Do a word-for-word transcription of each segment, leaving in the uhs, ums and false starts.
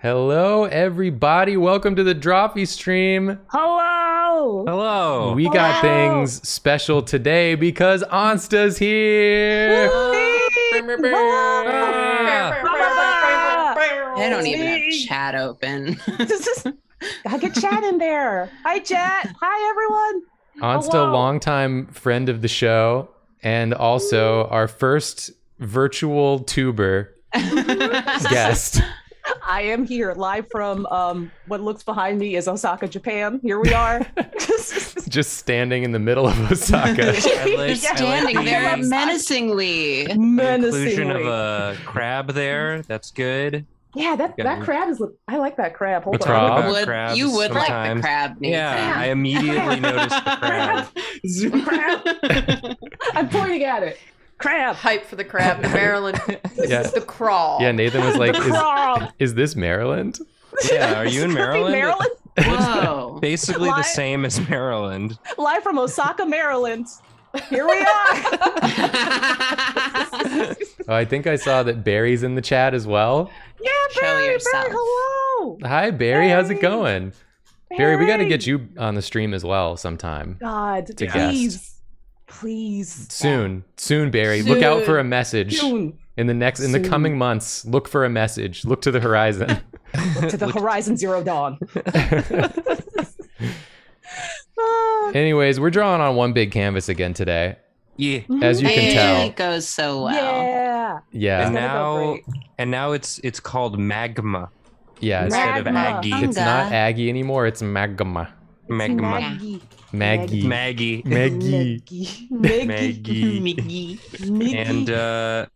Hello, everybody. Welcome to the Drawfee stream. Hello. Hello. We got Hello. things special today because Onsta's here. I don't even have chat open. I get chat in there. Hi, Jet. Hi, everyone. Onsta, longtime friend of the show and also our first virtual tuber guest. I am here live from um, what looks behind me is Osaka, Japan. Here we are. Just standing in the middle of Osaka. Just standing there menacingly. Menacingly. Inclusion of a crab there. That's good. Yeah, that that crab is. I like that crab. Hold on. Would, you would sometimes. like the crab. Yeah, yeah, I immediately noticed the crab. Zoom crab. I'm pointing at it. Crab. Hype for the crab to Maryland. This yeah. is the crawl. Yeah, Nathan was like, is, is this Maryland? Yeah, are you in Maryland? Maryland? Whoa. Basically live, the same as Maryland. Live from Osaka, Maryland. Here we are. Oh, I think I saw that Barry's in the chat as well. Yeah, Barry, Show yourself. Barry, hello. Hi, Barry, Barry. How's it going? Barry, Barry we got to get you on the stream as well sometime. God, to please. Guest. Please soon, soon, Barry. Soon. Look out for a message soon. in the next, in soon. the coming months. Look for a message. Look to the horizon. Look to the horizon, zero dawn. Anyways, we're drawing on one big canvas again today. Yeah, as you can tell, it goes so well. Yeah, yeah. And now, and now it's it's called magma. Yeah, instead of Aggie, it's not Aggie anymore. It's magma. Magma. Maggie. Maggie. Maggie. Maggie. Maggie. Maggie. Maggie. And uh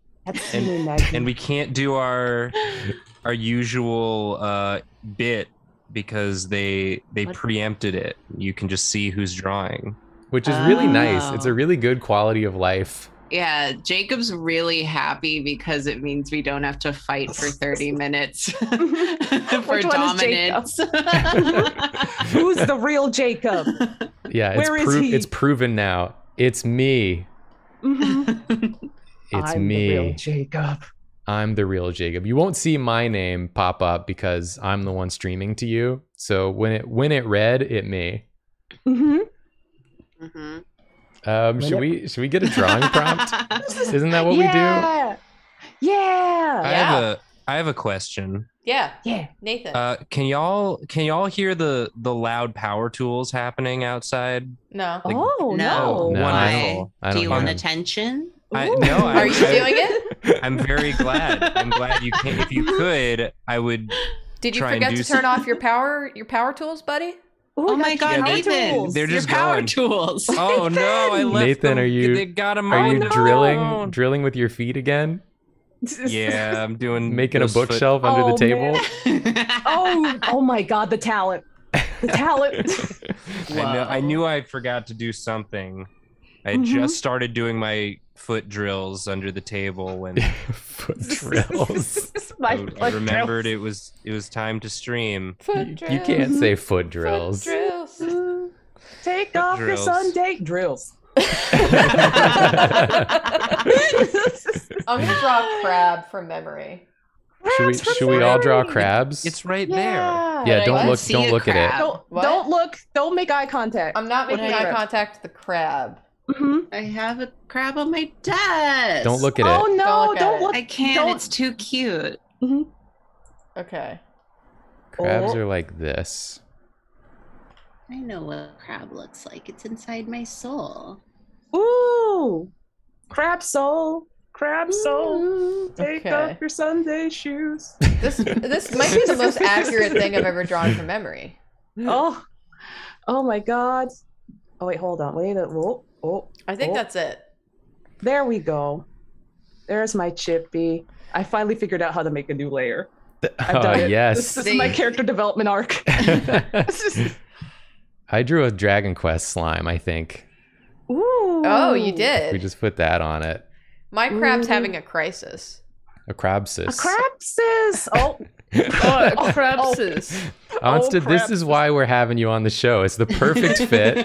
and, Maggie. and we can't do our our usual uh bit because they they what? preempted it. You can just see who's drawing. Which is oh. really nice. It's a really good quality of life. Yeah, Jacob's really happy because it means we don't have to fight for thirty minutes for dominance. Who's the real Jacob? Yeah, Where it's, is pro he? it's proven now. It's me. Mm-hmm. It's I'm me. I'm the real Jacob. I'm the real Jacob. You won't see my name pop up because I'm the one streaming to you. So when it when it read, it me. Mm-hmm. Mm-hmm. Um, should we should we get a drawing prompt? Isn't that what yeah. we do? Yeah. I yeah. have a I have a question. Yeah. Yeah. Nathan. Uh, can y'all can y'all hear the the loud power tools happening outside? No. Like, oh no. no. Wonderful. Do you want attention? I, no. I, Are you I, doing it? I'm very glad. I'm glad you can. If you could, I would. Did you try forget to turn something. off your power your power tools, buddy? Ooh, oh my God, yeah, Nathan! They're just Your power going. tools. Oh no, I left Nathan, them. are you? They got him are you no. drilling, drilling with your feet again? Yeah, I'm doing making a bookshelf foot. under oh, the table. oh, oh my God, the talent, the talent. I, know, I knew I forgot to do something. I mm-hmm. just started doing my foot drills under the table when foot drills. I, foot I remembered drills. it was it was time to stream. Foot you, drills. you can't say foot drills. Foot drills. Take foot off drills. your Sunday drills. I'm gonna draw crab from memory. Should we should we all draw crabs? It's right yeah. there. Yeah, don't look don't look crab. at it. Don't, don't look. Don't make eye contact. I'm not making eye contact with the crab. Mm-hmm. I have a crab on my desk. Don't look at it. Oh no! Don't look. Don't look it. I can't. Don't. It's too cute. Mm-hmm. Okay. Crabs oh. are like this. I know what a crab looks like. It's inside my soul. Ooh! Crab soul. Crab soul. Take okay. off your Sunday shoes. This this might be the most accurate thing I've ever drawn from memory. Oh. Oh my God. Oh wait, hold on. Wait a whoa. Oh, I think oh. that's it. There we go. There's my chippy. I finally figured out how to make a new layer. I've done oh, it. Yes. This, this is my character development arc. I drew a Dragon Quest slime, I think. Ooh. Oh, you did. We just put that on it. My crab's Ooh. having a crisis. A crabsis. A crabsis. Oh. Oh, oh, crabsis. Oh. Onsta, oh, this is why we're having you on the show. It's the perfect fit.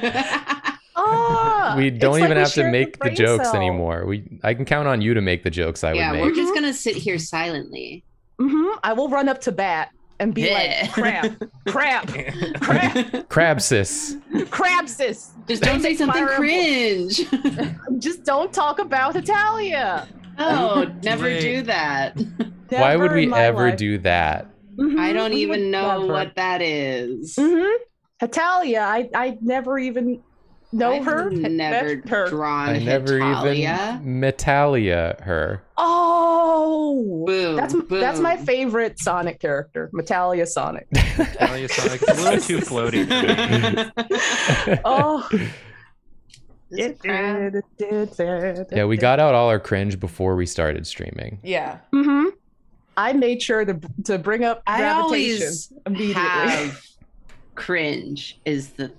Oh, we don't even like we have to make the, the jokes cell. anymore. We, I can count on you to make the jokes I yeah, would make. Yeah, we're just gonna sit here silently. Mm-hmm. I will run up to bat and be yeah. like, crab, crab, crab. Crab sis. Crab sis. Just don't say something cringe. Just don't talk about Italia. Oh, never right. do that. Never Why would we ever life. do that? Mm-hmm. I don't we even know never. what that is. Mm-hmm. Italia, I, I never even... No, I've her never her. drawn. I never Hitalia. even Metalia her. Oh, boom, that's boom. that's my favorite Sonic character, Metalia Sonic. Metalia Sonic, a little too floaty. Oh, yeah, we got out all our cringe before we started streaming. Yeah. Mm-hmm. I made sure to to bring up gravitation I immediately. Have cringe is the. thing.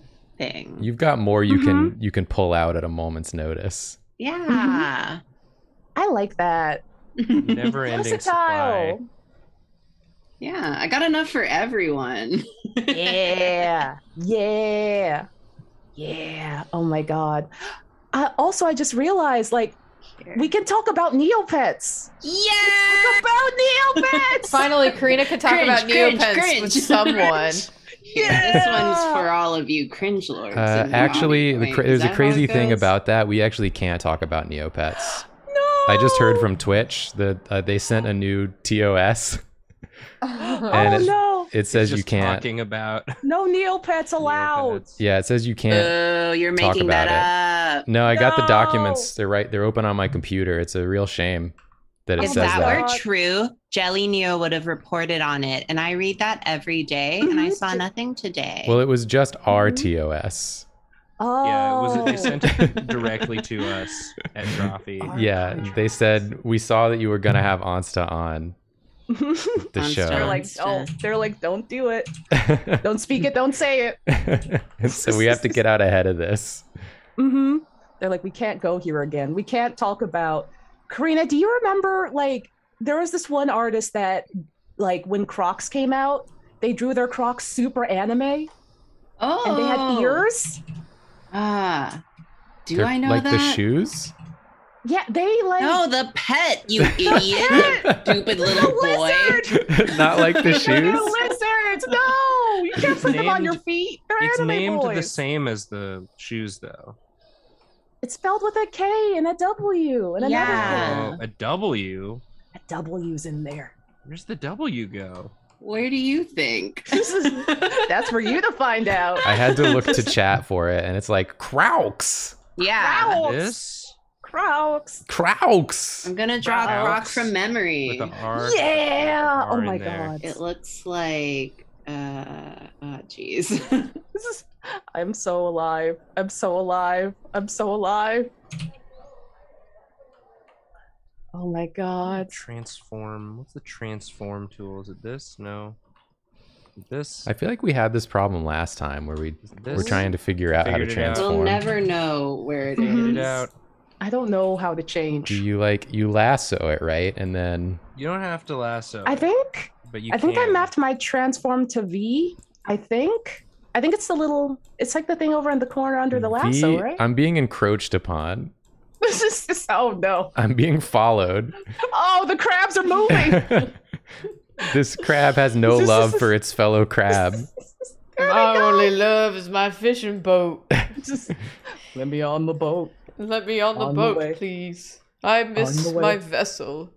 You've got more you mm-hmm. can you can pull out at a moment's notice. Yeah. Mm-hmm. I like that. Never ending supply. Yeah, I got enough for everyone. Yeah. Yeah. Yeah. Oh my god. Uh, also, I just realized like Sure. we can talk about Neopets. Yeah, talk about Neopets. Finally, Karina could talk cringe, about cringe, Neopets cringe. with someone. Yeah. This one's for all of you cringe lords. Uh, actually, the cra there's a crazy thing about that. We actually can't talk about Neopets. No! I just heard from Twitch that uh, they sent a new T O S. Oh, and it, no. it says you can't. Talking about no Neopets allowed. Neopets. Yeah, it says you can't. Oh, you're talk making about that it. up. No, I no. got the documents. They're right. They're open on my computer. It's a real shame. That if that, that were true, Jelly Neo would have reported on it, and I read that every day, mm-hmm. and I saw nothing today. Well, it was just our T O S. Oh, yeah, it was. They sent it directly to us at Drawfee. Yeah, they said we saw that you were gonna have Onsta on the Onsta. show. They're like, oh, they're like, don't do it, don't speak it, don't say it. So we have to get out ahead of this. Mm-hmm. They're like, we can't go here again. We can't talk about. Karina, do you remember, like, there was this one artist that, like, when Crocs came out, they drew their Crocs super anime? Oh. And they had ears? Ah. Do They're, I know like that? Like the shoes? Yeah, they, like... No, the pet, you idiot, pet. stupid little boy. Not like the shoes? They're lizards, no! You can't it's put named, them on your feet. They're it's anime named boys. the same as the shoes, though. It's spelled with a K and a W and another yeah. oh, a W? A W's in there. Where's the W go? Where do you think? That's for you to find out. I had to look to chat for it, and it's like, Crocs! Yeah. Crocs! Crocs! Crocs! I'm gonna draw Crocs. a Croc from memory. With R, yeah! Oh my god. There. It looks like... Uh, oh geez. This is, I'm so alive. I'm so alive. I'm so alive. Oh my god. Transform. What's the transform tool? Is it this? No. This. I feel like we had this problem last time where we this? were trying to figure out Figured how to transform. We'll never know where it is. It out. I don't know how to change. Do you like you lasso it right, and then you don't have to lasso. I think. But you I can. think I mapped my transform to V. I think. I think it's the little. It's like the thing over in the corner under the lasso, v, right? I'm being encroached upon. This is just. Oh no. I'm being followed. Oh, the crabs are moving. This crab has no love for its fellow crab. My only love is my fishing boat. Just, let me on the boat. Let me on the on boat, the please. I miss my vessel.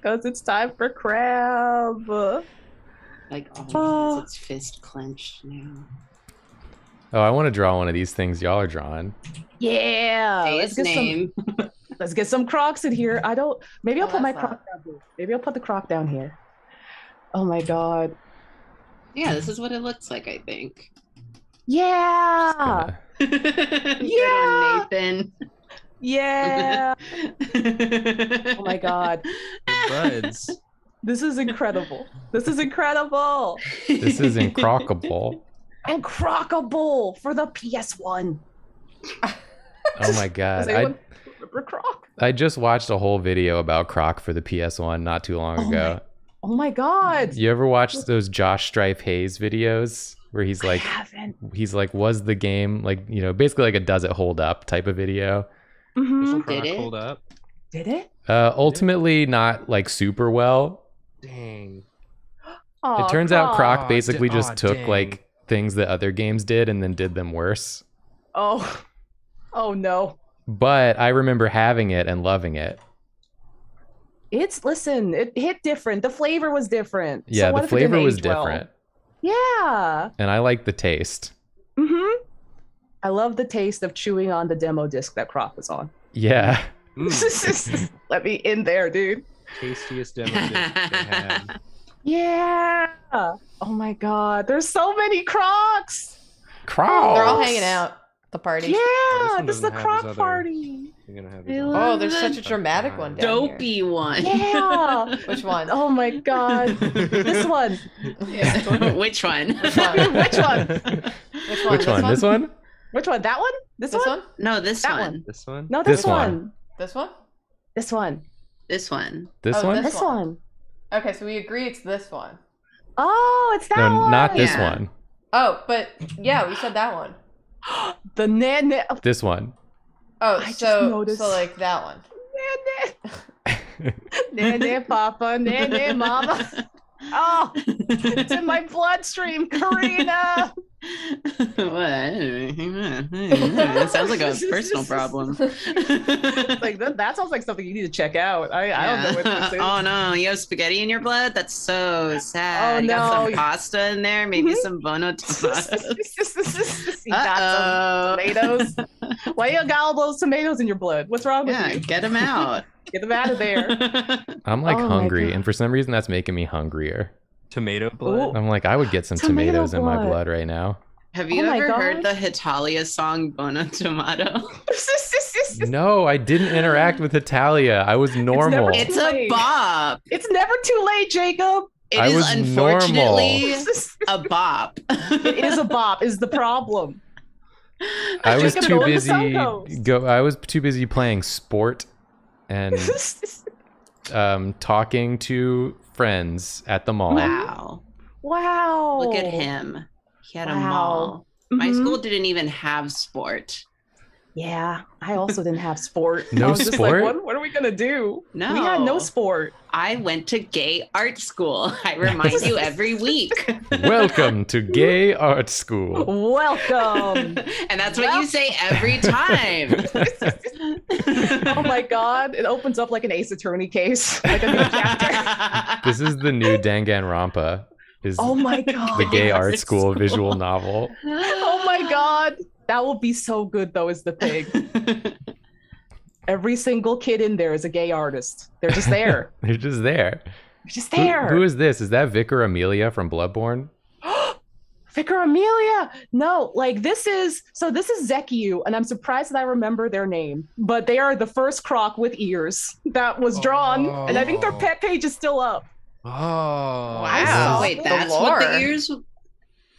Because it's time for crab. Like, always, oh. it's fist clenched now. Oh, I want to draw one of these things y'all are drawing. Yeah. Say his name. Some, let's get some Crocs in here. I don't. Maybe I'll oh, put my Croc down here. Maybe I'll put the Croc down here. Oh my god. Yeah, this is what it looks like, I think. Yeah. Yeah. Nathan. Yeah. Oh my god. The buds. This is incredible. This is incredible. This is incrocable. And crocable for the P S one. Oh my god. I, croc? I just watched a whole video about Croc for the P S one not too long oh ago. My, oh my god. You ever watched those Josh Strife Hayes videos? Where he's like, he's like, was the game like, you know, basically like a does it hold up type of video. Mm-hmm. Did it hold up? Did it? Uh, ultimately, Did it? not like super well. Dang. Oh, it turns God. out Croc basically oh, just oh, took dang. like things that other games did and then did them worse. Oh, oh no. But I remember having it and loving it. It's, listen, it hit different. The flavor was different. Yeah, so the flavor was different. Well? Yeah. And I like the taste. Mm-hmm. I love the taste of chewing on the demo disc that Croc was on. Yeah. Mm. Let me in there, dude. Tastiest demo disc they had. Yeah. Oh my God. There's so many Crocs. Crocs. They're all hanging out. The party. Yeah, oh, this, this is the Croc other... party. Have oh, there's such a dramatic one. Dopey here. one. Yeah. Which one? Oh my God. This one. Yeah. Which one? Which one? Which one? Which one? This one? This one? Which one? That one? This, this one? one? No, this that one. one. This one? No, this, this one. one. This one? This one. This one. This oh, one? This one. Okay, so we agree it's this one. Oh, it's that no, one. No, not this yeah. one. Oh, but yeah, we said that one. The nan. -na this one. Oh, I so so like that one. Nan nan. Nan nan papa. Nan nan mama. Oh, it's in my bloodstream, Karina. It sounds like a personal problem. Like that, that sounds like something you need to check out. I, yeah. I don't know what this is. Oh no, you have spaghetti in your blood? That's so sad. Oh, you no. got some pasta in there, maybe mm-hmm. some bono tomatoes. You got some tomatoes. Why you got all those tomatoes in your blood? What's wrong with yeah, you? Get them out. Get them out of there. I'm like oh, hungry, and for some reason that's making me hungrier. Tomato blood. Ooh. I'm like, I would get some tomato tomatoes blood. in my blood right now. Have you oh ever heard the Hitalia song Bono Tomato? No, I didn't interact with Hitalia. I was normal. It's, it's a bop. It's never too late, Jacob. It I is was unfortunately normal. a bop. It is a bop, is the problem. I was too busy go I was too busy playing sport and um talking to friends at the mall. Wow. Wow. Look at him. He had wow. a mall. Mm-hmm. My school didn't even have sport. Yeah, I also didn't have sport. No I was sport? Just like, what, what are we going to do? No. We had no sport. I went to gay art school. I remind you every week. Welcome to gay art school. Welcome. And that's what well you say every time. Oh my God. It opens up like an Ace Attorney case. Like a new chapter. This is the new Danganronpa. Is oh my God. The gay art school visual novel. Oh my God. That will be so good though, is the thing. Every single kid in there is a gay artist. They're just there. They're just there. They're just there. Who, who is this? Is that Vicar Amelia from Bloodborne? Vicar Amelia! No, like this is, so this is Zekiu, and I'm surprised that I remember their name, but they are the first Croc with ears that was drawn, oh. and I think their pet page is still up. Oh. Wow. Wait, that's the what the ears...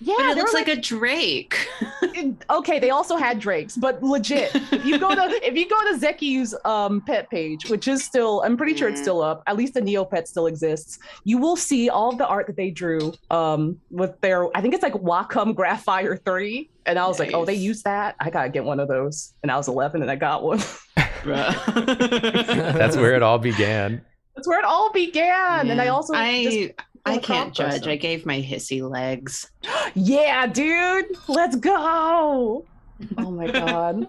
Yeah, but it looks like, like a drake. It, okay, they also had drakes, but legit. If you go to if you go to Zekiu's um pet page, which is still, I'm pretty sure it's still up. At least the Neopet still exists. You will see all of the art that they drew um with their, I think it's like Wacom Graphire three, and I was nice. like, oh, they used that. I gotta get one of those. And I was eleven, and I got one. That's where it all began. That's where it all began, yeah. and I also I... just, I can't judge. Person. I gave my hissy legs. Yeah, dude. Let's go. Oh my God.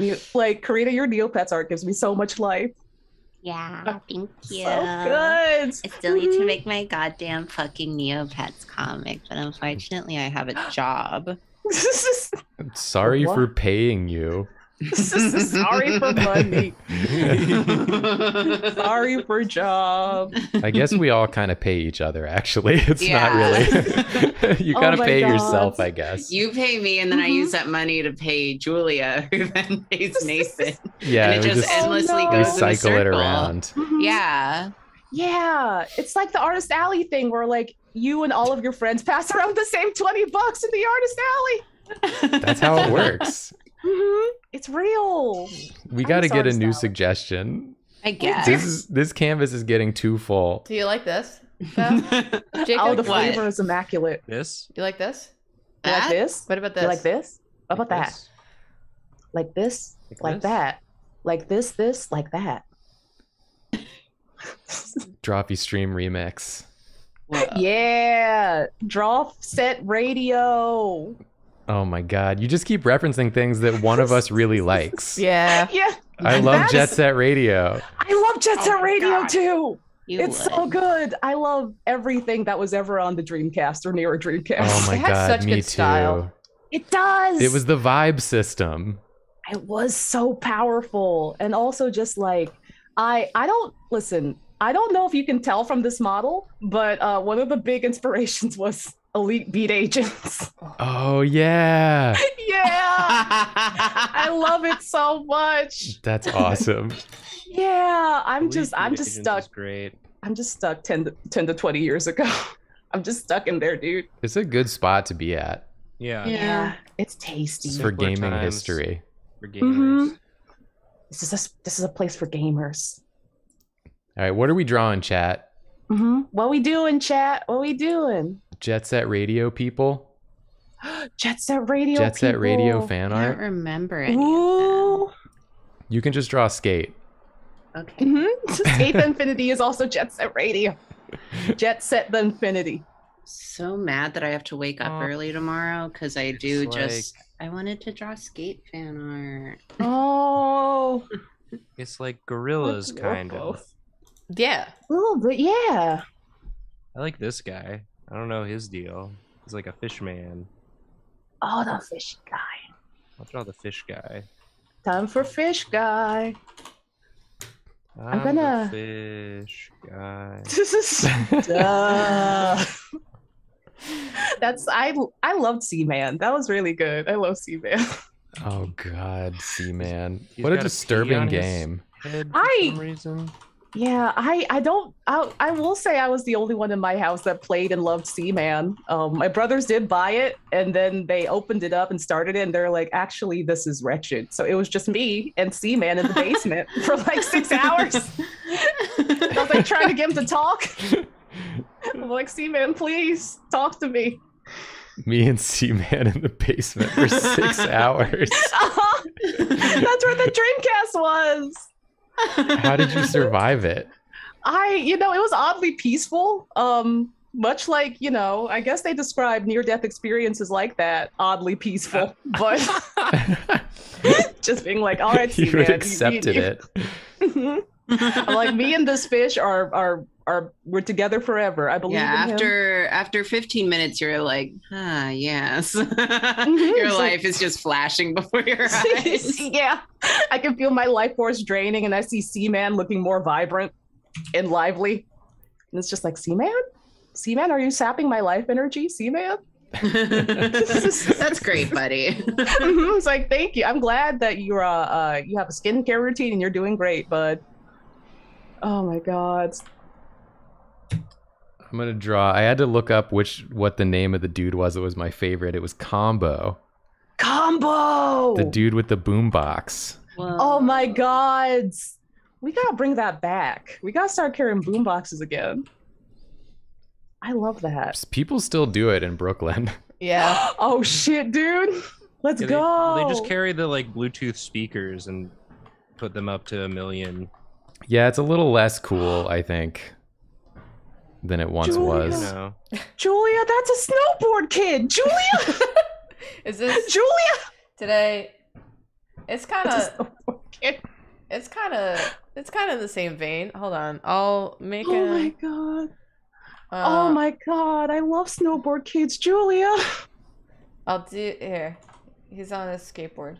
You, like, Karina, your Neopets art gives me so much life. Yeah, thank you. So good. I still need to make my goddamn fucking Neopets comic, but unfortunately I have a job. I'm sorry what? for paying you. Sorry for money. Sorry for job. I guess we all kind of pay each other, actually. It's yeah. not really. You gotta oh pay God. yourself, I guess. You pay me, and then mm-hmm. I use that money to pay Julia, who then pays Nathan. Yeah, and it just, just endlessly oh no. goes in a circle. It around. Mm-hmm. Yeah. Yeah, it's like the Artist Alley thing, where like you and all of your friends pass around the same twenty bucks in the Artist Alley. That's how it works. Mm-hmm. It's real. We got to get a new suggestion. I guess this is, this canvas is getting too full. Do you like this? No? Jacob, oh, the what? flavor is immaculate. This? You like this? You like this? What about this? You like this? What about like that? This? Like this? Like, like this? that? Like this? This? Like that? Drawfee stream remix. Well, yeah, Draw Set Radio. Oh my God, you just keep referencing things that one of us really likes. Yeah, yeah. I love Jet Set Radio. I love Jet Set Radio too. You it's would. So good. I love everything that was ever on the Dreamcast or near a Dreamcast. Oh my it God, has such me good too. Style. It does. It was the vibe system. It was so powerful, and also just like I, I don't listen. I don't know if you can tell from this model, but uh, one of the big inspirations was Elite Beat Agents. Oh yeah. Yeah. I love it so much. That's awesome. Yeah, I'm Elite just, Beat I'm just Agents stuck. Great. I'm just stuck ten to twenty years ago. I'm just stuck in there, dude. It's a good spot to be at. Yeah. Yeah. It's tasty. It's for gaming times. History. For gamers. Mm-hmm. This is a this is a place for gamers. All right, what are we drawing, chat? Mm-hmm. What we doing, chat? What we doing? Jet Set Radio people. Jet Set Radio. Jet Set people. Radio fan art. I don't remember any Ooh. Of them. You can just draw skate. Okay. Mm-hmm. Skate the Infinity is also Jet Set Radio. Jet Set the Infinity. So mad that I have to wake up oh. early tomorrow because I do it's just. Like... I wanted to draw skate fan art. Oh. It's like gorillas, kind of. Yeah. A little bit, yeah. I like this guy. I don't know his deal. He's like a fish man. Oh, the fish guy. I'll draw the fish guy. Time for fish guy. I'm, I'm gonna the fish guy. Duh. That's I I loved Seaman. That was really good. I love Seaman. Oh God, Seaman. What a disturbing game. I. For reason. Yeah, I, I don't, I, I will say I was the only one in my house that played and loved Seaman. Um, my brothers did buy it, and then they opened it up and started it, and they're like, actually, this is wretched. So it was just me and Seaman in the basement for like six hours. I was like trying to get him to talk. I'm like, Seaman, please talk to me. Me and Seaman in the basement for six hours. Uh-huh. That's where the Dreamcast was. How did you survive it? I, you know, it was oddly peaceful. Um, much like, you know, I guess they describe near-death experiences like that, oddly peaceful. But just being like, all right, you would accepted it. I'm like, me and this fish are are are we're together forever. I believe. Yeah. In after him. After fifteen minutes, you're like, ah, yes. Mm-hmm. Your life is just flashing before your eyes. Yeah. I can feel my life force draining, and I see Seaman looking more vibrant and lively, and it's just like, Seaman, Seaman, are you sapping my life energy, Seaman? That's great, buddy. Mm-hmm. It's like, thank you. I'm glad that you're uh, uh, you have a skincare routine and you're doing great, bud. Oh my God. I'm gonna draw. I had to look up which what the name of the dude was. It was my favorite. It was Combo. Combo. The dude with the boombox. Oh my God. We gotta bring that back. We gotta start carrying boomboxes again. I love that. People still do it in Brooklyn. Yeah. Oh shit, dude. Let's yeah, go. They, they just carry the like Bluetooth speakers and put them up to a million. Yeah, it's a little less cool, I think, than it once Julia. Was. No. Julia, that's a snowboard kid. Julia. Is this Julia? Today, it's kind of. It's kind of. It's kind of the same vein. Hold on, I'll make. Oh a, my God. Uh, oh my God, I love Snowboard Kids, Julia. I'll do here. He's on a skateboard.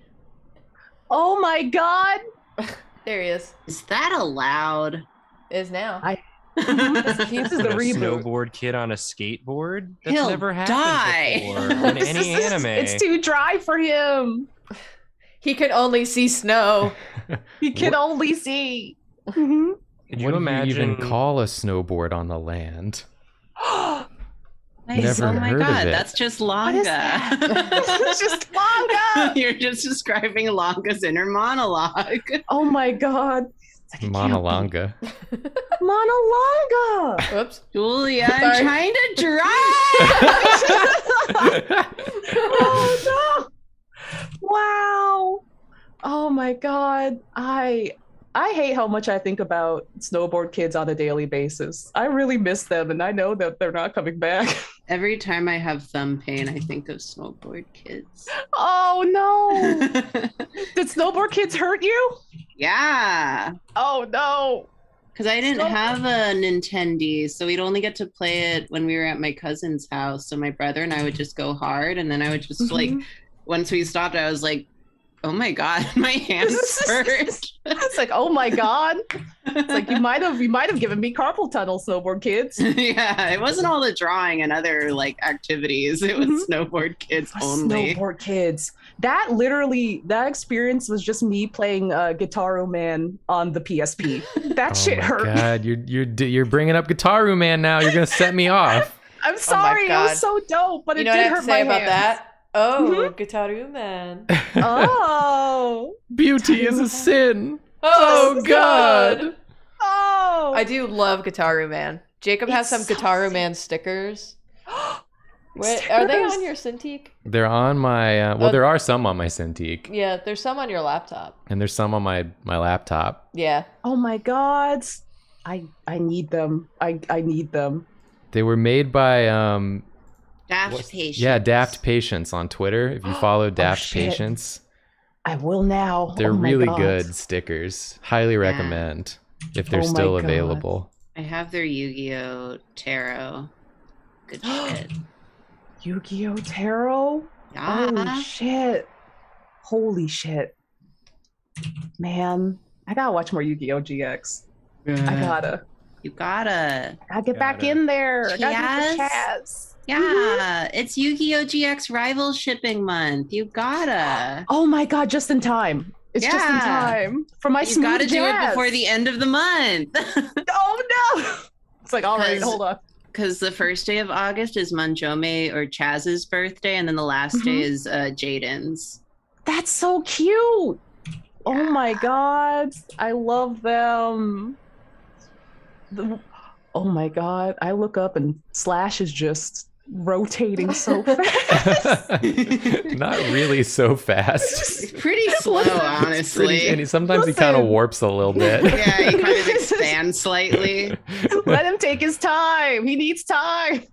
Oh my God. There he is. Is that allowed? It is now. I. This is the reboot. Snowboard kid on a skateboard? That's He'll never happened die. Before in any is, anime. It's too dry for him. He can only see snow. He can what? Only see. Mm-hmm. Could you what imagine do you even call a snowboard on the land? Nice. Never oh my heard God, of it. That's just Longa. That? It's just Longa. You're just describing Longa's inner monologue. Oh my God. Like Monolonga. Monolonga. Oops. Julia, I'm Sorry. Trying to drive. Oh no! Wow. Oh my God. I I hate how much I think about Snowboard Kids on a daily basis. I really miss them, and I know that they're not coming back. Every time I have thumb pain, I think of Snowboard Kids. Oh, no. Did Snowboard Kids hurt you? Yeah. Oh, no. Because I didn't Snowboard. have a Nintendo, so we'd only get to play it when we were at my cousin's house. So my brother and I would just go hard, and then I would just, mm-hmm. like, once we stopped, I was like, oh my god, my hands hurt. It's like, oh my god. It's like, you might have you might have given me carpal tunnel, Snowboard Kids. Yeah, it wasn't all the drawing and other like activities. It was mm-hmm. Snowboard Kids only. Snowboard Kids. That literally, that experience was just me playing uh, Guitaroo Man on the P S P. That oh shit hurt. God, you're you're you're bringing up Guitaroo Man now. You're gonna set me off. I'm sorry, oh it was so dope, but you it know did what I have hurt to say my about hands. That? Oh, mm-hmm. Guitaroo Man. Oh. Beauty Guitaroo is a Man. Sin. Oh, oh God. God. Oh. I do love Guitaroo Man. Jacob it's has some so Guitaroo Man stickers. Wait, stickers. Are they on your Cintiq? They're on my, uh, well, oh. there are some on my Cintiq. Yeah, there's some on your laptop. And there's some on my, my laptop. Yeah. Oh my God. I, I need them. I, I need them. They were made by... Um, Daft what? Patience. Yeah, Daft Patience on Twitter. If you follow Daft oh, Patience. I will now. They're oh really God. good stickers. Highly recommend yeah. if they're oh still available. I have their Yu-Gi-Oh! Tarot. Good shit. Yu-Gi-Oh! Tarot? Yeah. Holy shit. Holy shit. Man, I gotta watch more Yu-Gi-Oh! G X. Yeah. I gotta. You gotta. I gotta get gotta. back in there. I gotta yes. get the chats. Yeah, mm-hmm. It's Yu-Gi-Oh! G X Rival Shipping Month. You gotta. Oh my God, just in time. It's yeah. just in time. For my smooth You gotta jazz. do it before the end of the month. Oh no! It's like, all right, hold on. Because the first day of August is Manjome or Chaz's birthday, and then the last mm-hmm. day is uh, Jaden's. That's so cute! Yeah. Oh my God, I love them. The, oh my God, I look up and Slash is just... rotating so fast. Not really so fast. It's pretty slow, honestly. Pretty, and he, sometimes Listen. he kind of warps a little bit. Yeah, he kind of expands slightly. Let him take his time. He needs time.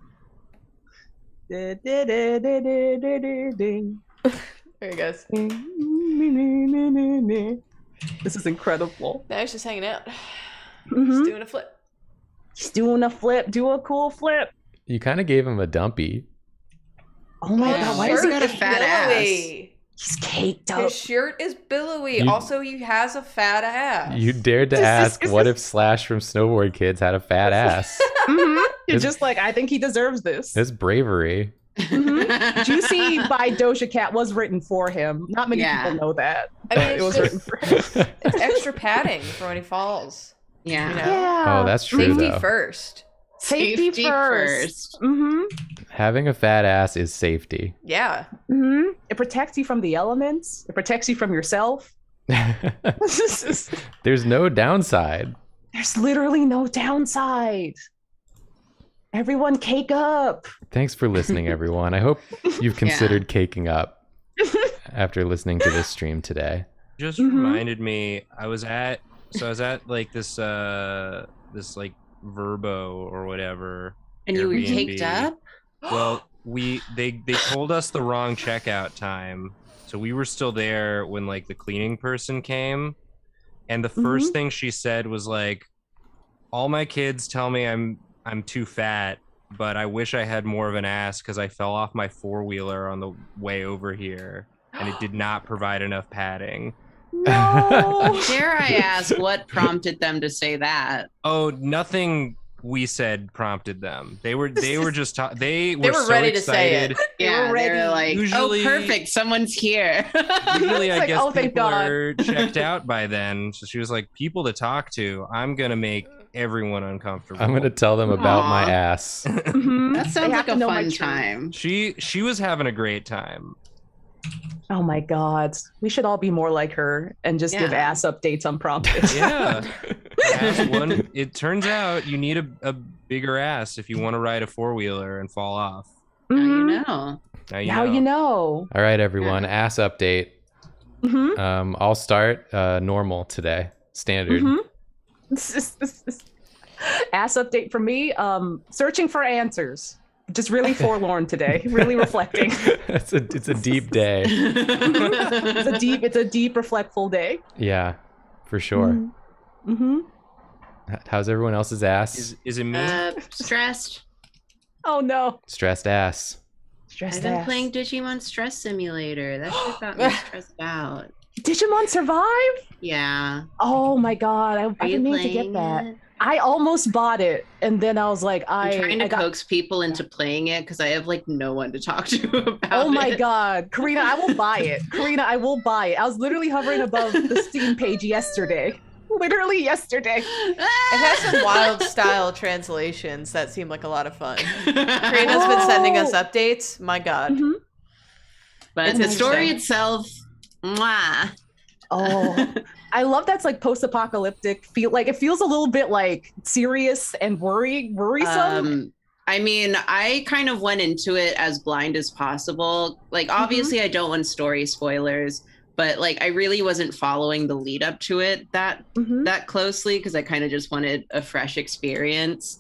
There he goes. This is incredible. Now he's just hanging out. Mm-hmm. He's doing a flip. He's doing a flip. Do a cool flip. You kind of gave him a dumpy. Oh my yeah. God! Why does he got a fat billowy. ass? He's caked up. His shirt is billowy. You, also, he has a fat ass. You dared to ask, what if Slash from Snowboard Kids had a fat ass? Mm-hmm. You're it's, just like, I think he deserves this. It's bravery. Mm-hmm. Juicy by Doja Cat was written for him. Not many yeah. people know that. I mean, it was just, written for him. It's extra padding for when he falls. Yeah. You know? Yeah. Oh, that's true. Safety first. Safety, safety first. first. Mm-hmm. Having a fat ass is safety. Yeah. Mm-hmm. It protects you from the elements. It protects you from yourself. There's no downside. There's literally no downside. Everyone cake up. Thanks for listening, everyone. I hope you've considered yeah. caking up after listening to this stream today. Just mm-hmm. reminded me, I was at, so I was at like this, uh, this like, Verbo or whatever, and Airbnb. You were caked up. Well, we they they told us the wrong checkout time, so we were still there when like the cleaning person came, and the first mm-hmm. thing she said was like, "All my kids tell me I'm I'm too fat, but I wish I had more of an ass because I fell off my four wheeler on the way over here, and it did not provide enough padding." No. Dare I ask what prompted them to say that? Oh, nothing we said prompted them. They were they were just ta they were, they were so ready excited. to say it. They yeah, were ready. They were like, usually, oh, perfect, someone's here. Usually, I like, guess oh, people are checked out by then. So she was like, people to talk to. I'm gonna make everyone uncomfortable. I'm gonna tell them about Aww. my ass. Mm-hmm. That sounds they like a fun time. She she was having a great time. Oh my God, we should all be more like her and just yeah. give ass updates unprompted. Yeah. Ass one, it turns out you need a, a bigger ass if you want to ride a four-wheeler and fall off. Now you know. Now you, now know. you know. All right, everyone, yeah. ass update. Mm-hmm. um, I'll start uh, normal today. standard. Mm-hmm. Ass update for me. Um, searching for answers. Just really forlorn today. Really reflecting. It's a it's a deep day. It's a deep it's a deep reflectful day. Yeah, for sure. Mm-hmm. Mm-hmm. How's everyone else's ass? Is, is it me? Uh, stressed. Oh no. Stressed ass. Stressed I've been ass. playing Digimon Stress Simulator. That shit got me stressed out. Digimon Survive? Yeah. Oh my god, I, I didn't mean to get that. It? I almost bought it, and then I was like, I. I'm trying to I got... coax people into playing it because I have like no one to talk to about it. Oh my it. god, Karina, I will buy it. Karina, I will buy it. I was literally hovering above the Steam page yesterday. Literally yesterday. It has some wild style translations that seem like a lot of fun. Karina's been sending us updates. My god. Mm-hmm. But it's the story itself. Mwah. Oh, I love that's like post-apocalyptic feel. Like it feels a little bit like serious and worry worrisome. Um, I mean, I kind of went into it as blind as possible. Like obviously, mm-hmm. I don't want story spoilers, but like I really wasn't following the lead up to it that mm-hmm. that closely because I kind of just wanted a fresh experience.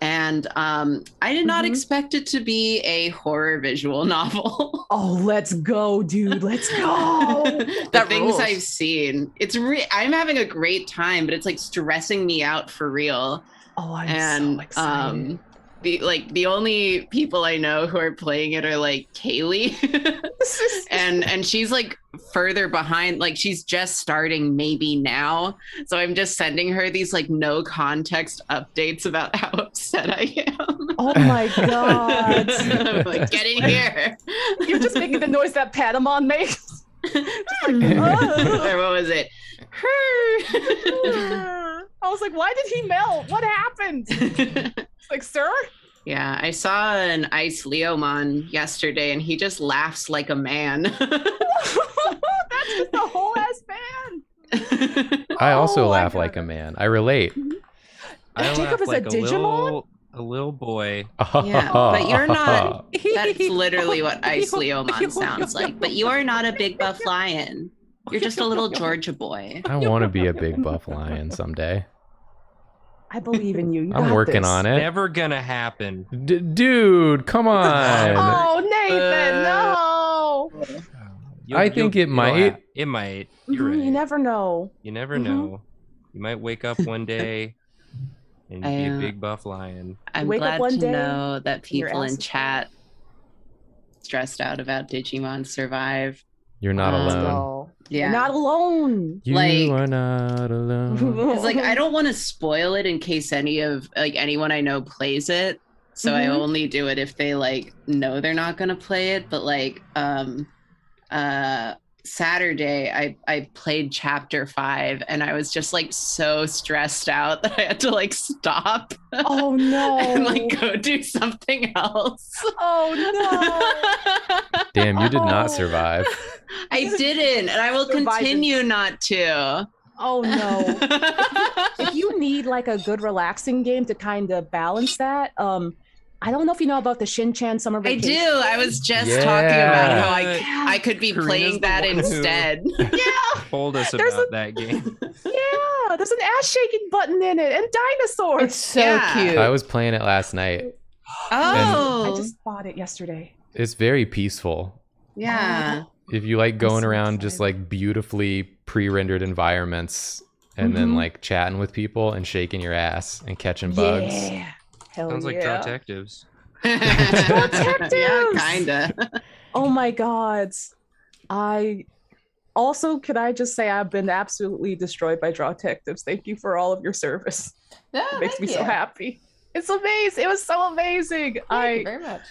And um, I did not mm-hmm. expect it to be a horror visual novel. Oh, let's go, dude. Let's go. the that things rules. I've seen. It's re- I'm having a great time, but it's like stressing me out for real. Oh, I'm and, so excited. Um, the, like, the only people I know who are playing it are like Kaylee. and and she's like further behind. Like she's just starting maybe now. So I'm just sending her these like no context updates about how upset I am. Oh my god. I'm like, get in here. You're just making the noise that Patamon makes. Or what was it? I was like, why did he melt? What happened? Like, sir? Yeah, I saw an Ice Leomon yesterday, and he just laughs like a man. That's just the whole ass man. I also oh, laugh like a man. I relate. I Jacob is like a Digimon? A little, a little boy. Yeah, but you're not. That's literally what Ice Leomon sounds like. But you are not a big buff lion. You're just a little Georgia boy. I want to be a big buff lion someday. I believe in you. You I'm working this. on it. Never gonna happen. D- dude, come on. Oh, Nathan, uh, no. You'll, I you'll, think it might. Ha- it might. You're mm-hmm, right. You never know. You never mm-hmm. know. You might wake up one day and I, be a big buff lion. I'm wake glad to day, know that people in chat stressed out about Digimon Survive. You're not wow. alone. Yeah. You're not alone. You like, are not alone. It's like I don't want to spoil it in case any of like anyone I know plays it. So mm-hmm. I only do it if they like know they're not gonna play it. But like um uh Saturday I, I played chapter five and I was just like so stressed out that I had to like stop. Oh no. And like go do something else. Oh no. Damn, you did oh. not survive. I didn't, and I will Surviving. continue not to. Oh no. If you need like a good relaxing game to kind of balance that, um I don't know if you know about the Shin-chan Summer Vacation. I do. I was just yeah. talking about how I, yeah. I could be Karina's playing that instead. Yeah. Told us there's about a, that game. Yeah. There's an ass shaking button in it and dinosaurs. It's so yeah. cute. I was playing it last night. Oh. I just bought it yesterday. It's very peaceful. Yeah. If you like going so around excited. just like beautifully pre-rendered environments and mm-hmm. then like chatting with people and shaking your ass and catching bugs. Yeah. Hell Sounds yeah. like detectives. detectives. Yeah, kinda. Oh my god! I also could I just say I've been absolutely destroyed by detectives. Thank you for all of your service. Oh, it makes me you. so happy. It's amazing. It was so amazing. Thank I, you very much.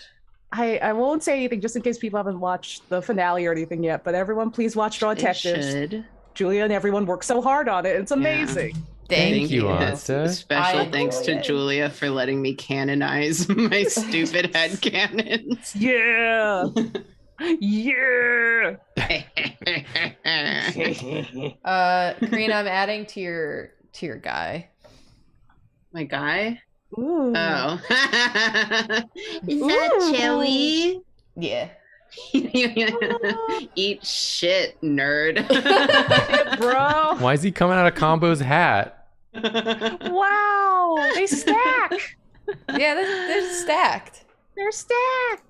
I, I won't say anything just in case people haven't watched the finale or anything yet. But everyone, please watch Detectives. Julia and everyone worked so hard on it. It's amazing. Yeah. Thank, Thank you, Onsta. Special I thanks to it. Julia for letting me canonize my stupid head cannons. Yeah. Yeah. uh, Karina, I'm adding to your to your guy. My guy? Ooh. Oh. Is that Joey? Yeah. Eat shit, nerd. Bro. Why is he coming out of Combo's hat? Wow, they stack. Yeah, they're, they're stacked. They're stacked.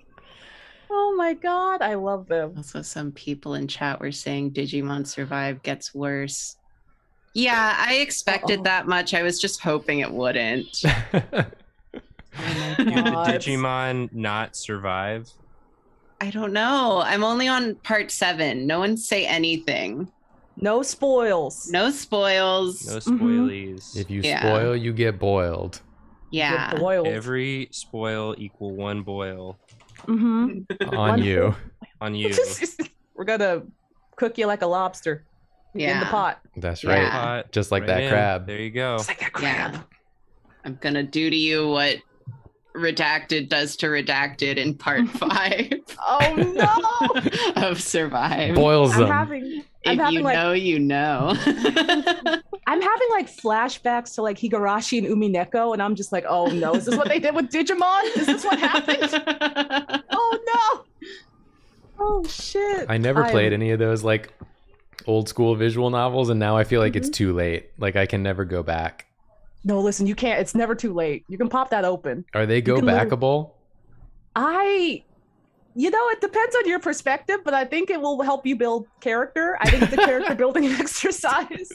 Oh my god, I love them. Also, some people in chat were saying Digimon Survive gets worse. Yeah, I expected Uh-oh. that much. I was just hoping it wouldn't. Oh my god. Did Digimon not survive? I don't know. I'm only on part seven. No one say anything. No spoils. No spoils. No spoilies. Mm-hmm. If you yeah. spoil, you get boiled. Yeah. Get boiled. Every spoil equal one boil. Mm-hmm. On you. On you. We're gonna cook you like a lobster. Yeah. In the pot. That's right. Yeah. Just like right that in. crab. There you go. Just like that crab. Yeah. I'm gonna do to you what Redacted does to Redacted in part five. Oh no! Of Survive. Boils them. I'm having, I'm if having you like, know, you know. I'm having like flashbacks to like Higurashi and Umineko, and I'm just like, oh no, is this what they did with Digimon? Is this what happened? Oh no! Oh shit! I never I'm... played any of those like old school visual novels, and now I feel like mm-hmm. it's too late. Like I can never go back. No, listen, you can't. It's never too late. You can pop that open. Are they go backable? I, you know, it depends on your perspective, but I think it will help you build character. I think it's a character building exercise.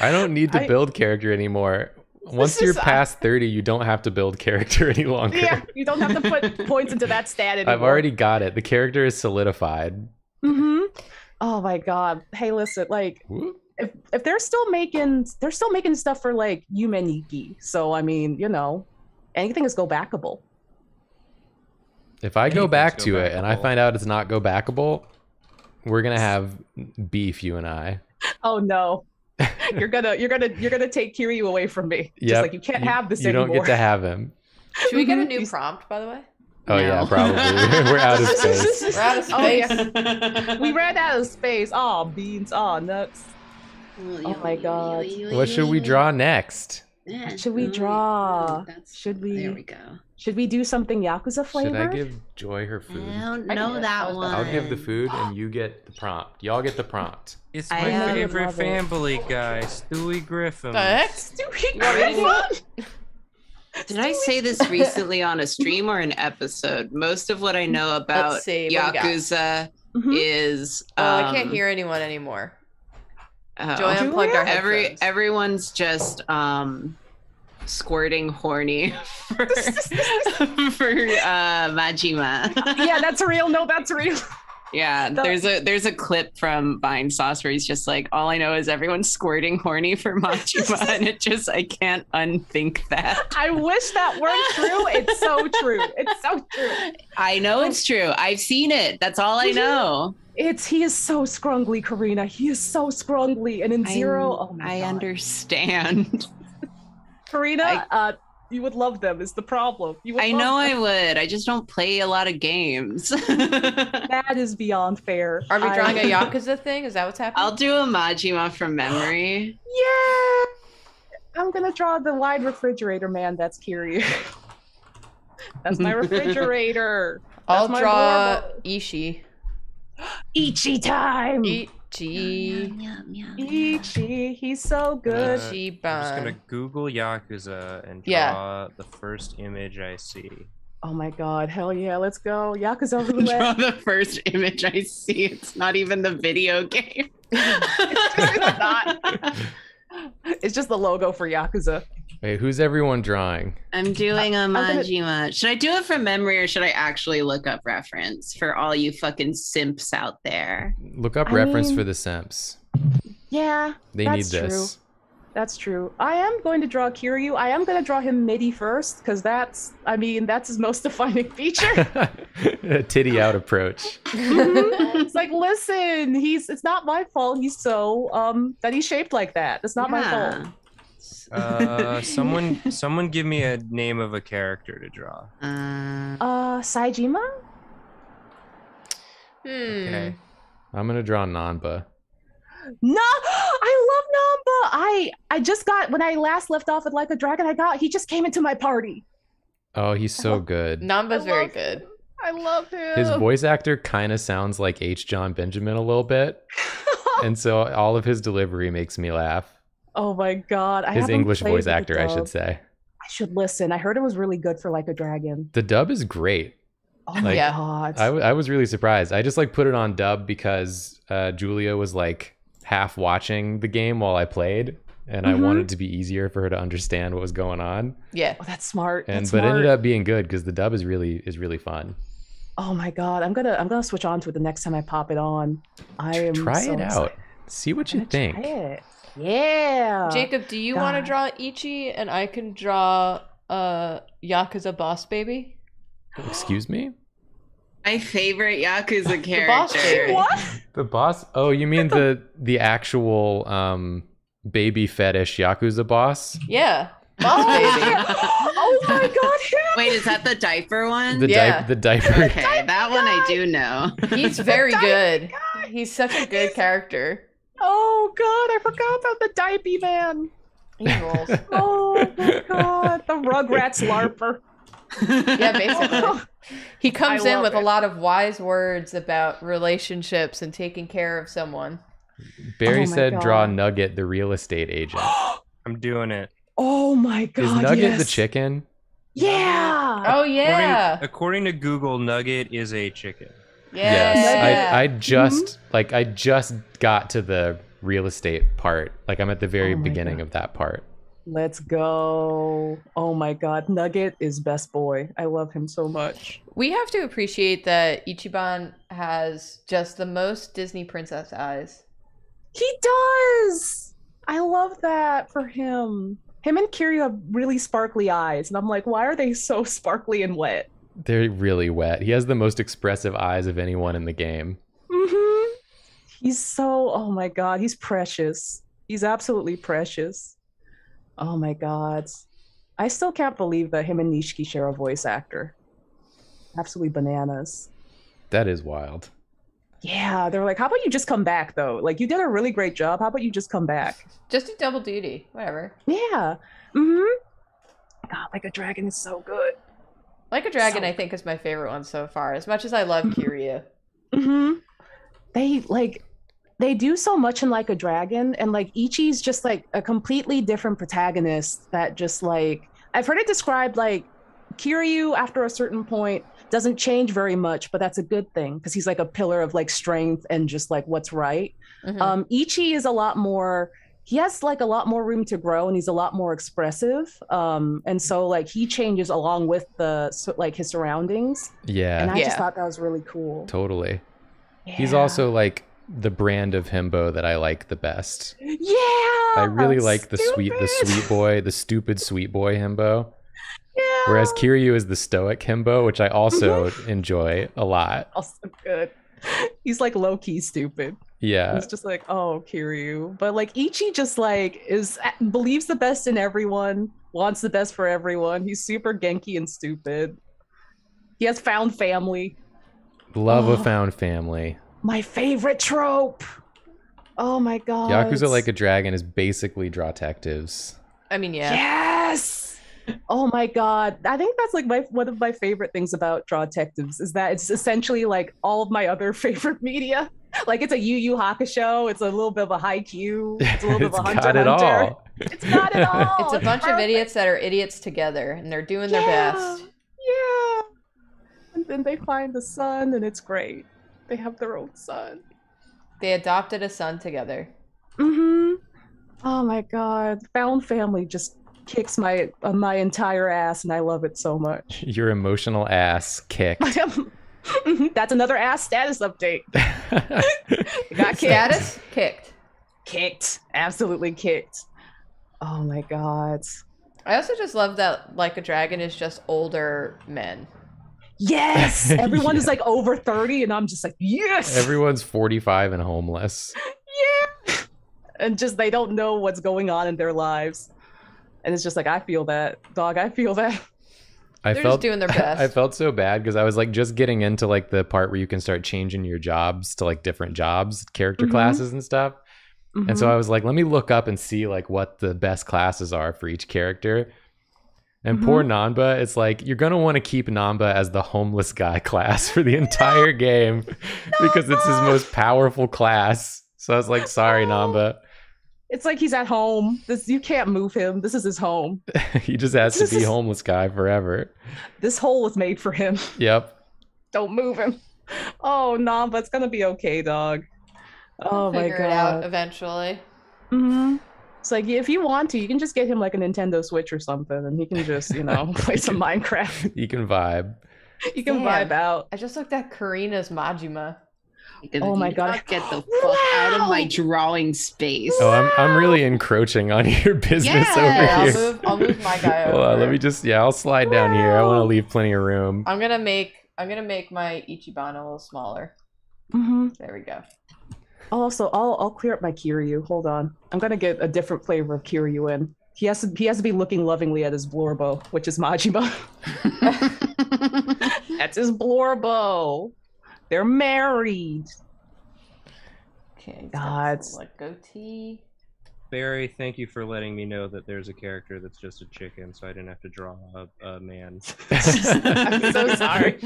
I don't need to I, build character anymore. Once you're past thirty, you don't have to build character any longer. Yeah, you don't have to put points into that stat anymore. I've already got it. The character is solidified. Mm-hmm. Oh my god. Hey, listen, like. Whoop. If, if they're still making they're still making stuff for like Yumeniki, so I mean, you know, anything is go backable. If I Anything's go back go to backable. it and I find out it's not go backable, we're gonna have beef, you and I. Oh no, you're gonna you're gonna you're gonna take Kiryu away from me. Yep. Just like you can't you, have this you anymore. You don't get to have him. Should we get a new prompt, by the way? Oh no. Yeah, probably. We're out of space. We're out of space. Oh, yeah. We ran out of space. Aw, oh, beans. Aw, oh, nuts. Oh my god. What should we draw next? What should we draw? Should we There we go. Should we do something Yakuza flavor? Should I give Joy her food? I don't know that one. I'll give the food and you get the prompt. Y'all get the prompt. It's my I favorite family it. guy, Stewie Griffin. Stewie Griffin? Did I say this recently on a stream or an episode? Most of what I know about see, Yakuza is um, oh, I can't hear anyone anymore. Oh. Joy unplugged our headphones. Every, everyone's just um, squirting horny for, for uh, Majima. Yeah, that's real. No, that's real. Yeah, the, there's a there's a clip from Vine Sauce where he's just like, all I know is everyone's squirting horny for Majima, and it just I can't unthink that. I wish that weren't true. It's so true. It's so true. I know it's true. I've seen it. That's all I know. It's he is so scrungly, Karina. He is so scrungly, and in zero, I, oh my I God. understand. Karina, I, uh, you would love them. Is the problem? You would I know them. I would. I just don't play a lot of games. That is beyond fair. Are we drawing I, a Yakuza thing? Is that what's happening? I'll do a Majima from memory. Yeah, I'm gonna draw the wide refrigerator man. That's Kiryu. That's my refrigerator. That's I'll my draw normal. Ishii. Ichi time! Ichi. Yum, yum, yum, yum. Ichi, he's so good. Uh, Ichiban. I'm just gonna Google Yakuza and draw yeah. the first image I see. Oh my god, hell yeah, let's go. Yakuza roulette. Draw the first image I see. It's not even the video game. It's just it's not. It's just the logo for Yakuza. Wait, who's everyone drawing? I'm doing a Majima. Gonna... Should I do it from memory or should I actually look up reference for all you fucking simps out there? Look up I reference mean, for the simps. Yeah, they that's need this. True. That's true. I am going to draw Kiryu. I am going to draw him midi first because that's, I mean, that's his most defining feature. A titty out approach. Mm-hmm. It's like, listen, he's. It's not my fault. He's so um that he's shaped like that. It's not yeah. my fault. uh someone someone give me a name of a character to draw. Uh, uh Saejima? Hmm. Okay. I'm gonna draw Nanba. No, I love Nanba. I I just got when I last left off with Like a Dragon, I got he just came into my party. Oh, he's so good. Nanba's very good. I love him. His voice actor kind of sounds like H. John Benjamin a little bit. And so all of his delivery makes me laugh. Oh my God. I his English voice actor, I should say. I should listen. I heard it was really good for Like a Dragon. The dub is great. Oh my like, God. I, w I was really surprised. I just like put it on dub because uh, Julia was like half watching the game while I played. And mm-hmm. I wanted it to be easier for her to understand what was going on. Yeah. Oh, that's smart. And that's but smart. It ended up being good because the dub is really is really fun. Oh my God. I'm gonna I'm gonna switch on to it the next time I pop it on. I am try so it excited. Out. See what I'm you think. Try it. Yeah. Jacob, do you God. wanna draw Ichi and I can draw uh Yakuza boss baby? Excuse me? My favorite Yakuza character. The boss baby. What? The boss oh, you mean the the actual um baby fetish Yakuza boss? Yeah. Boss baby. Oh my God. Wait, is that the diaper one? The yeah. Di the diaper. Okay, diaper that one guy. I do know. He's very good. Guy. He's such a good He's... character. Oh God, I forgot about the diaper man. He rolls. Oh my God. The Rugrats LARPer. Yeah, basically. He comes I in with it. a lot of wise words about relationships and taking care of someone. Barry oh said, God. draw Nugget, the real estate agent. I'm doing it. Oh my God. Is Nugget yes. the chicken? Yeah. Oh, yeah. According, according to Google, Nugget is a chicken. Yeah. Yes. I, I just, mm-hmm. like, I just got to the real estate part. Like, I'm at the very oh beginning God. of that part. Let's go. Oh my God. Nugget is best boy. I love him so much. We have to appreciate that Ichiban has just the most Disney princess eyes. He does. I love that for him. Him and Kiryu have really sparkly eyes. And I'm like, why are they so sparkly and wet? They're really wet. He has the most expressive eyes of anyone in the game. Mm-hmm. He's so, oh my God, he's precious. He's absolutely precious. Oh my God. I still can't believe that him and Nishiki share a voice actor. Absolutely bananas. That is wild. Yeah, they're like, how about you just come back though? Like, you did a really great job. How about you just come back? Just do double duty, whatever. Yeah. Mm-hmm. God, Like a Dragon is so good. Like a Dragon, so I think, is my favorite one so far, as much as I love Kiryu. Mm-hmm. They, like... They do so much in Like a Dragon, and like Ichi's just like a completely different protagonist that just like, I've heard it described like Kiryu after a certain point doesn't change very much, but that's a good thing because he's like a pillar of like strength and just like what's right. Mm-hmm. um, Ichi is a lot more, he has like a lot more room to grow and he's a lot more expressive. Um, and so like he changes along with the so, like his surroundings. Yeah. And I yeah. just thought that was really cool. Totally. Yeah. He's also like, the brand of himbo that I like the best. Yeah, I really like stupid. the sweet, the sweet boy, the stupid sweet boy himbo. Yeah. Whereas Kiryu is the stoic himbo, which I also enjoy a lot. Also good. He's like low key stupid. Yeah. He's just like, oh Kiryu, but like Ichi just like is believes the best in everyone, wants the best for everyone. He's super Genki and stupid. He has found family. Love oh. a found family. My favorite trope. Oh my God. Yakuza Like a Dragon is basically Drawtectives. I mean, yeah. Yes. Oh my God. I think that's like my one of my favorite things about Drawtectives is that it's essentially like all of my other favorite media. Like it's a Yu Yu Hakusho. It's a little bit of a Haikyuu. It's a little bit of a Hunter Hunter. It's got it all. It's got it all. It's a bunch Perfect. of idiots that are idiots together and they're doing yeah. their best. Yeah. And then they find the sun and it's great. They have their own son. They adopted a son together. Mm-hmm. Oh my God. Found family just kicks my uh, my entire ass and I love it so much. Your emotional ass kicked. That's another ass status update. Got kicked. Status? Kicked. Kicked. Absolutely kicked. Oh my God. I also just love that Like a Dragon is just older men. Yes, everyone yeah. is like over thirty and I'm just like, yes, everyone's forty-five and homeless. Yeah, and just they don't know what's going on in their lives and it's just like, I feel that, dog. I feel that. I They're felt just doing their best. I felt so bad because I was like just getting into like the part where you can start changing your jobs to like different jobs, character mm-hmm. classes and stuff. Mm-hmm. And so I was like, let me look up and see like what the best classes are for each character. And mm-hmm. poor Nanba, it's like, you're going to want to keep Nanba as the homeless guy class for the entire no! game because it's his most powerful class. So I was like, sorry, Nanba. It's like he's at home. This you can't move him. This is his home. He just has this to be is, homeless guy forever. This hole was made for him. Yep. Don't move him. Oh, Nanba, it's going to be okay, dog. Oh, my God. Figure it out eventually. Mm-hmm. It's like, if you want to, you can just get him like a Nintendo Switch or something, and he can just, you know, play some Minecraft. You can vibe. You can Damn. vibe out. I just looked at Karina's Majima. Oh my God! Get the fuck wow. out of my drawing space. Oh, I'm I'm really encroaching on your business yeah. over here. I'll move, I'll move my guy over. Well, let me just yeah, I'll slide wow. down here. I want to leave plenty of room. I'm gonna make I'm gonna make my Ichiban a little smaller. Mm-hmm. There we go. Also, I'll I'll clear up my Kiryu. Hold on, I'm gonna get a different flavor of Kiryu in. He has to he has to be looking lovingly at his Blorbo, which is Majima. That's his Blorbo. They're married. Okay. God, like goatee. Barry, thank you for letting me know that there's a character that's just a chicken, so I didn't have to draw a, a man. I'm so sorry.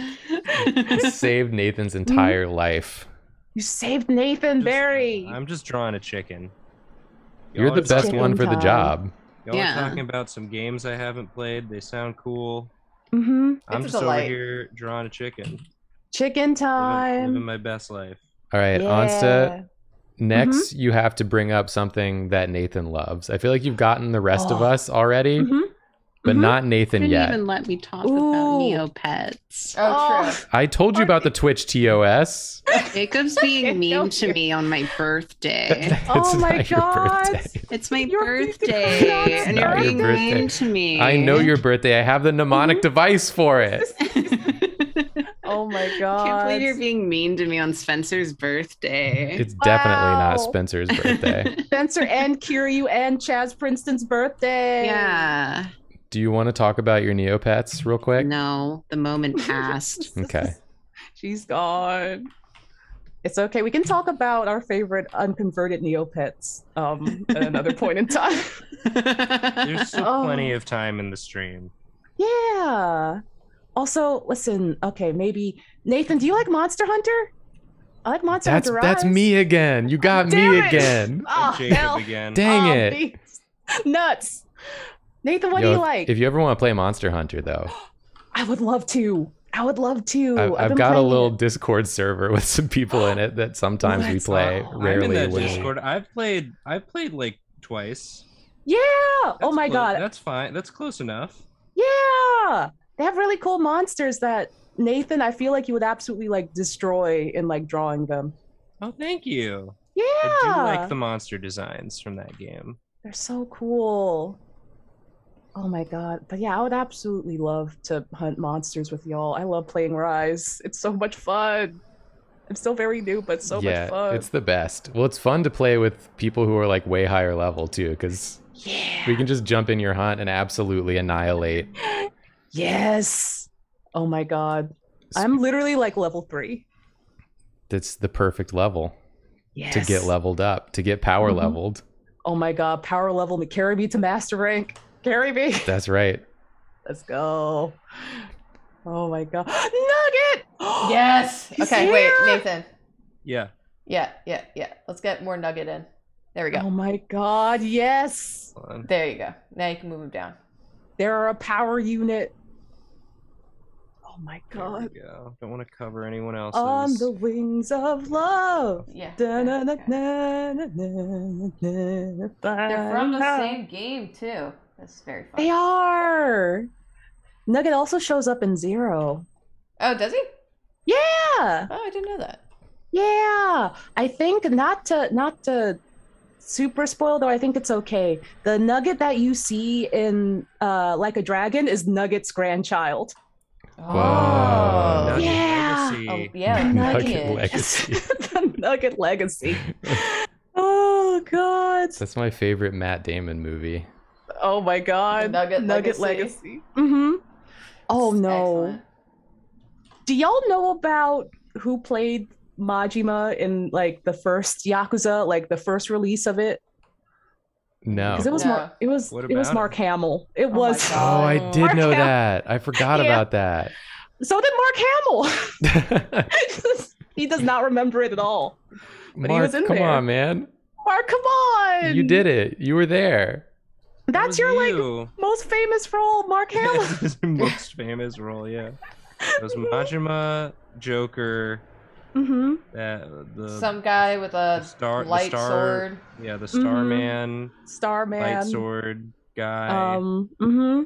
You saved Nathan's entire mm-hmm. life. You saved Nathan, just, Barry. I'm just drawing a chicken. Y'all You're the best one for time. the job. Y'all yeah. are talking about some games I haven't played. They sound cool. Mm-hmm. I'm it's just over here drawing a chicken. Chicken time. Living, living my best life. All right, yeah. Onsta. Next, mm-hmm. you have to bring up something that Nathan loves. I feel like you've gotten the rest oh. of us already, mm-hmm. but mm-hmm. not Nathan Didn't yet. Didn't even let me talk Ooh. about Neopets. Oh, true. I told you about the Twitch T O S. Jacob's being mean to me on my birthday. Oh my God! It's my your birthday, birthday and you're being birthday. mean to me. I know your birthday. I have the mnemonic mm-hmm. device for it. Oh my God! Can't believe you're being mean to me on Spencer's birthday. It's wow. definitely not Spencer's birthday. Spencer and Kiryu and Chaz Princeton's birthday. Yeah. Do you want to talk about your Neopets real quick? No, the moment passed. Okay. She's gone. It's okay. We can talk about our favorite unconverted Neopets um, at another point in time. There's still oh. plenty of time in the stream. Yeah. Also, listen, okay, maybe... Nathan, do you like Monster Hunter? I like Monster that's, Hunter That's Rise. me again. You got oh, me it. again. Oh, hell. again. Dang oh, it. Beats. Nuts. Nathan, what Yo, do you if, like? If you ever want to play Monster Hunter, though. I would love to. I would love to. I've, I've, I've got a little it. Discord server with some people in it that sometimes oh, we play. Awesome. Rarely I'm in that Discord. I've played, I've played like twice. Yeah. That's oh, my God. That's fine. That's close enough. Yeah. They have really cool monsters that Nathan, I feel like you would absolutely like destroy in like drawing them. Oh, thank you. Yeah. I do like the monster designs from that game. They're so cool. Oh my God. But yeah, I would absolutely love to hunt monsters with y'all. I love playing Rise. It's so much fun. I'm still very new, but so yeah, much fun. Yeah, it's the best. Well, it's fun to play with people who are like way higher level too, because yeah. we can just jump in your hunt and absolutely annihilate. Yes. Oh my God. I'm literally like level three. That's the perfect level yes. to get leveled up, to get power mm-hmm. leveled. Oh my God. Power level. Carry me to master rank. Carry me. That's right. Let's go. Oh my God. Nugget. Yes. He's okay. Here. Wait, Nathan. Yeah. Yeah. Yeah. Yeah. Let's get more Nugget in. There we go. Oh my God. Yes. There you go. Now you can move him down. They're a power unit. Oh my God! There we go. Don't want to cover anyone else's. On the wings of love. Yeah. Da, na, na, na, na, na, na, They're from the same game too. That's very fun. They are. Nugget also shows up in Zero. Oh, does he? Yeah. Oh, I didn't know that. Yeah, I think not to not to super spoil though. I think it's okay. The Nugget that you see in uh, Like a Dragon is Nugget's grandchild. Wow. Nugget yeah. Oh, yeah. The Nugget, Nugget Legacy. The Nugget Legacy. Oh, God. That's my favorite Matt Damon movie. Oh, my God. The Nugget, Nugget Legacy. Legacy. Mm-hmm. Oh, no. Excellent. Do y'all know about who played Majima in, like, the first Yakuza, like, the first release of it? No. Because it was no. Mark, it was it was Mark him? Hamill. It oh was. Oh, I did Mark know Hamill. That. I forgot yeah. about that. So did Mark Hamill. He does not remember it at all. But Mark, he was in come there. on, man. Mark, come on. You did it. You were there. That's your like you. most famous role, Mark Hamill. His most famous role, yeah. It was Majima, Joker. Mm-hmm. Uh, the, Some guy with a star, light star, sword. Yeah, the Starman. Mm-hmm. Starman. Light sword guy. Um. Mm-hmm.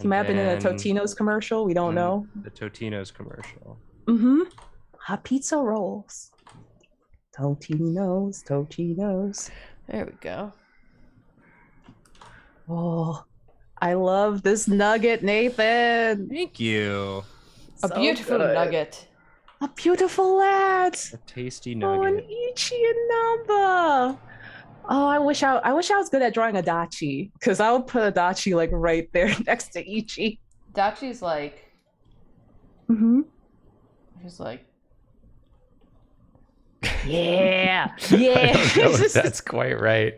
He might have been in a Totino's commercial. We don't know. The Totino's commercial. Mm-hmm. Hot pizza rolls. Totino's, Totino's. There we go. Oh, I love this nugget, Nathan. Thank you. A so beautiful good. nugget. A beautiful lad. A tasty nugget. Oh, an Ichi and Nanba. Oh, I wish I, I wish I was good at drawing Adachi, because I would put Adachi like right there next to Ichi. Adachi's like, mm-hmm. He's like, yeah, yeah. I don't know if that's quite right.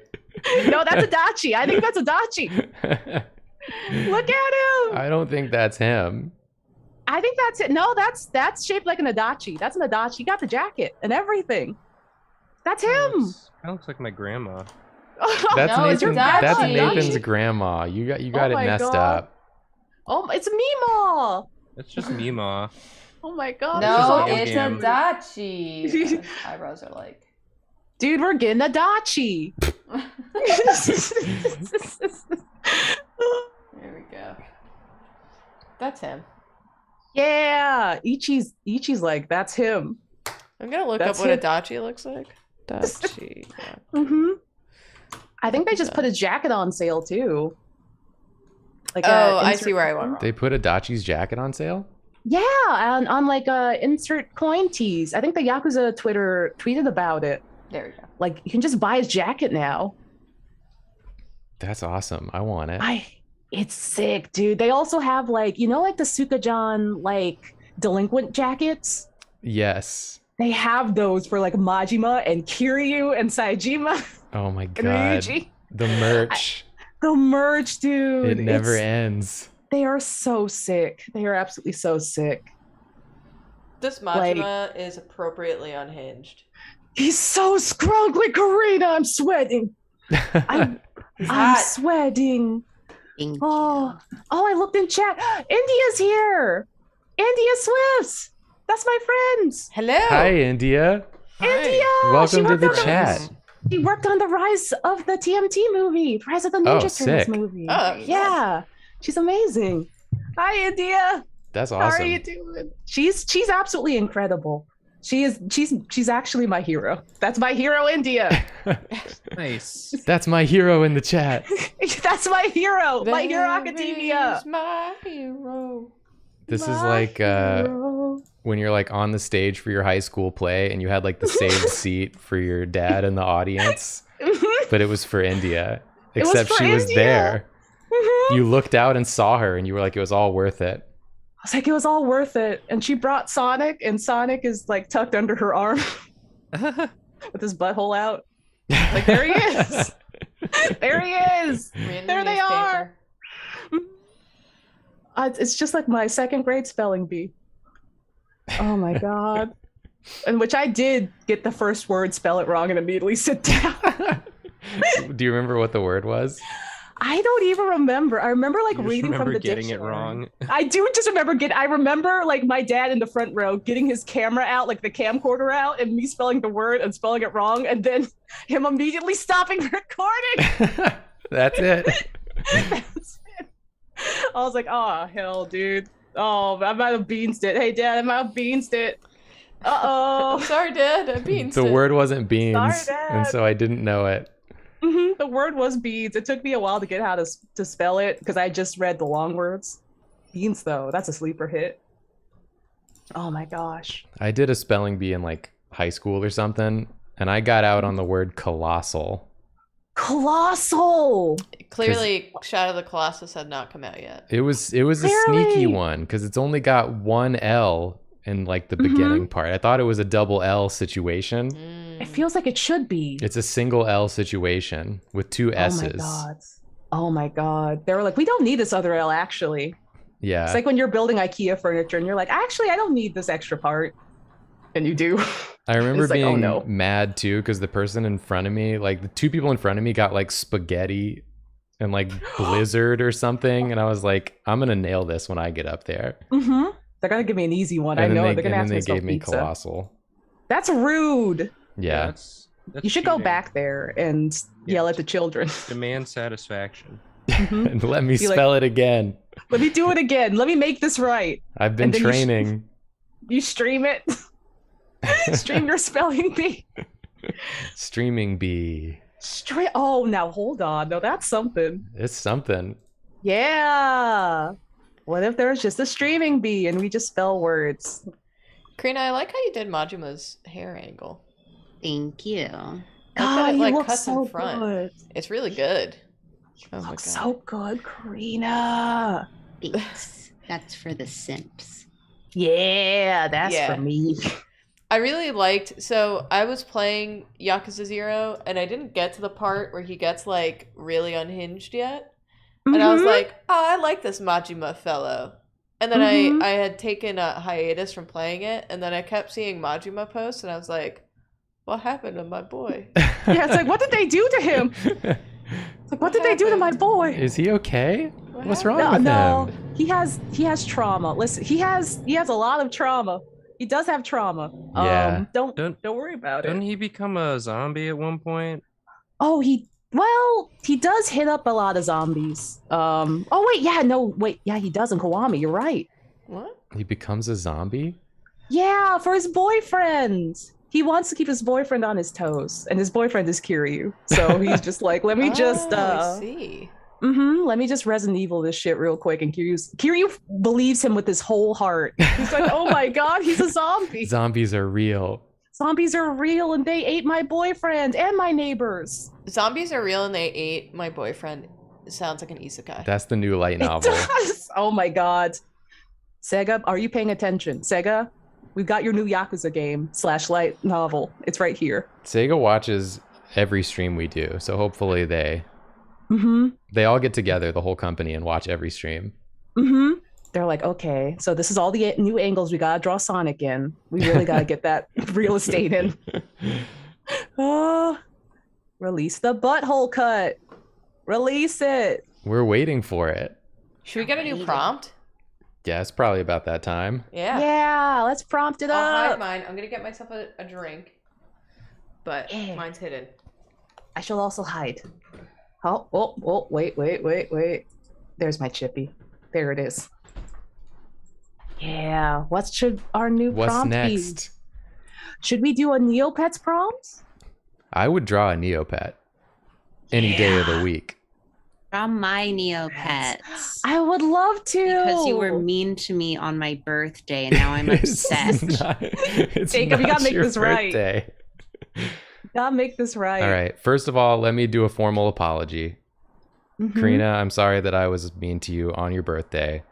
No, that's Adachi. I think that's Adachi. Look at him. I don't think that's him. I think that's it. No, that's that's shaped like an Adachi. That's an Adachi. He got the jacket and everything. That's him. That looks, that looks like my grandma. That's no, Nathan, that's Nathan's grandma. You got you got oh it messed God. up. Oh, it's Meemaw. It's just Meemaw. Oh my God. No, it's, like it's Adachi. His eyebrows are like. Dude, we're getting Adachi. There we go. That's him. Yeah, Ichi's Ichi's like that's him. I'm gonna look that's up what him. Adachi looks like. Adachi. Mhm. I think they just put a jacket on sale too. Like oh, I see where I went wrong. They put Adachi's jacket on sale. Yeah, on, on like uh, insert coin tees. I think the Yakuza Twitter tweeted about it. There we go. Like you can just buy his jacket now. That's awesome. I want it. I. It's sick, dude. They also have like, you know, like the Sukajan like delinquent jackets. Yes. They have those for like Majima and Kiryu and Saejima. Oh my God. And Ryuji. The merch. I, the merch, dude. It never it's, ends. They are so sick. They are absolutely so sick. This Majima like, is appropriately unhinged. He's so scrunked like Karina. I'm sweating. I'm, I'm sweating. Oh, oh, I looked in chat. India's here. India Swifts. That's my friends. Hello. Hi, India. Hi. India. Welcome to the chat. She worked on the Rise of the T M T movie. Rise of the Ninja oh, Turtles movie. Oh, yeah. yeah. She's amazing. Hi, India. That's awesome. How are you doing? She's she's absolutely incredible. She is she's she's actually my hero. That's my hero, India. Nice. That's my hero in the chat. That's my hero. There my Hero Academia. My hero. This my is like hero. uh when you're like on the stage for your high school play and you had like the saved seat for your dad in the audience. But it was for India. Except was for she India. was there. Mm-hmm. You looked out and saw her and you were like, it was all worth it. I was like, it was all worth it. And she brought Sonic, and Sonic is like tucked under her arm with his butthole out. Like, there he is. There he is. There the they newspaper. are. Uh, it's just like my second grade spelling bee. Oh my God. In which I did get the first word, spell it wrong, and immediately sit down. Do you remember what the word was? I don't even remember. I remember like you reading remember from the getting dictionary. It wrong. I do just remember get. I remember like my dad in the front row getting his camera out, like the camcorder out, and me spelling the word and spelling it wrong, and then him immediately stopping recording. That's it. That's it. I was like, oh hell, dude. Oh, I might have beansed it. Hey, Dad, I might have beansed it. Uh oh. I'm sorry, Dad. I beansed the it. The word wasn't beans, sorry, Dad. And so I didn't know it. Mm-hmm. The word was beads. It took me a while to get how to to spell it because I just read the long words. Beans, though, that's a sleeper hit. Oh my gosh. I did a spelling bee in like high school or something, and I got out on the word colossal. Colossal. Clearly, Shadow of the Colossus had not come out yet. It was it was Clearly. a sneaky one because it's only got one L in like the mm-hmm. beginning part. I thought it was a double L situation. Mm. It feels like it should be. It's a single L situation with two S's. Oh my god. Oh my god. They were like, we don't need this other L actually. Yeah. It's like when you're building IKEA furniture and you're like, actually, I don't need this extra part. And you do. I remember being like, oh, no. mad too, because the person in front of me, like the two people in front of me got like spaghetti and like blizzard or something. And I was like, I'm going to nail this when I get up there. Mm-hmm. They're going to give me an easy one. And I know. They, they're going to ask me to pizza. Me Colossal. That's rude. Yeah. That's, that's you should cheating. Go back there and yeah. yell at the children. Demand satisfaction. Mm-hmm. And let me Be spell like, it again. Let me do it again. Let me make this right. I've been training. You, you stream it. Stream your spelling bee. Streaming bee. Stre oh, now hold on. No, that's something. It's something. Yeah. What if there was just a streaming bee and we just spell words? Karina, I like how you did Majima's hair angle. Thank you. I God, it, like, you look so in front. Good. It's really good. You oh look so good, Karina. Thanks. That's for the simps. Yeah, that's yeah. for me. I really liked, so I was playing Yakuza zero, and I didn't get to the part where he gets, like, really unhinged yet. Mm-hmm. And I was like, oh, I like this Majima fellow. And then mm-hmm. I, I had taken a hiatus from playing it, and then I kept seeing Majima posts, and I was like, what happened to my boy? Yeah, it's like, what did they do to him? It's like, what, what did happened? They do to my boy? Is he okay? What What's happened? Wrong no, with no. him? He has, he has trauma. Listen, he has, he has a lot of trauma. He does have trauma. Yeah. Um, don't, don't don't worry about didn't it. Didn't he become a zombie at one point? Oh, he well, he does hit up a lot of zombies. Um. Oh wait, yeah, no, wait, yeah, he does in Kiwami. You're right. What? He becomes a zombie? Yeah, for his boyfriend. He wants to keep his boyfriend on his toes, and his boyfriend is Kiryu. So he's just like, let me oh, just. Uh, I see. Mm-hmm. Let me just Resident Evil this shit real quick. And Kiryu's, Kiryu believes him with his whole heart. He's like, oh my god, he's a zombie. Zombies are real. Zombies are real and they ate my boyfriend and my neighbors. Zombies are real and they ate my boyfriend. It sounds like an isekai. That's the new light novel. It does. Oh my god. Sega, are you paying attention? Sega, we've got your new Yakuza game slash light novel. It's right here. Sega watches every stream we do, so hopefully they... Mm-hmm. They all get together, the whole company, and watch every stream. Mm-hmm. They're like, okay, so this is all the new angles. We got to draw Sonic in. We really got to get that real estate in. Oh, release the butthole cut. Release it. We're waiting for it. Should we get a new prompt? Yeah, it's probably about that time. Yeah. Yeah, let's prompt it I'll up. I'll hide mine. I'm going to get myself a, a drink, but yeah. mine's hidden. I shall also hide. Oh, oh, oh, wait, wait, wait, wait. There's my chippy. There it is. Yeah. What should our new What's prompt next? Be? Should we do a Neopets prompt? I would draw a Neopet any yeah. day of the week. Draw my Neopets. I would love to. Because you were mean to me on my birthday, and now I'm upset. Not, it's Jacob, not you gotta make this birthday. Right. I'll make this right. All right. First of all, let me do a formal apology. Mm-hmm. Karina, I'm sorry that I was mean to you on your birthday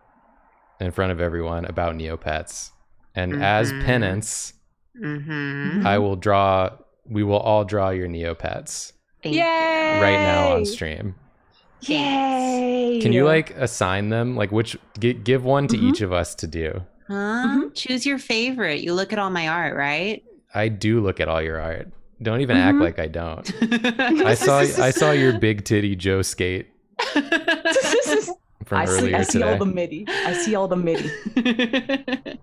in front of everyone about Neopets. And mm-hmm. as penance, mm-hmm. I will draw, we will all draw your Neopets. Thank Yay! Right now on stream. Yay! Can you like assign them? Like which, give one to mm-hmm. each of us to do. Huh? Mm-hmm. Choose your favorite. You look at all my art, right? I do look at all your art. Don't even mm-hmm. act like I don't. I saw I saw your big titty Joe skate from I earlier see, I today. see all the midi. I see all the midi.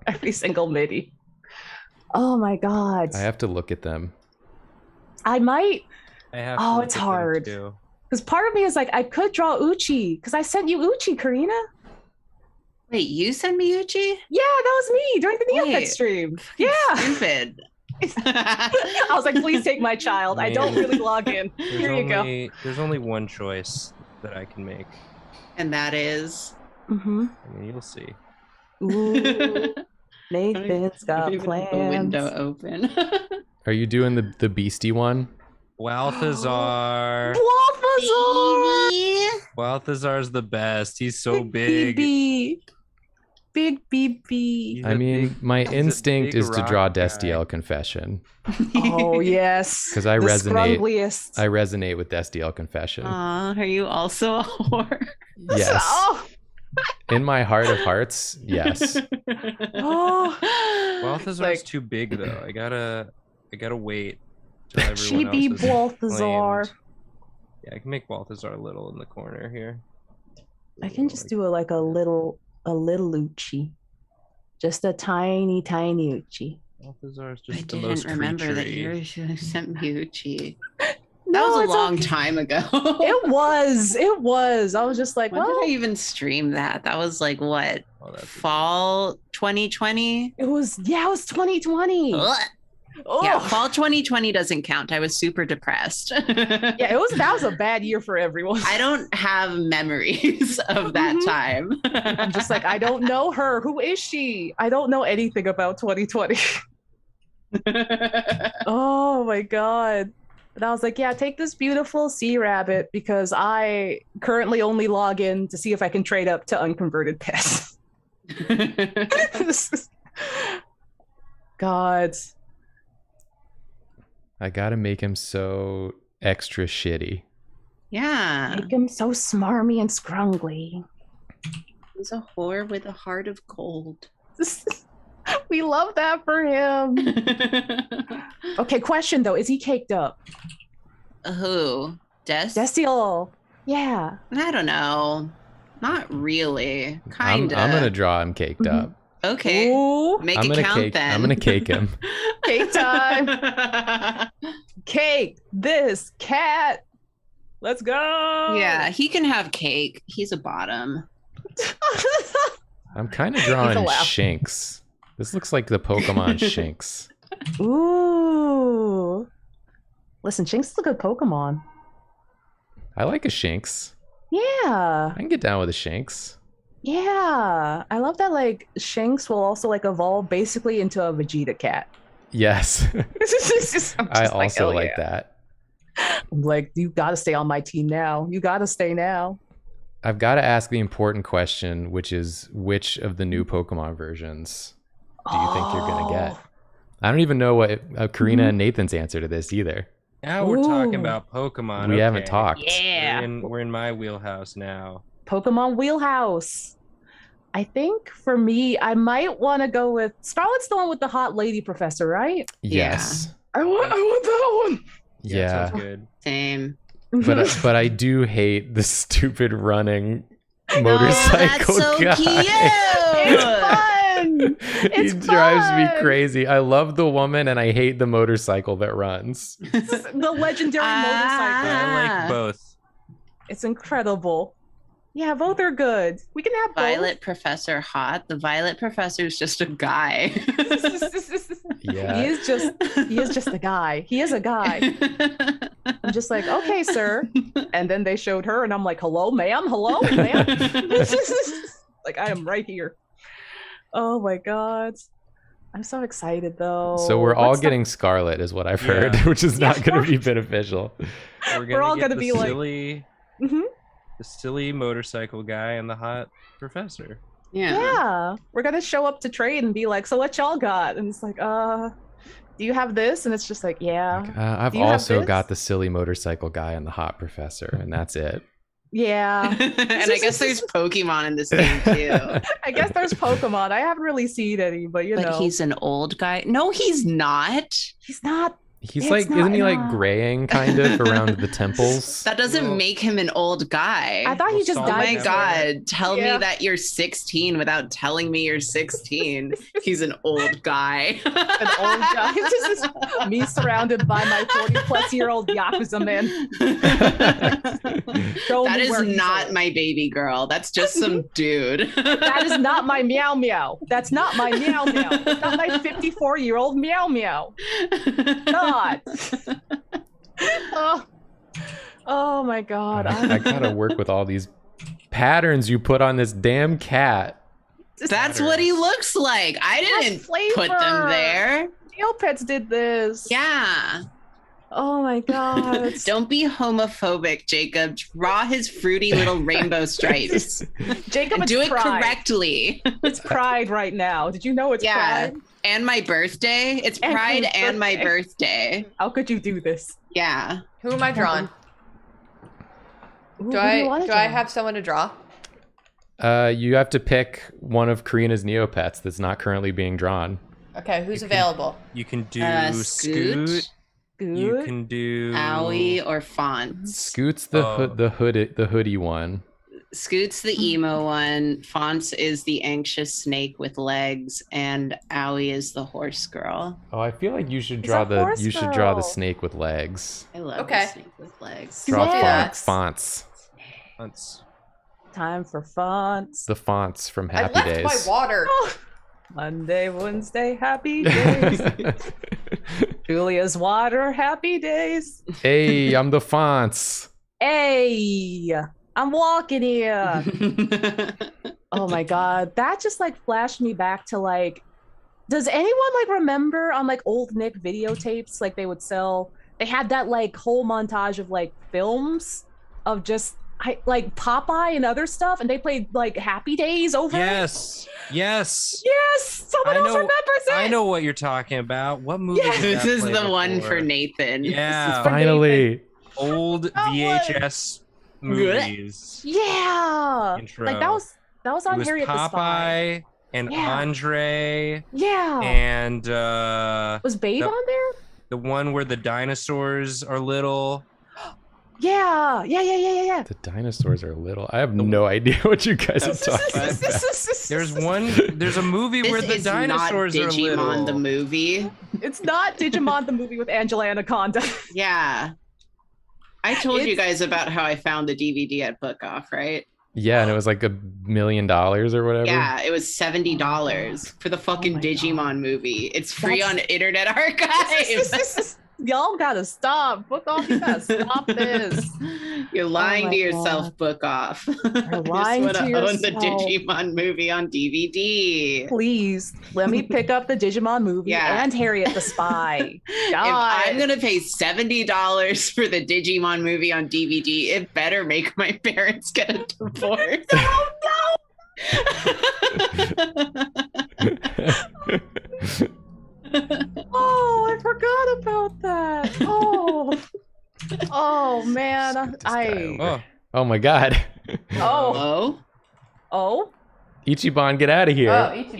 Every single midi. Oh my god. I have to look at them. I might. I have oh, to it's hard. Because part of me is like I could draw Uchi because I sent you Uchi, Karina. Wait, you sent me Uchi? Yeah, that was me during the Neopet stream. Yeah. Stupid. I was like, please take my child. Man. I don't really log in. There's Here you only, go. There's only one choice that I can make. And that is? Mm-hmm. I mean, you'll see. Ooh, Nathan's got plans. The window open. Are you doing the, the beastie one? Balthazar. Balthazar! Balthazar's the best. He's so big. big B B. I mean, my instinct is to draw Destiel confession. Oh yes, because I resonate. Scrumbliest. I resonate with Destiel confession. Uh, are you also a whore? Yes. Oh. In my heart of hearts, yes. Oh, Balthazar's like, too big though. I gotta, I gotta wait. Till she be Balthazar. Inflamed. Yeah, I can make Balthazar little in the corner here. I can just do a, like a little, a little Uchi, just a tiny, tiny Uchi. Balthazar's just I the didn't most remember creature-y. That you should have sent me Uchi. That no, was a long okay. time ago. It was. It was. I was just like, when well, did I even stream that? That was like what? Oh, fall twenty twenty? It was, yeah, it was twenty twenty. Ugh. Oh. Yeah, fall twenty twenty doesn't count. I was super depressed. Yeah, it was. That was a bad year for everyone. I don't have memories of that mm-hmm. time. I'm just like, I don't know her. Who is she? I don't know anything about twenty twenty. Oh my God. And I was like, yeah, take this beautiful sea rabbit because I currently only log in to see if I can trade up to unconverted pets. is... God. I gotta make him so extra shitty. Yeah. Make him so smarmy and scrungly. He's a whore with a heart of gold. We love that for him. Okay, question though, is he caked up? Uh, who? Des? Destiel. Yeah. I don't know. Not really. Kind of. I'm, I'm gonna draw him caked mm-hmm. up. Okay. Ooh. Make I'm it count cake, then. I'm gonna cake him. Cake time. Cake this cat. Let's go. Yeah, he can have cake. He's a bottom. I'm kind of drawing Shinx. This looks like the Pokemon Shinx. Ooh. Listen, Shinx is a good Pokemon. I like a Shinx. Yeah. I can get down with a Shinx. Yeah. I love that like Shinx will also like evolve basically into a Vegeta cat. Yes. Just, just I also like, like yeah. that. I'm like, you gotta stay on my team now. You gotta stay now. I've gotta ask the important question, which is which of the new Pokemon versions do you think you're gonna get? I don't even know what uh, Karina mm. and Nathan's answer to this either. Now we're Ooh. Talking about Pokemon. We okay. haven't talked. Yeah, we're in, we're in my wheelhouse now. Pokemon wheelhouse. I think for me, I might want to go with Scarlet's the one with the hot lady professor, right? Yes. Yeah. I want. I want that one. Yeah, yeah. That sounds good. Same. But uh, but I do hate the stupid running motorcycle oh, that's so guy. Cute. It's fun. It's he fun. Drives me crazy. I love the woman and I hate the motorcycle that runs. The legendary ah. motorcycle. I like both. It's incredible. Yeah, both are good. We can have Violet both. Professor hot. The Violet Professor is just a guy. Yeah. He is just he is just a guy. He is a guy. I'm just like, okay, sir. And then they showed her and I'm like, hello, ma'am, hello, ma'am. Like I am right here. Oh my God. I'm so excited though. So we're all What's getting the... Scarlet is what I've heard, yeah. which is not yeah, gonna we're... be beneficial. We're, gonna we're all gonna be silly, like mm-hmm. the silly motorcycle guy and the hot professor. Yeah. Yeah. We're gonna show up to trade and be like, so what y'all got? And it's like, uh, do you have this? And it's just like, yeah. Like, uh, I've also got the silly motorcycle guy and the hot professor, and that's it. Yeah. And I guess there's Pokemon in this game too. I guess there's Pokemon. I haven't really seen any, but you but know. But he's an old guy. No, he's not. He's not. He's like, not, isn't he like graying kind of around the temples? That doesn't well, make him an old guy. I thought well, he just died. Oh my God. Tell yeah. me that you're sixteen without telling me you're sixteen. He's an old guy. An old guy. Just, just me surrounded by my forty plus year old Yakuza man. That is not my baby girl. That's just some dude. That is not my meow meow. That's not my meow meow. That's not my fifty-four year old meow meow. No. oh. oh my God. I, I gotta work with all these patterns you put on this damn cat. That's patterns. What he looks like. I didn't put them there. Neopets did this. Yeah. Oh my God. Don't be homophobic, Jacob. Draw his fruity little rainbow stripes. Jacob, it's do it pride. correctly. It's Pride right now. Did you know it's yeah. Pride? And my birthday. It's and Pride birthday. and my birthday. How could you do this? Yeah. Who am I drawing? Who, do who I do, do I have someone to draw? Uh, you have to pick one of Karina's Neopets that's not currently being drawn. Okay, who's you available? Can, you can do uh, Scoot. Scoot. Scoot. You can do Owie or Fonz. Scoot's the oh. ho the hoodie the hoodie one. Scoot's the emo one. Fonz is the anxious snake with legs, and Owie is the horse girl. Oh, I feel like you should draw the you girl. should draw the snake with legs. I love okay. the snake with legs. Draw yes. fonts. Fonts. Time for fonts. The fonts from Happy I left Days. My water. Oh. Monday, Wednesday, happy days. Julia's water, happy days. Hey, I'm the fonts. Hey, I'm walking here. Oh my God. That just like flashed me back to like, does anyone like remember on like old Nick videotapes, like they would sell, they had that like whole montage of like films of just I, like Popeye and other stuff, and they played like Happy Days over. Yes, yes, yes. Someone I else know, remembers it. I know what you're talking about. What movie? Yes. Did this is the before? one for Nathan. Yeah, for finally, Nathan. Old V H S movies. Yeah, Intro. like that was that was on it was Harriet Popeye the Spy and yeah. Andre. Yeah, and uh, was Babe the, on there? The one where the dinosaurs are little. Yeah, yeah, yeah, yeah, yeah. The dinosaurs are little. I have no idea what you guys are talking about. There's one, there's a movie this where the dinosaurs are little. It's not Digimon the movie. It's not Digimon the movie with Angela Anaconda. Yeah. I told it's... you guys about how I found the D V D at Book Off, right? Yeah, and it was like a million dollars or whatever. Yeah, it was seventy dollars for the fucking oh Digimon God. movie. It's free That's... on Internet Archive. Y'all gotta stop. Book Off, you gotta stop this. You're lying oh to yourself, God. Book Off. You're lying you just to yourself. I want to own the Digimon movie on D V D. Please, let me pick up the Digimon movie yeah. and Harriet the Spy. If I'm gonna pay seventy dollars for the Digimon movie on D V D, it better make my parents get a divorce. Oh no! Oh, I forgot about that. Oh, oh man, I. Oh. oh my God. Oh. Oh. Ichiban, get out of here. Oh, Ichiban.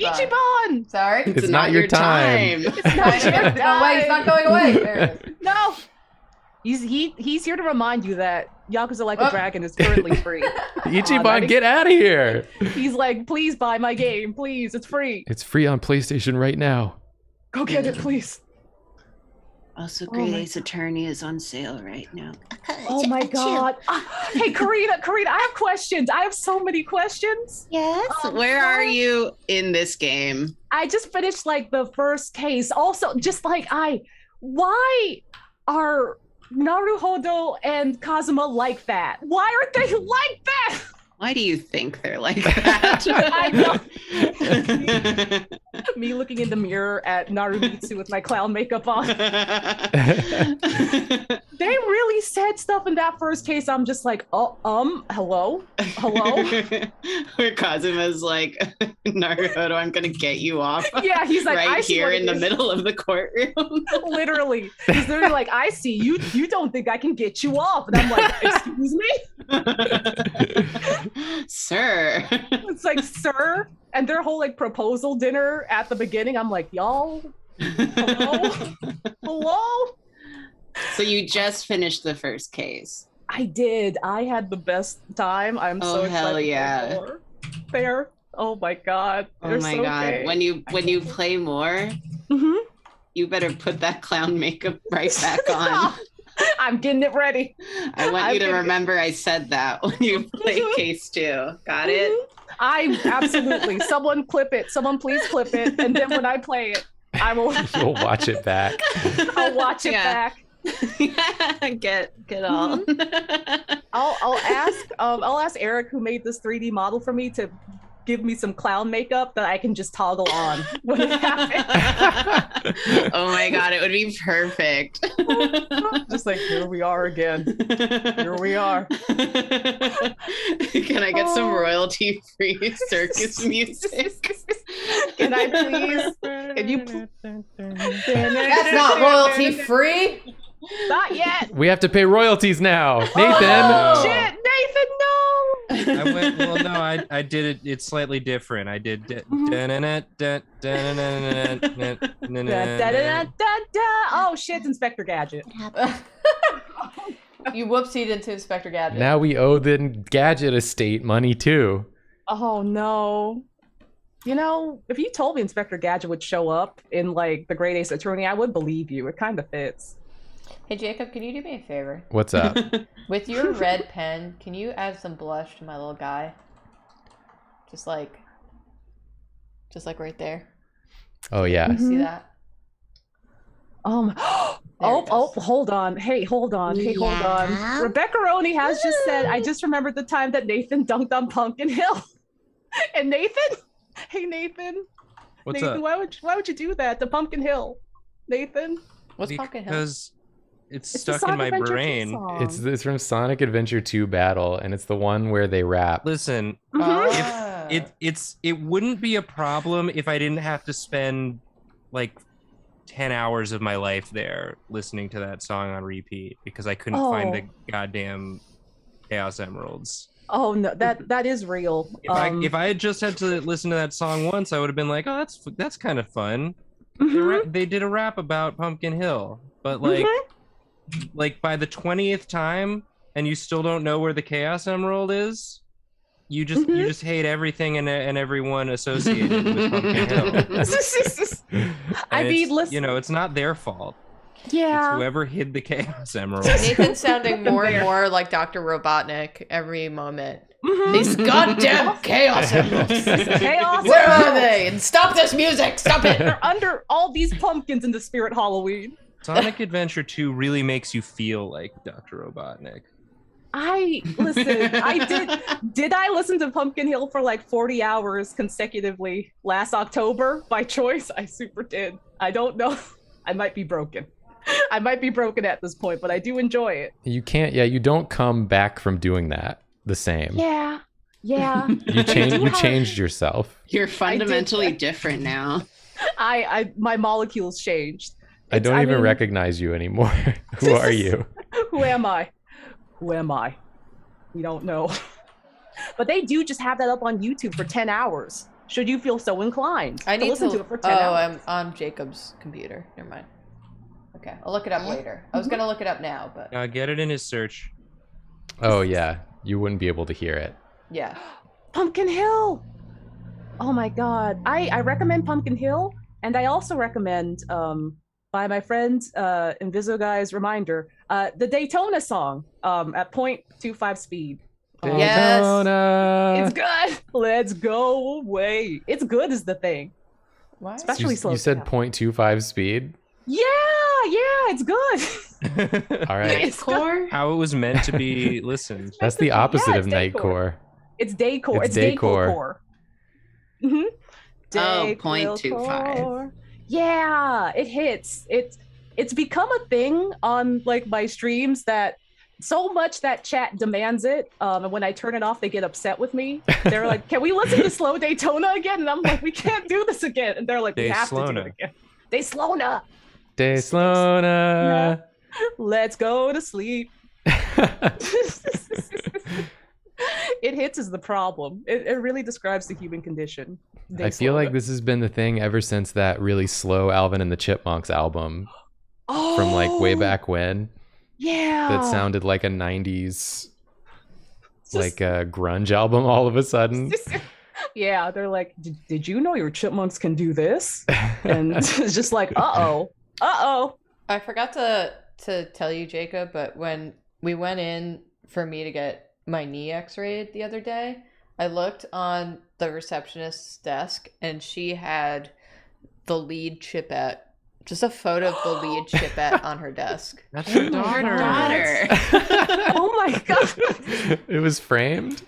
Ichiban. Sorry. It's, it's not, not your time. time. It's not your time. No way, he's not going away. There it is. No. He's he he's here to remind you that Yakuza Like oh. a Dragon is currently free. Ichiban, oh, get out of here. He's like, please buy my game, please. It's free. It's free on PlayStation right now. Go get it, please. Also, Great oh Ace Attorney is on sale right now. Oh my God. Ah, hey, Karina, Karina, I have questions. I have so many questions. Yes. Um, Where are you in this game? I just finished like the first case. Also, just like I, why are Naruhodo and Kazuma like that? Why are they like that? Why do you think they're like that? I know. Me looking in the mirror at Narumitsu with my clown makeup on. They really said stuff in that first case. I'm just like, oh, um, hello? Hello? Where Kazuma's like, Naruto, I'm going to get you off. Yeah, he's like, right I here in the middle of the courtroom. Literally. He's literally like, I see you. You don't think I can get you off. And I'm like, excuse me? Sir. It's like, sir. And their whole like proposal dinner at the beginning, I'm like, y'all, hello? Hello? So you just finished the first case. I did. I had the best time. I'm oh, so excited. Oh hell yeah. There. Oh my God. They're oh my so God. Gay. When you when you play more, mm-hmm. you better put that clown makeup right back on. I'm getting it ready. I want I'm you to remember it. I said that when you play case two. Got it? I absolutely. Someone clip it. Someone please clip it. And then when I play it, I will. You'll watch it back. I'll watch it yeah. back. Yeah, get get on. Mm-hmm. I'll I'll ask um I'll ask Eric, who made this three D model for me, to give me some clown makeup that I can just toggle on when it happens. Oh my God, it would be perfect. Just like, here we are again. Here we are. Can I get oh. some royalty-free circus music? Can I please? Can you pl- That's not royalty-free. Not yet. We have to pay royalties now. Nathan. Oh, shit, Nathan, no. I went, well, no, I I did it. It's slightly different. I did. Oh shit! Inspector Gadget. You whoopsied into Inspector Gadget. Now we owe the Gadget estate money too. Oh no! You know, if you told me Inspector Gadget would show up in like the Great Ace Attorney, I would believe you. It kind of fits. Hey Jacob, can you do me a favor? What's up? With your red pen, can you add some blush to my little guy? Just like, just like right there. Oh yeah. Mm-hmm. See that? Um. Oh, oh, hold on. Hey, hold on. Hey, yeah. hold on. Rebecca Roney has just said, I just remembered the time that Nathan dunked on Pumpkin Hill. And Nathan, hey Nathan, What's Nathan, up? why would why would you do that to Pumpkin Hill, Nathan? What's because... Pumpkin Hill? It's, it's stuck in my Adventure brain. It's it's from Sonic Adventure two Battle, and it's the one where they rap. Listen, mm-hmm. if, it it's it wouldn't be a problem if I didn't have to spend like ten hours of my life there listening to that song on repeat because I couldn't oh. find the goddamn Chaos Emeralds. Oh no, that that is real. If, um, I, if I had just had to listen to that song once, I would have been like, oh, that's that's kind of fun. Mm-hmm. They did a rap about Pumpkin Hill, but like. Mm-hmm. Like by the twentieth time, and you still don't know where the Chaos Emerald is. You just mm-hmm. you just hate everything and and everyone associated with Pumpkin Hill. I mean, listen, you know, it's not their fault. Yeah, it's whoever hid the Chaos Emerald. Nathan's sounding more and more like Doctor Robotnik every moment. Mm-hmm. These goddamn Chaos Emeralds. Chaos Where emeralds. Are they? And stop this music! Stop it! They're under all these pumpkins in the spirit Halloween. Sonic Adventure two really makes you feel like Doctor Robotnik. I, listen, I did, did I listen to Pumpkin Hill for like forty hours consecutively last October by choice? I super did. I don't know. I might be broken. I might be broken at this point, but I do enjoy it. You can't, yeah, you don't come back from doing that the same. Yeah, yeah. You, change, you changed yourself. You're fundamentally different now. I, I, my molecules changed. I don't I even mean, recognize you anymore. Who are you? Who am I? Who am I? We don't know. But they do just have that up on YouTube for ten hours. Should you feel so inclined? I need to listen to, to it for ten oh, hours. Oh, I'm on Jacob's computer. Never mind. Okay, I'll look it up later. I was gonna look it up now, but uh, get it in his search. Oh yeah, you wouldn't be able to hear it. Yeah. Pumpkin Hill. Oh my God. I I recommend Pumpkin Hill, and I also recommend um. by my friend, uh, Inviso Guy's reminder, uh, the Daytona song um, at point two five speed. Daytona! Yes. It's good! Let's go away. It's good is the thing. What? Especially you, slow. You said point two five speed? Yeah! Yeah! It's good! All right. Nightcore? How it was meant to be listened. That's the opposite yeah, of Nightcore. It's Daycore. It's Daycore. Mm-hmm. Day oh, point two five. Yeah, it hits. It's it's become a thing on like my streams that so much that chat demands it. Um, and when I turn it off, they get upset with me. They're like, "Can we listen to Slow Daytona again?" And I'm like, "We can't do this again." And they're like, "We have to do it again." Dayslona. Dayslona. Let's go to sleep. It hits is the problem. It, it really describes the human condition. They I feel like it. This has been the thing ever since that really slow Alvin and the Chipmunks album oh, from like way back when. Yeah. That sounded like a nineties just, like a grunge album all of a sudden. Just, yeah, they're like, did you know your Chipmunks can do this? And it's just like, uh-oh, uh-oh. I forgot to to tell you, Jacob, but when we went in for me to get my knee x-rayed the other day, I looked on the receptionist's desk and she had the lead Chipette, just a photo of the lead Chipette on her desk. That's her daughter. daughter. Oh my God. It was framed?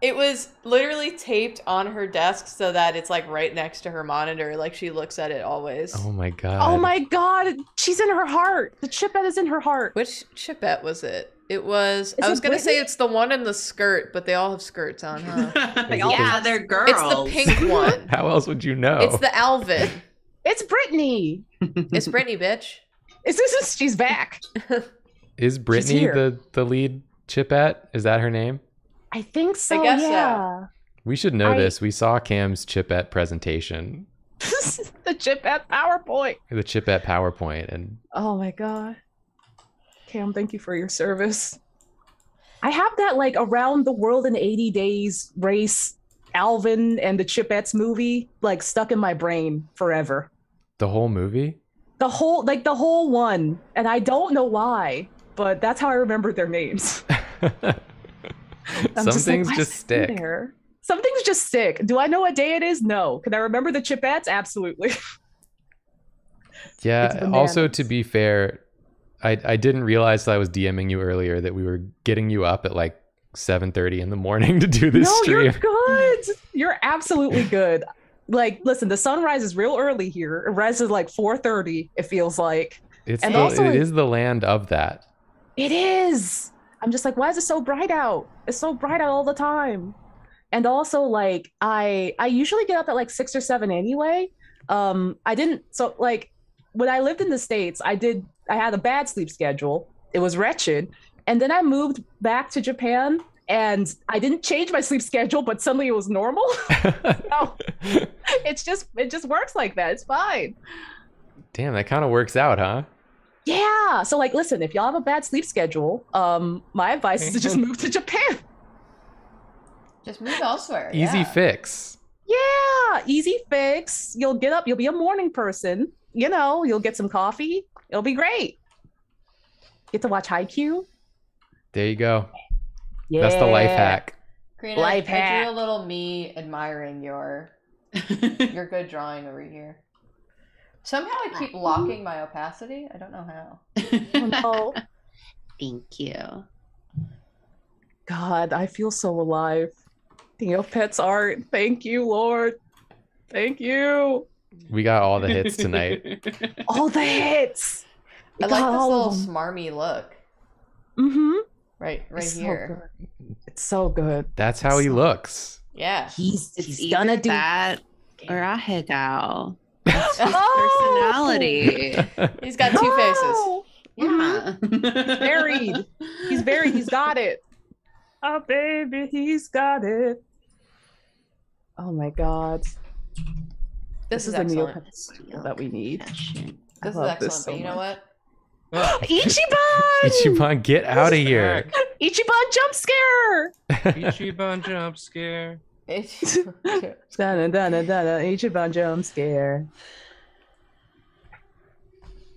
It was literally taped on her desk so that it's like right next to her monitor. Like she looks at it always. Oh my god. Oh my god. She's in her heart. The Chipette is in her heart. Which Chipette was it? It was. Is I was gonna say it's the one in the skirt, but they all have skirts on, huh? They all yeah, they're girls. It's the pink one. How else would you know? It's the Alvin. It's Brittany. It's Brittany, bitch. Is this? Is, she's back. Is Brittany the the lead Chipette? Is that her name? I think so. I guess yeah. so. We should know I... this. We saw Cam's Chipette presentation. The Chipette PowerPoint. The Chipette PowerPoint, and oh my god, Cam, thank you for your service. I have that like around the world in eighty days race, Alvin and the Chipettes movie like stuck in my brain forever. The whole movie. The whole like the whole one, and I don't know why, but that's how I remember their names. I'm Some just things like, just stick. There? Some things just stick. Do I know what day it is? No. Can I remember the Chipettes? Absolutely. Yeah. Also, to be fair, I I didn't realize that I was DMing you earlier that we were getting you up at like seven thirty in the morning to do this no, stream. No, you're good. You're absolutely good. Like, listen, the sun rises real early here. It rises like four thirty. It feels like. It's and the, also, it is the land of that. It is. I'm just like, why is it so bright out? It's so bright out all the time. And also like, I I usually get up at like six or seven anyway. Um, I didn't, so like when I lived in the States, I did, I had a bad sleep schedule. It was wretched. And then I moved back to Japan and I didn't change my sleep schedule, but suddenly it was normal. No, it's just, it just works like that. It's fine. Damn, that kind of works out, huh? Yeah. So like, listen, if y'all have a bad sleep schedule, um, my advice is to just move to Japan. Just move elsewhere. Easy yeah. fix. Yeah. Easy fix. You'll get up. You'll be a morning person. You know, you'll get some coffee. It'll be great. Get to watch Haikyuu. There you go. Yeah. That's the life hack. Karina, life I hack. I drew a little me admiring your, your good drawing over here. Somehow I keep locking my opacity. I don't know how. Oh, no. Thank you. God, I feel so alive. Neopets art. Thank you, Lord. Thank you. We got all the hits tonight. All the hits. We I like this little smarmy look. Mm-hmm. Right, right it's here. So it's so good. That's how it's he so... looks. Yeah. He's, he's, he's gonna do that or a hegao. That's his personality. Oh! He's got two oh! faces. Yeah. He's buried. He's buried. He's got it. Oh, baby, he's got it. Oh, my God. This, this is, is a Neopets that we need. Fashion. This is excellent, this so but you much. Know what? Ichiban! Ichiban, get out of here. Ichiban jump scare! Ichiban jump scare. Dana, dana, dana, Ichiban jump scare.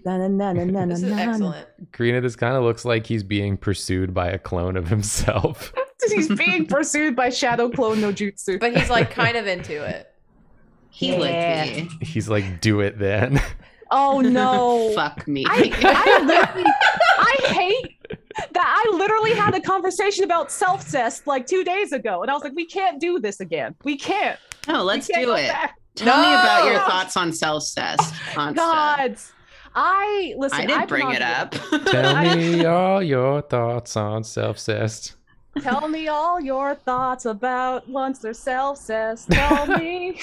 Dana, dana, dana, this is dana. Excellent. Karina, this kind of looks like he's being pursued by a clone of himself. He's being pursued by Shadow Clone no Jutsu. But he's like kind of into it. He yeah. like me. He's like, do it then. Oh no. Fuck me. I, I, literally, I hate that I literally had a conversation about self-zest like two days ago. And I was like, we can't do this again. We can't. No, let's can't do it. Back. Tell no! me about your thoughts on self-zest. Oh, God. I, listen. I didn't I've bring it up. It. Tell me all your thoughts on self-zest. Tell me all your thoughts about once they're self-zest. Tell me.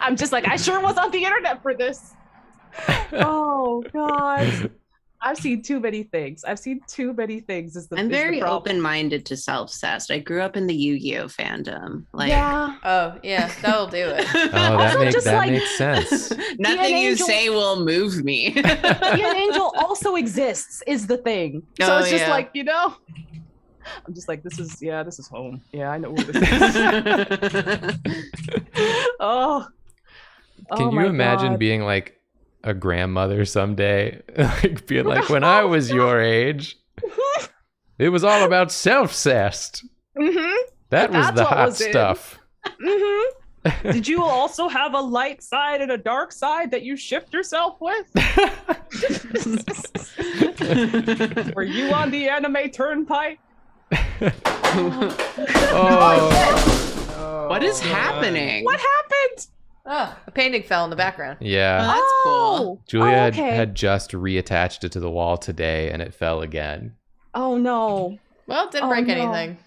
I'm just like, I sure was on the internet for this. Oh, God. I've seen too many things. I've seen too many things. Is the, I'm is very the open-minded to self-zest. I grew up in the Yu-Gi-Oh fandom. Like, yeah. Oh, yeah. That'll do it. Oh, that, also, make, just that like, makes sense. Nothing you angel, say will move me. Be an angel also exists is the thing. Oh, so it's just yeah. like, you know, I'm just like, this is, yeah, this is home. Yeah, I know what this is. Oh. Can oh you imagine God. Being like, a grandmother someday, like being like, when I was your age, it was all about self-zest. Mm-hmm. That was That's the hot was stuff. Mm-hmm. Did you also have a light side and a dark side that you shift yourself with? Were you on the anime turnpike? Oh. Oh, what is God. happening? What happened? Oh, a painting fell in the background. Yeah. Oh, that's cool. Julia oh, okay. had, had just reattached it to the wall today and it fell again. Oh, no. Well, it didn't oh, break no. anything.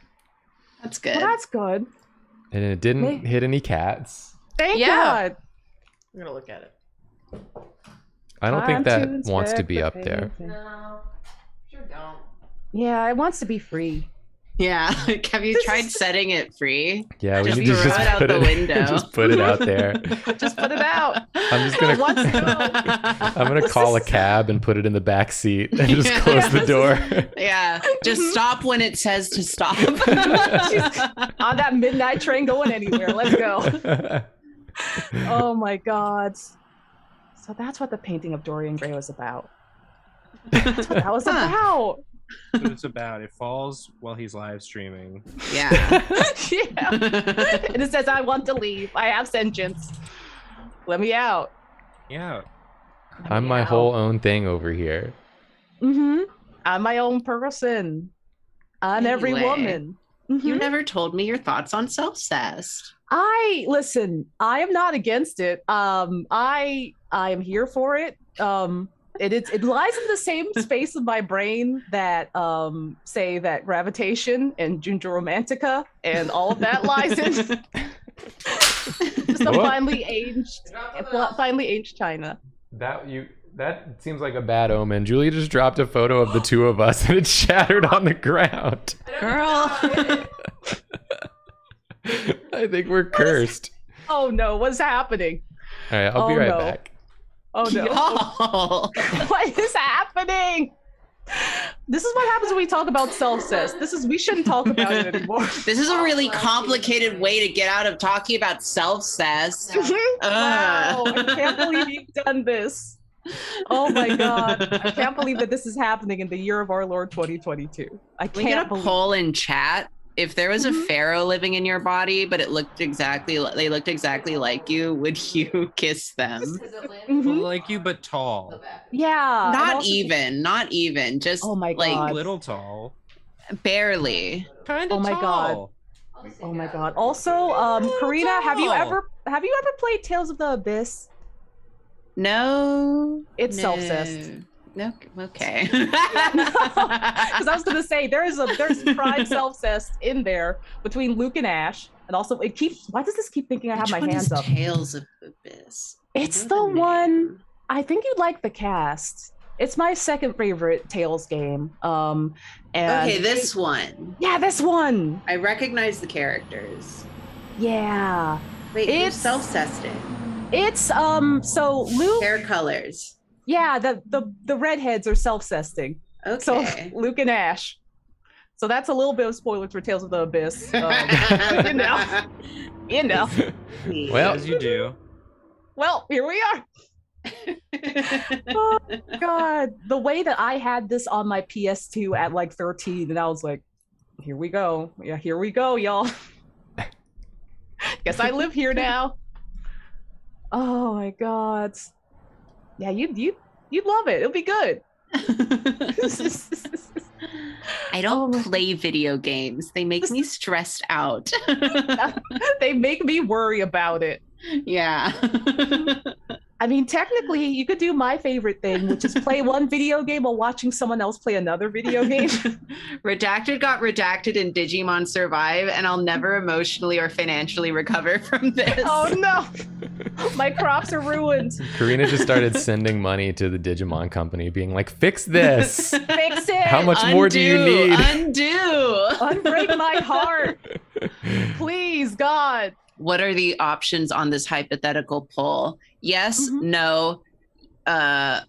That's good. Well, that's good. And it didn't May hit any cats. Thank yeah. God. I'm going to look at it. I don't I'm think that wants to be up there. No, sure don't. Yeah, it wants to be free. Yeah, like, have you tried setting it free? Yeah, we just need to throw just it out put the it, window. Just put it out there. Just put it out. I'm just gonna. I'm gonna call a cab and put it in the back seat and just yeah, close the door. Is, yeah, just stop when it says to stop. On that midnight train going anywhere. Let's go. Oh my God. So that's what the painting of Dorian Gray was about. That's what that was huh. about. What it's about. It falls while he's live streaming. Yeah. Yeah. And it says, I want to leave. I have sentience. Let me out. Yeah. Let I'm my out. whole own thing over here. Mm-hmm. I'm my own person. I'm anyway, every woman. Mm-hmm. You never told me your thoughts on self-cest. I, listen, I am not against it. Um, I, I am here for it. Um, It, it, it lies in the same space of my brain that, um, say, that gravitation and Ginger Romantica and all of that lies in. So finally aged, finally aged China. That you that seems like a bad omen. Julia just dropped a photo of the two of us and it shattered on the ground. Girl. I think we're cursed. Oh no, what's happening? All right, I'll oh, be right no. back. Oh no. Yo. What is happening? This is what happens when we talk about self-cest. This is, we shouldn't talk about it anymore. This is a really complicated way to get out of talking about self-cest. Wow, I can't believe you've done this. Oh my God. I can't believe that this is happening in the year of our Lord twenty twenty-two. I can't we get a believe poll in chat. If there was a pharaoh living in your body, but it looked exactly, they looked exactly like you, would you kiss them? Mm-hmm. Like you, but tall. Yeah. Not also, even, not even, just oh my God. like little tall. Barely. Kind of oh my tall. God. Oh my God. Also, um, Karina, have you ever, have you ever played Tales of the Abyss? No. It's no. self-cest. No, okay. Because I was gonna say there is a there's prime self-cest in there between Luke and Ash, and also it keeps. Why does this keep thinking I have Which my one hands is up? Tales of the Abyss. It's the, the one. I think you'd like the cast. It's my second favorite Tales game. Um, and okay, this one. Yeah, this one. I recognize the characters. Yeah. Wait, it's self-cesting. It's um. So Luke. Hair colors. Yeah, the, the the redheads are self-cesting. Okay. So Luke and Ash. So that's a little bit of spoilers for Tales of the Abyss. Um, you know, you know. Well, as you do. Well, here we are. Oh God, the way that I had this on my P S two at like thirteen, and I was like, "Here we go, yeah, here we go, y'all." Guess I live here now. Oh my God. Yeah, you you you'd love it. It'll be good. I don't oh. play video games. They make me stressed out. They make me worry about it. Yeah. I mean, technically, you could do my favorite thing, which is play one video game while watching someone else play another video game. Redacted got redacted in Digimon Survive, and I'll never emotionally or financially recover from this. Oh, no. My crops are ruined. Karina just started sending money to the Digimon company, being like, fix this. Fix it. How much undo, more do you need? Undo. Unbreak my heart. Please, God. What are the options on this hypothetical poll? Yes, mm-hmm. no, uh,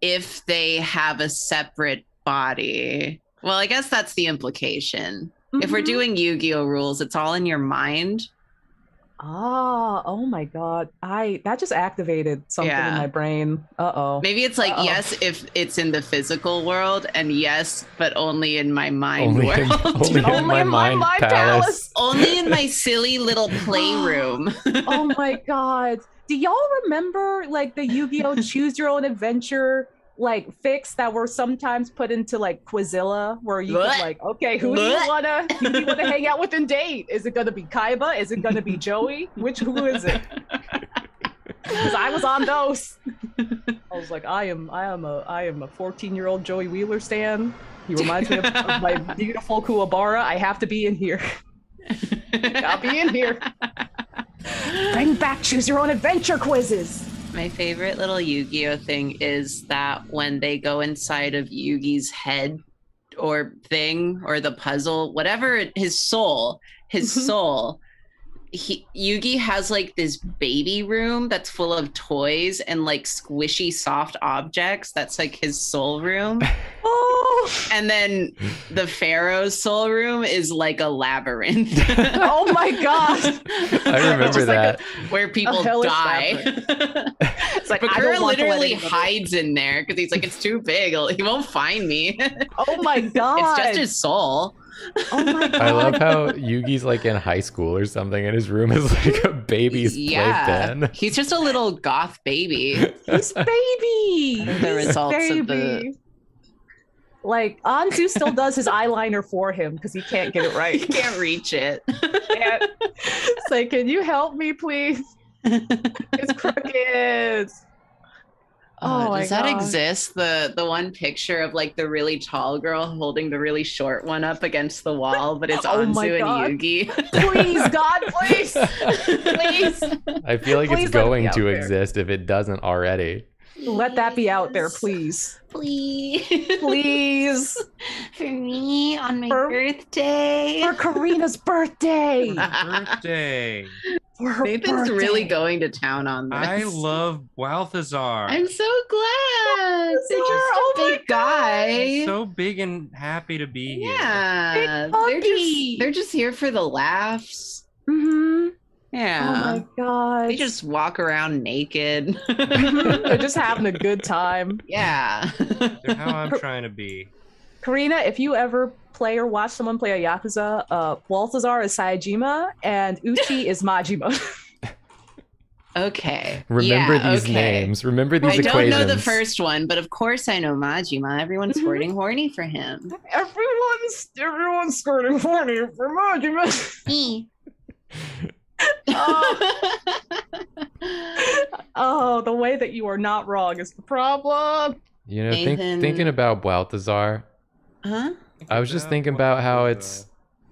if they have a separate body. Well, I guess that's the implication. Mm-hmm. If we're doing Yu-Gi-Oh rules, it's all in your mind. Ah, oh, oh my God. I that just activated something yeah. in my brain. Uh-oh. Maybe it's like, uh-oh. yes, if it's in the physical world, and yes, but only in my mind only world. In, only, only in my, in my mind, mind palace. palace. Only in my silly little playroom. Oh my God. Do y'all remember like the Yu-Gi-Oh! Choose Your Own Adventure like fix that were sometimes put into like Quizilla, where you could like, okay, who do you wanna who do you wanna hang out with and date? Is it gonna be Kaiba? Is it gonna be Joey? Which who is it? Because I was on those. I was like, I am, I am a, I am a fourteen-year-old Joey Wheeler stan. He reminds me of, of my beautiful Kuwabara. I have to be in here. I'll be in here. Bring back choose your own adventure quizzes. My favorite little Yu-Gi-Oh thing is that when they go inside of Yugi's head or thing or the puzzle, whatever it, his soul, his soul, he, Yugi has like this baby room that's full of toys and like squishy soft objects. That's like his soul room. Oh. And then the Pharaoh's soul room is like a labyrinth. Oh my gosh. I remember that. Like a, where people die. It's like Bakura literally hides in there because he's like, it's too big. He won't find me. Oh my god. It's just his soul. Oh my god. I love how Yugi's like in high school or something and his room is like a baby's yeah. playpen. He's just a little goth baby. He's baby. The results baby. Of the like Anzu still does his eyeliner for him because he can't get it right. He can't reach it. Can't. It's like, can you help me please? It's crooked. Oh, does that exist? The the one picture of like the really tall girl holding the really short one up against the wall, but it's oh Anzu and Yugi. Please, God, please. Please. I feel like please it's going to exist if it doesn't already. Please. Let that be out there, please. Please. Please. For me on my for, birthday. For Karina's birthday. Her birthday. Nathan's really going to town on this. I love Balthazar. I'm so glad. Balthazar, they're just a oh big guy. He's so big and happy to be yeah. here. Yeah, they're just they're just here for the laughs. Mm-hmm. Yeah. Oh my god. They just walk around naked. They're just having a good time. Yeah. They're how I'm trying to be. Karina, if you ever play or watch someone play a Yakuza, uh, Balthazar is Saejima and Uchi is Majima. Okay. Remember yeah, these okay. names. Remember these I equations. I don't know the first one, but of course I know Majima. Everyone's mm-hmm. squirting horny for him. Everyone's everyone's squirting horny for Majima. oh. oh, the way that you are not wrong is the problem. You know, think, thinking about Balthazar. Huh? I was just thinking about how it's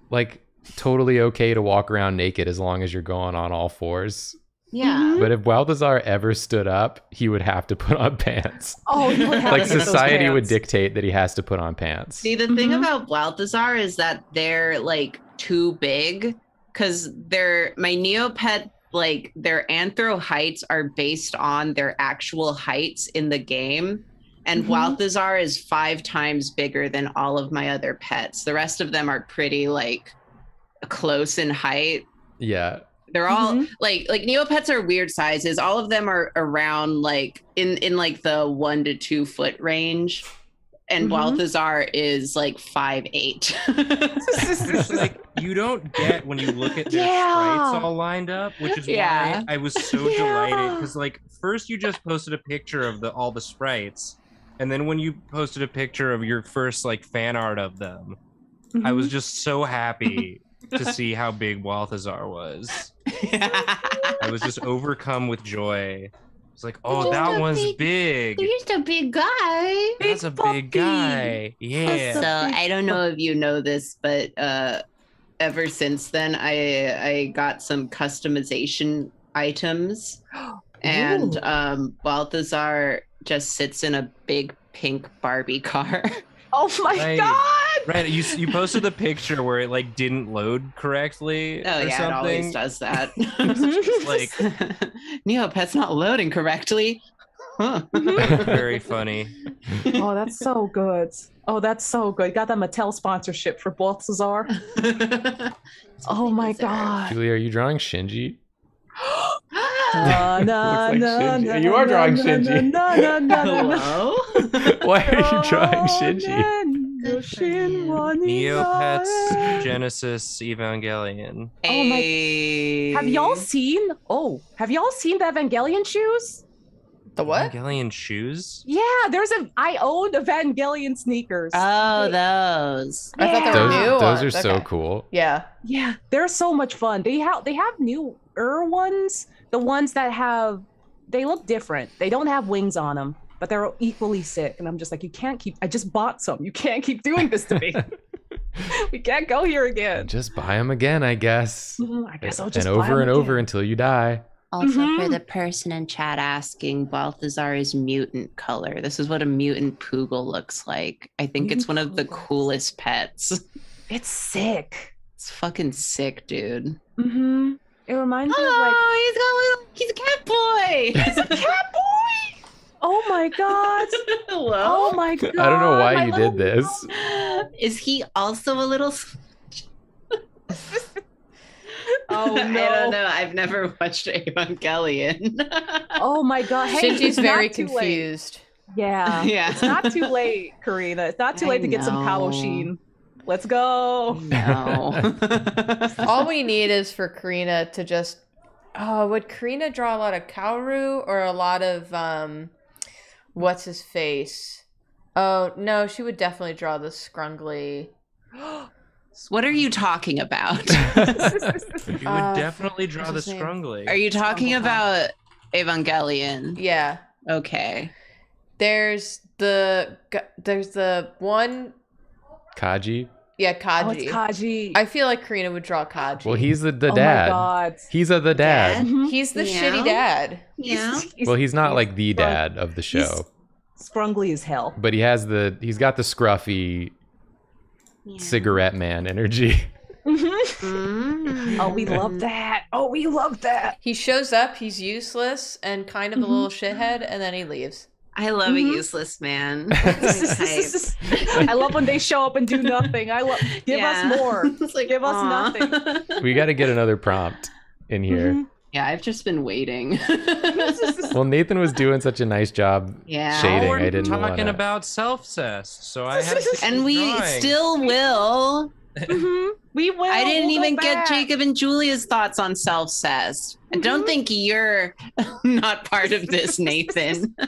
like totally okay to walk around naked as long as you're going on all fours. Yeah. But if Balthazar ever stood up, he would have to put on pants. Oh, he would have like to society put those would dictate that he has to put on pants. See, the thing mm-hmm. about Balthazar is that they're like too big because they're my Neopet. Like their anthro heights are based on their actual heights in the game. And mm-hmm. Balthazar is five times bigger than all of my other pets. The rest of them are pretty like close in height. Yeah. They're all mm-hmm. like like Neopets are weird sizes. All of them are around like in, in like the one to two foot range. And mm-hmm. Balthazar is like five eight. Like you don't get when you look at their yeah. sprites all lined up, which is yeah. why I was so yeah. delighted. Because like first you just posted a picture of the all the sprites. And then when you posted a picture of your first like fan art of them, mm-hmm. I was just so happy to see how big Balthazar was. Yeah. I was just overcome with joy. It's like, oh, that one's big. big. You're just a big guy. That's big a puppy. big guy. Yeah. So I don't know if you know this, but uh, ever since then, I I got some customization items, and um, Balthazar just sits in a big pink Barbie car. Oh my right. god! Right, you you posted the picture where it like didn't load correctly. Oh or yeah, something. It always does that. Like Neopet's not loading correctly. Huh. Very funny. Oh, that's so good. Oh, that's so good. Got that Mattel sponsorship for Balthazar. Oh my god. Julie, are you drawing Shinji? Na, na, like na, na, you are drawing na, Shinji. Na, na, na, na, na, hello? Why are you drawing Shinji? Neopets Genesis Evangelion. Oh my. Have y'all seen? Oh, have y'all seen the Evangelion shoes? The what? Evangelion shoes? Yeah, there's a. I owned Evangelion sneakers. Oh, those. Yeah. I thought they were those, new. Those ones. are okay. so cool. Yeah, yeah, they're so much fun. They have they have newer ones. The ones that have, they look different. They don't have wings on them, but they're equally sick. And I'm just like, you can't keep. I just bought some. You can't keep doing this to me. We can't go here again. Just buy them again, I guess. Mm-hmm. I guess I'll just. And buy over them and again. over until you die. Also, mm-hmm. for the person in chat asking, Balthazar is mutant color. This is what a mutant poogle looks like. I think mutant it's one of the coolest pets. It's sick. It's fucking sick, dude. Mm-hmm. It reminds oh, me of like. Oh, he's got a little. He's a cat boy. He's a cat boy. Oh my god. Hello. Oh my god. I don't know why my you did this. Mom. Is he also a little? Oh no. I don't know. I've never watched Evangelion. Oh my god. Hey, Shinji's very confused. Late. Yeah. Yeah. It's not too late, Karina. It's not too I late to know. get some Kawashin. Let's go. No. All we need is for Karina to just oh, would Karina draw a lot of Kaoru or a lot of um what's his face? Oh no, she would definitely draw the Scrungly. What are you talking about? You would uh, definitely draw the Scrungly. Are you talking Scrungly. about Evangelion? Yeah. Okay. There's the there's the one. Kaji. Yeah, Kaji. Oh, it's Kaji. I feel like Karina would draw Kaji. Well, he's the, the dad. Oh my god. He's a, the dad. dad. He's the yeah. shitty dad. Yeah. He's, he's, well, he's not he's like the sprung, dad of the show. Scrungly as hell. But he has the he's got the scruffy. Yeah. Cigarette man energy. Mm-hmm. Oh, we love that. Oh, we love that. He shows up, he's useless and kind of mm-hmm. a little shithead, and then he leaves. I love mm-hmm. a useless man. I love when they show up and do nothing. I love give yeah. us more. It's like, give aw. us nothing. We gotta get another prompt in here. Mm-hmm. Yeah, I've just been waiting. Well, Nathan was doing such a nice job yeah. shading. We're I didn't talking wanna... about self-cest, so I have to and we drawing. still will. Mm-hmm. We will. I didn't we'll even get Jacob and Julia's thoughts on self-cest. Mm-hmm. And don't think you're not part of this, Nathan. uh,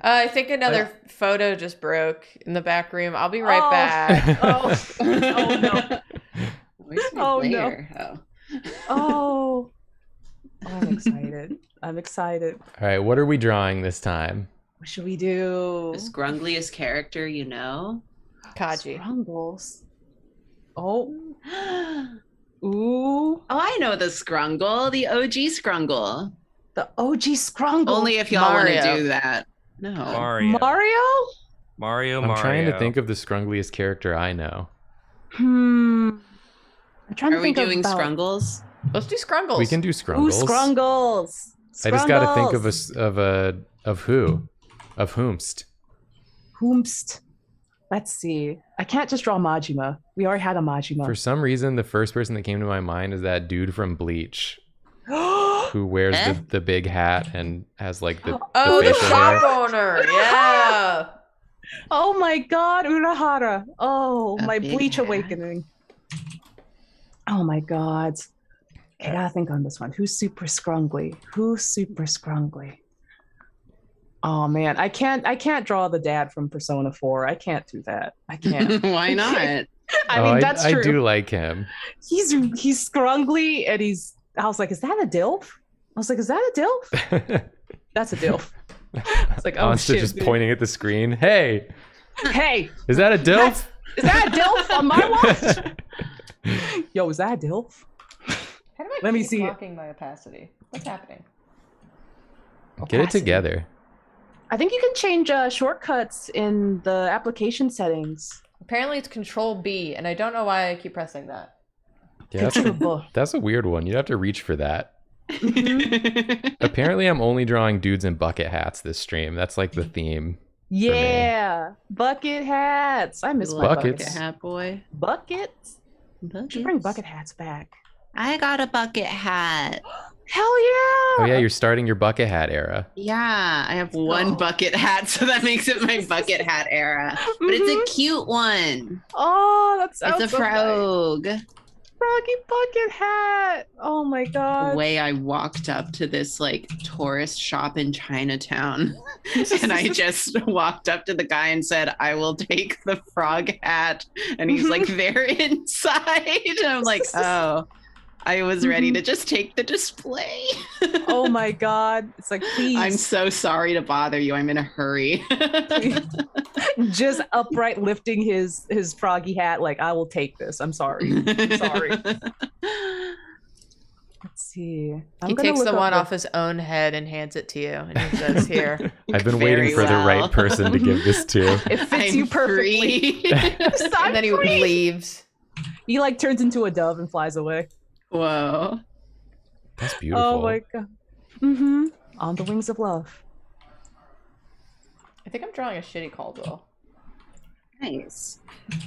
I think another oh. photo just broke in the back room. I'll be right oh. back. Oh, oh no. Oh, no. Oh. Oh. Oh, I'm excited. I'm excited. All right, what are we drawing this time? What should we do? The scrungliest character you know? Kaji. Scrungles. Oh. Ooh. Oh, I know the Scrungle. The O G Scrungle. The O G Scrungle. Only if y'all want to do that. No. Mario. Mario? Mario, I'm Mario. trying to think of the scrungliest character I know. Hmm. I'm trying Are to think we doing about... Scrungles? Let's do Scrungles. We can do Scrungles. Ooh, Scrungles. Scrungles. I just got to think of a of a of who, of whomst. Whomst. Let's see. I can't just draw Majima. We already had a Majima. For some reason, the first person that came to my mind is that dude from Bleach, who wears eh? the, the big hat and has like the oh the, the shop owner. Yeah. Oh my God, Urahara. Oh a my Bleach hat. awakening. Oh my God. I gotta think on this one. Who's super scrungly? Who's super scrungly? Oh man, I can't I can't draw the dad from Persona four. I can't do that. I can't. Why not? I oh, mean, that's I, true. I do like him. He's he's scrungly and he's I was like, is that a dilf? I was like, is that a dilf? That's a dilf. It's like, oh, Onsta shit, just dude. pointing at the screen. Hey. Hey. Is that a dilf? That's, is that a dilf on my watch? Yo, is that a dilf? How do I Let keep me see blocking it. my opacity? What's happening? Opacity. Get it together. I think you can change uh, shortcuts in the application settings. Apparently it's Control B, and I don't know why I keep pressing that. Yeah, that's, a, that's a weird one. You'd have to reach for that. Apparently I'm only drawing dudes in bucket hats this stream. That's like the theme. Yeah, bucket hats. I miss my bucket hat boy. Buckets. Buckets. Should bring bucket hats back. I got a bucket hat. Hell yeah! Oh yeah, you're starting your bucket hat era. Yeah, I have one oh. bucket hat, so that makes it my bucket hat era. But mm-hmm. it's a cute one. Oh, that's it's a so frog. Nice. froggy bucket hat. Oh my god. The way I walked up to this like tourist shop in Chinatown and I just walked up to the guy and said, I will take the frog hat. And he's like, they're inside. And I'm like, oh, I was ready to just take the display. Oh my god. It's like, please. I'm so sorry to bother you. I'm in a hurry. Just upright lifting his his froggy hat like, I will take this. I'm sorry. I'm sorry. Let's see. I'm he takes the one with... off his own head and hands it to you. And he says, here. I've been Very waiting for well. the right person to give this to. It fits I'm you perfectly. And then he free. leaves. He like turns into a dove and flies away. Whoa. That's beautiful. Oh my god. Mm-hmm. On the wings of love. I think I'm drawing a shitty Caldwell. Nice.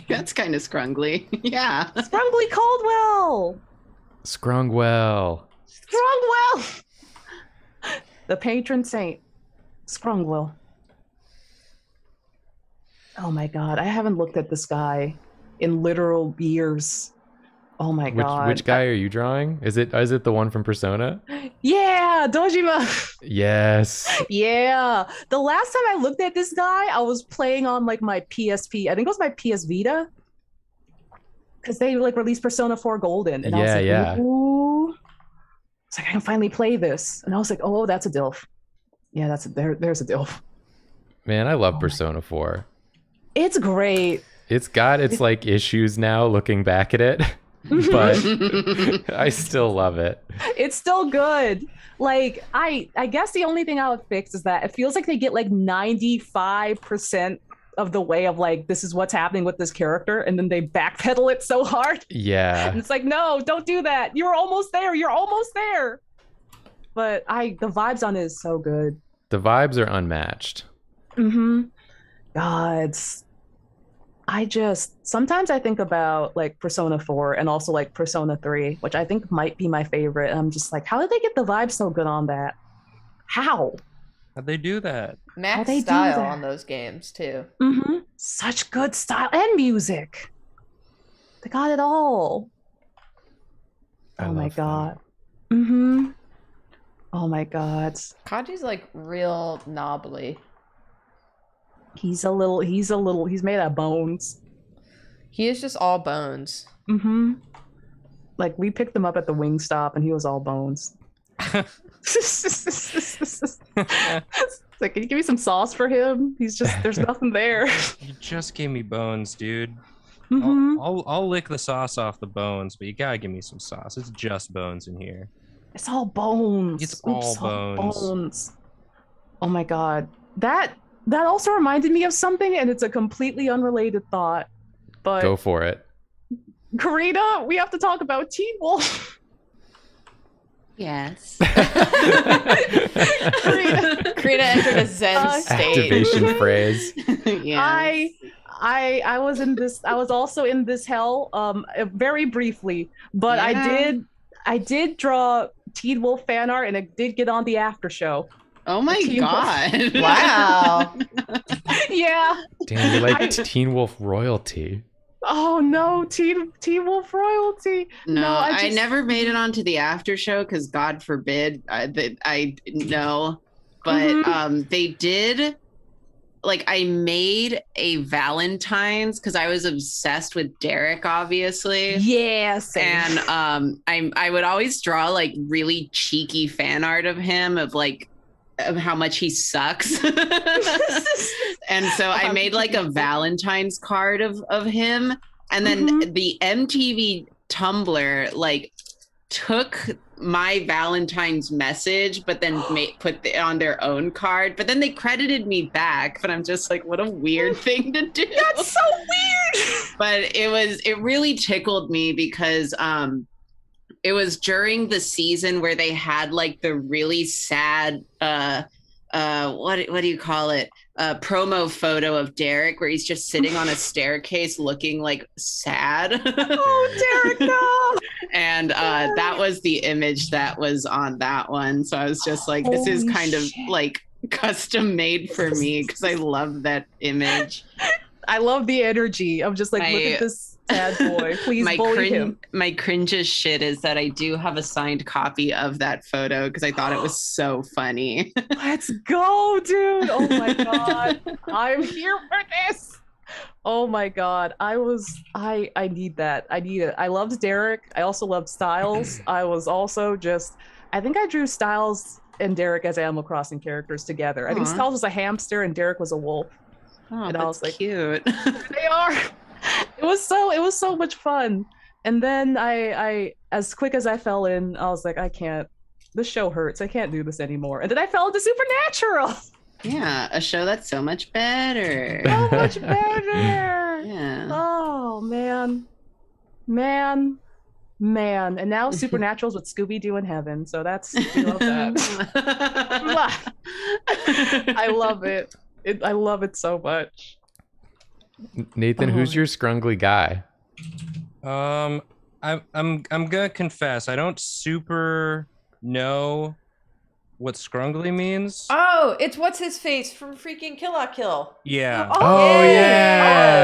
That's kind of scrungly. Yeah. Scrungly Caldwell! Scrungwell. Scrungwell! The patron saint. Scrungwell. Oh my god. I haven't looked at this guy in literal years. Oh my god. Which, which guy are you drawing? Is it is it the one from Persona? Yeah, Dojima. Yes. Yeah. The last time I looked at this guy, I was playing on like my P S P. I think it was my P S Vita. Because they like released Persona four Golden. And yeah, I was like, yeah. Ooh. I was like, I can finally play this. And I was like, oh, that's a D I L F. Yeah, that's a, there, there's a D I L F. Man, I love oh Persona four. It's great. It's got its like issues now looking back at it. But I still love it. It's still good. Like, I I guess the only thing I would fix is that it feels like they get like ninety-five percent of the way of like, this is what's happening with this character, and then they backpedal it so hard. Yeah. And it's like, no, don't do that. You're almost there. You're almost there. But I the vibes on it is so good. The vibes are unmatched. Mm-hmm. God. I just, sometimes I think about like Persona four and also like Persona three, which I think might be my favorite. And I'm just like, how did they get the vibe so good on that? How? How'd they do that? Max they style that? on those games too. Mm-hmm. Such good style and music. They got it all. I oh my God. That. Mm-hmm. Oh my God. Kaji's like real knobbly. He's a little, he's a little, he's made of bones. He is just all bones. Mm-hmm. Like, we picked him up at the wing stop and he was all bones. It's like, can you give me some sauce for him? He's just, there's nothing there. You just gave me bones, dude. Mm-hmm. I'll, I'll, I'll lick the sauce off the bones, but you gotta give me some sauce. It's just bones in here. It's all bones. It's all Oops, bones. bones. Oh my God. That... That also reminded me of something, and it's a completely unrelated thought. But go for it. Karina, we have to talk about Teen Wolf. Yes. Karina, Karina entered a Zen uh, state. Activation phrase. Yes. I I I was in this I was also in this hell um very briefly, but yeah. I did I did draw Teen Wolf fan art and it did get on the after show. Oh my god. Wolf. Wow. Yeah. Damn, you like I... Teen Wolf royalty. Oh no, Teen Teen Wolf royalty. No, no I, just... I never made it onto the after show because God forbid I that I know. But mm-hmm. um they did like I made a Valentine's because I was obsessed with Derek, obviously. Yes. And um I I would always draw like really cheeky fan art of him of like of how much he sucks. And so I made like a Valentine's card of, of him. And then mm-hmm. the M T V Tumblr like took my Valentine's message, but then ma- put it on their own card. But then they credited me back. But I'm just like, what a weird thing to do. That's so weird. But it was, it really tickled me because, um, it was during the season where they had like the really sad, uh, uh, what what do you call it? Uh, promo photo of Derek where he's just sitting on a staircase looking like sad. Oh, Derek, no! And uh, that was the image that was on that one. So I was just like, this Holy is kind shit. of like custom made for me because I love that image. I love the energy of just like, I, look at this. Sad boy. Please my bully crin- him. My cringiest shit is that I do have a signed copy of that photo because I thought it was so funny. Let's go, dude. Oh my God. I'm here for this. Oh my God. I was, I, I need that. I need it. I loved Derek. I also loved Styles. I was also just, I think I drew Styles and Derek as Animal Crossing characters together. Aww. I think Styles was a hamster and Derek was a wolf. Oh, and I was like, cute. They are. It was so, it was so much fun. And then I, I, as quick as I fell in, I was like, I can't, this show hurts. I can't do this anymore. And then I fell into Supernatural. Yeah, a show that's so much better. So much better. Yeah. Oh, man. Man. Man. And now Supernatural's with Scooby-Doo in heaven. So that's, we love that. I love it. it. I love it so much. Nathan, oh. who's your scrungly guy? Um, I'm I'm I'm gonna confess, I don't super know what scrungly means. Oh, it's what's his face from freaking Kill la Kill. Yeah. Oh, oh yeah.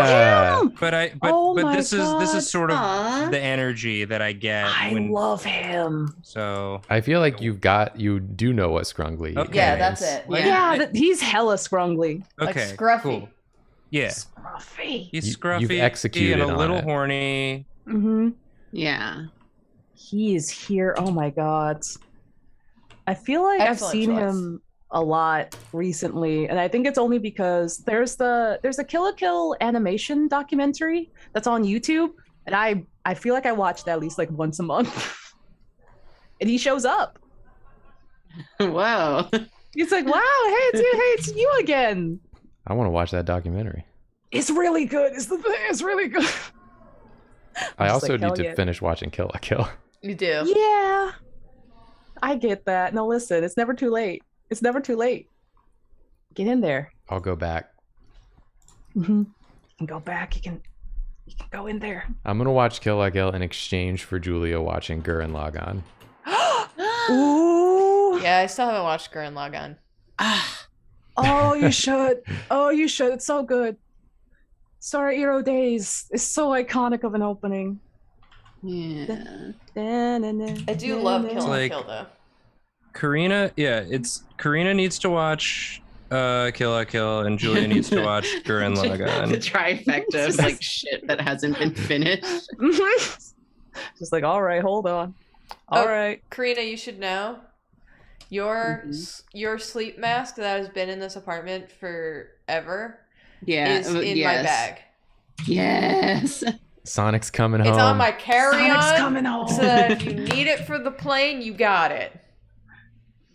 yeah. Oh, yeah. But I but, oh but this God. is this is sort of Aww. the energy that I get. I when, love him. So I feel like you've got you do know what scrungly. Okay. Yeah, that's it. Like, yeah, yeah, he's hella scrungly. Okay. Like scruffy. Cool. Yeah. Scruffy. He's scruffy. You've executed and a little it. horny. Mm-hmm. Yeah. He is here. Oh my God. I feel like Excellent I've seen choice. him a lot recently, and I think it's only because there's the there's a Kill la Kill animation documentary that's on YouTube, and I I feel like I watch that at least like once a month, and he shows up. Wow! It's like, wow, hey, it's you, hey, it's you again. I want to watch that documentary. It's really good. It's the thing. It's really good. I also like, need to yeah. finish watching Kill la Kill. You do. Yeah. I get that. No, listen, it's never too late. It's never too late. Get in there. I'll go back. Mm-hmm. You can go back. You can, you can go in there. I'm going to watch Kill la Kill in exchange for Julia watching Gurren Lagann. Ooh. Yeah, I still haven't watched Gurren Lagann. Ah. Oh, you should. Oh, you should. It's so good. Sorry, Hero Days. It's so iconic of an opening. Yeah. I do love Kill la Kill though. Karina, yeah, it's Karina needs to watch uh, Kill la Kill and Julia needs to watch Gurren Lagann. The trifecta of like shit that hasn't been finished. Just like, all right, hold on. All oh, right, Karina, you should know your mm-hmm. your sleep mask that has been in this apartment forever. Yeah, is in yes. my bag. Yes. Sonic's coming home. It's on my carry-on. Sonic's coming home. So that if you need it for the plane, you got it.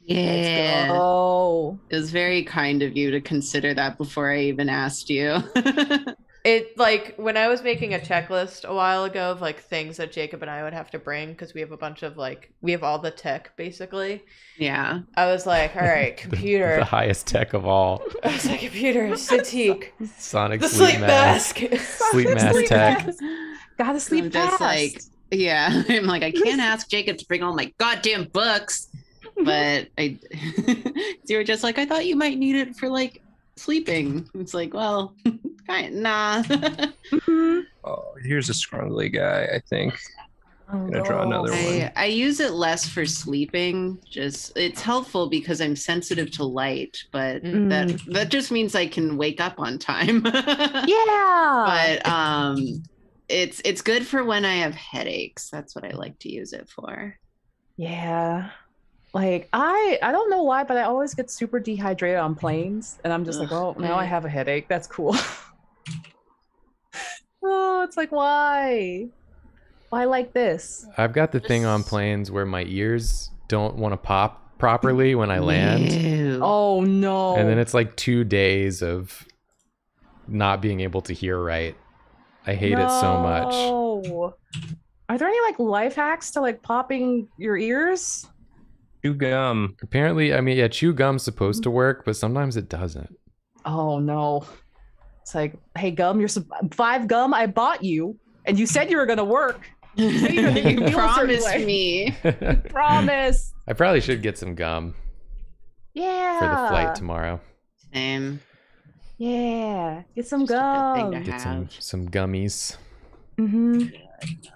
Yeah. Oh. It was very kind of you to consider that before I even asked you. It like when I was making a checklist a while ago of like things that Jacob and I would have to bring because we have a bunch of like we have all the tech basically. Yeah. I was like, all right, computer. The highest tech of all. I was like, computer, Satique, Sonic, the sleep, sleep mask, mask. sleep mask sleep tech. Mask. Gotta sleep I'm fast. Just like, yeah, I'm like I can't ask Jacob to bring all my goddamn books, but I. You were just like I thought you might need it for like sleeping. It's like well. Kind of, nah. mm-hmm. Oh, here's a scrungly guy. I think I'm gonna draw another one. I, I use it less for sleeping. Just it's helpful because I'm sensitive to light, but mm. that that just means I can wake up on time. Yeah. But um, it's it's good for when I have headaches. That's what I like to use it for. Yeah. Like I, I don't know why, but I always get super dehydrated on planes, and I'm just Ugh, like, oh, now I have a headache. That's cool. Oh, it's like why, why like this? I've got the thing on planes where my ears don't want to pop properly when I land. Ew. Oh no! And then it's like two days of not being able to hear right. I hate no. it so much. Oh, are there any like life hacks to like popping your ears? Chew gum. Apparently, I mean, yeah, chew gum's supposed to work, but sometimes it doesn't. Oh no! It's like, hey, gum, you're su- five gum. I bought you, and you said you were gonna work. You, said you, were gonna, you promised me. Promise. I probably should get some gum. Yeah. For the flight tomorrow. Same. Yeah, get some Just gum. Get some some gummies. Mm-hmm.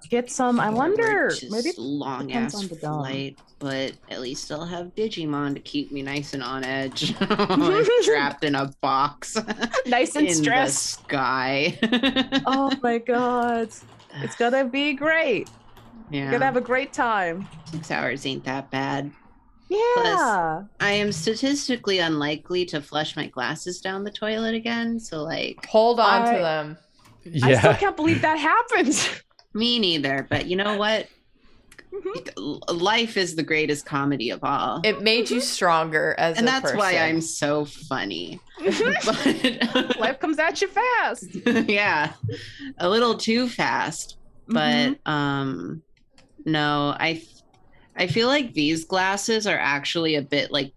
Get some. I wonder. Maybe long ass flight, but at least I'll have Digimon to keep me nice and on edge, trapped in a box, nice and in stressed. The sky. Oh my god, it's gonna be great. Yeah, you're gonna have a great time. Six hours ain't that bad. Yeah. Plus, I am statistically unlikely to flush my glasses down the toilet again, so like, hold on I, to them. Yeah. I still can't believe that happened. Me neither, but you know what? Mm-hmm. Life is the greatest comedy of all. It made mm-hmm. you stronger as and a person. And that's why I'm so funny. Mm-hmm. But life comes at you fast. Yeah, a little too fast. But mm-hmm. um, no, I, I feel like these glasses are actually a bit like,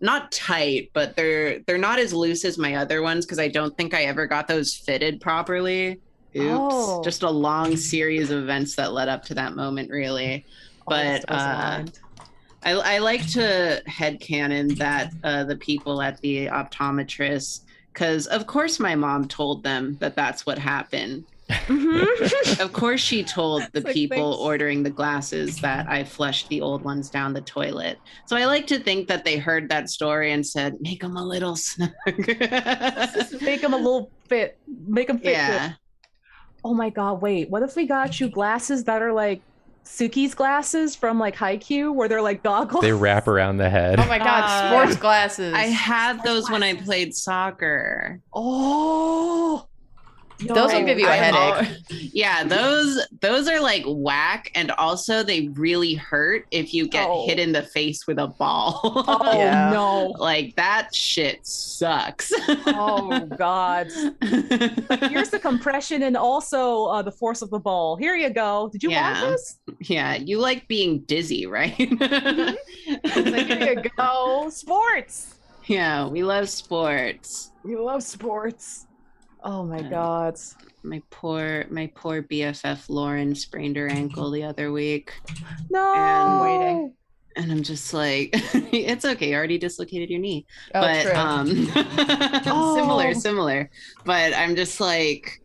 not tight, but they're they're not as loose as my other ones because I don't think I ever got those fitted properly. Oops. Oh. Just a long series of events that led up to that moment, really. But oh, uh, I, I like to headcanon that uh, the people at the optometrist, because of course my mom told them that that's what happened. Mm-hmm. Of course she told the like, people thanks. Ordering the glasses that I flushed the old ones down the toilet. So I like to think that they heard that story and said, make them a little snug. Make them a little fit. Make them fit. Yeah. Fit. Oh my god, wait, what if we got you glasses that are like Suki's glasses from like Haikyuu, where they're like goggles? They wrap around the head. Oh my god, uh, sports glasses. I had sports those glasses. When I played soccer. Oh! No, those will give you a headache. All, yeah, those those are like whack, and also they really hurt if you get oh. hit in the face with a ball. Oh yeah. No. Like that shit sucks. Oh god. Here's the compression and also uh, the force of the ball. Here you go. Did you yeah. want this? Yeah, you like being dizzy, right? Mm-hmm. Like, here you go. Sports. Yeah, we love sports. We love sports. Oh my god. My poor my poor B F F Lauren sprained her ankle the other week. No. And waiting. And I'm just like, it's okay, you already dislocated your knee. Oh, but true. um oh. similar, similar. But I'm just like,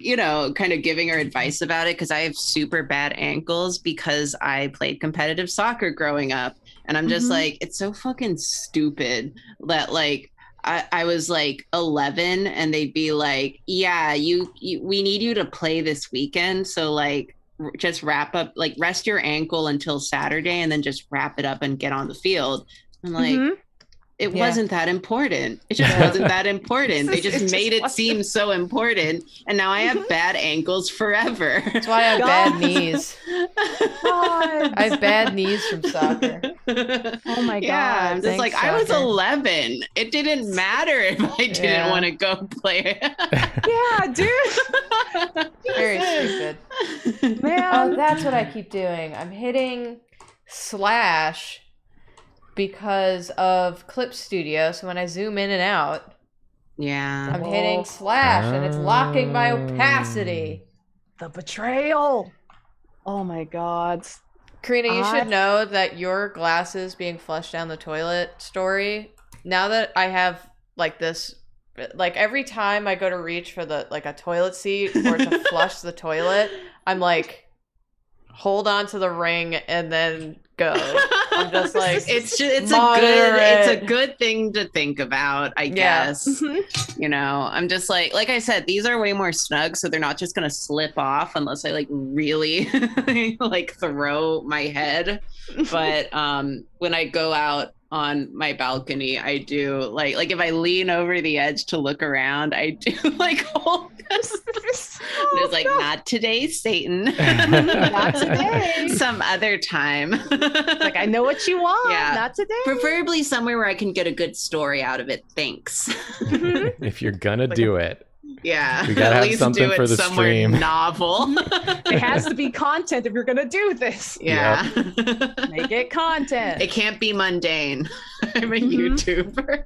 you know, kind of giving her advice about it because I have super bad ankles because I played competitive soccer growing up. And I'm just mm-hmm. like, it's so fucking stupid that like I, I was like eleven and they'd be like, yeah, you, you, we need you to play this weekend. So like, r- just wrap up, like rest your ankle until Saturday and then just wrap it up and get on the field. I'm like, mm-hmm. it yeah. wasn't that important. It just wasn't that important. They just it made just it seem so important. And now I have bad ankles forever. That's why I have God. bad knees. God. I have bad knees from soccer. Oh my god. Yeah, I'm just Thanks, like, soccer. I was eleven. It didn't matter if I didn't yeah. want to go play. Yeah, dude. Very stupid. Man, oh, that's what I keep doing. I'm hitting slash because of Clip Studio, so when I zoom in and out, yeah, I'm oh. hitting slash, and it's locking my opacity. The betrayal! Oh my god. Karina, you I... should know that your glasses being flushed down the toilet story, now that I have, like, this, like, every time I go to reach for, the like, a toilet seat or to flush the toilet, I'm like, hold on to the ring and then go. I'm just like, it's just, it's moderate. a good it's a good thing to think about, I guess. Yeah. You know, I'm just like, like I said, these are way more snug, so they're not just gonna slip off unless I like really like throw my head. But um, when I go out on my balcony, I do like like if I lean over the edge to look around, I do like hold this. Oh, and it's like, no. Not today, Satan. Not today. Some other time. Like, I know what you want. Yeah. Not today. Preferably somewhere where I can get a good story out of it. Thanks. Mm-hmm. If you're gonna like do a- it. Yeah. We gotta At have least something do it for the stream. Novel. It has to be content if you're gonna do this. Yeah. Yep. Make it content. It can't be mundane. I'm a mm-hmm. YouTuber.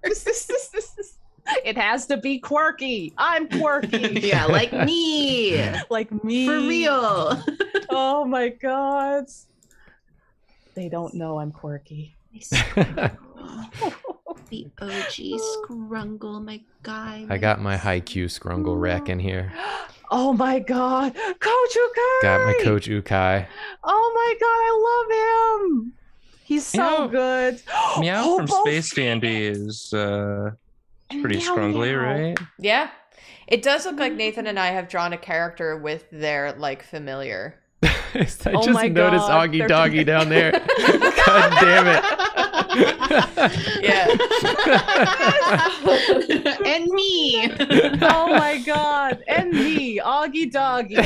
It has to be quirky. I'm quirky. Yeah, like me. Like me. For real. Oh my god. They don't know I'm quirky. The O G Scrungle, my guy. I got my Haikyuu Scrungle rack in here. Oh my god, Coach Ukai! Got my Coach Ukai. Oh my god, I love him. He's so meow. good. Meow oh, from both. Space Dandy is uh, pretty meow, strongly, meow. right? Yeah. It does look like Nathan and I have drawn a character with their, like, familiar. I just oh my noticed God. Augie They're Doggy down there. God damn it. Yeah. And me. Oh, my God. And me. Augie Doggy.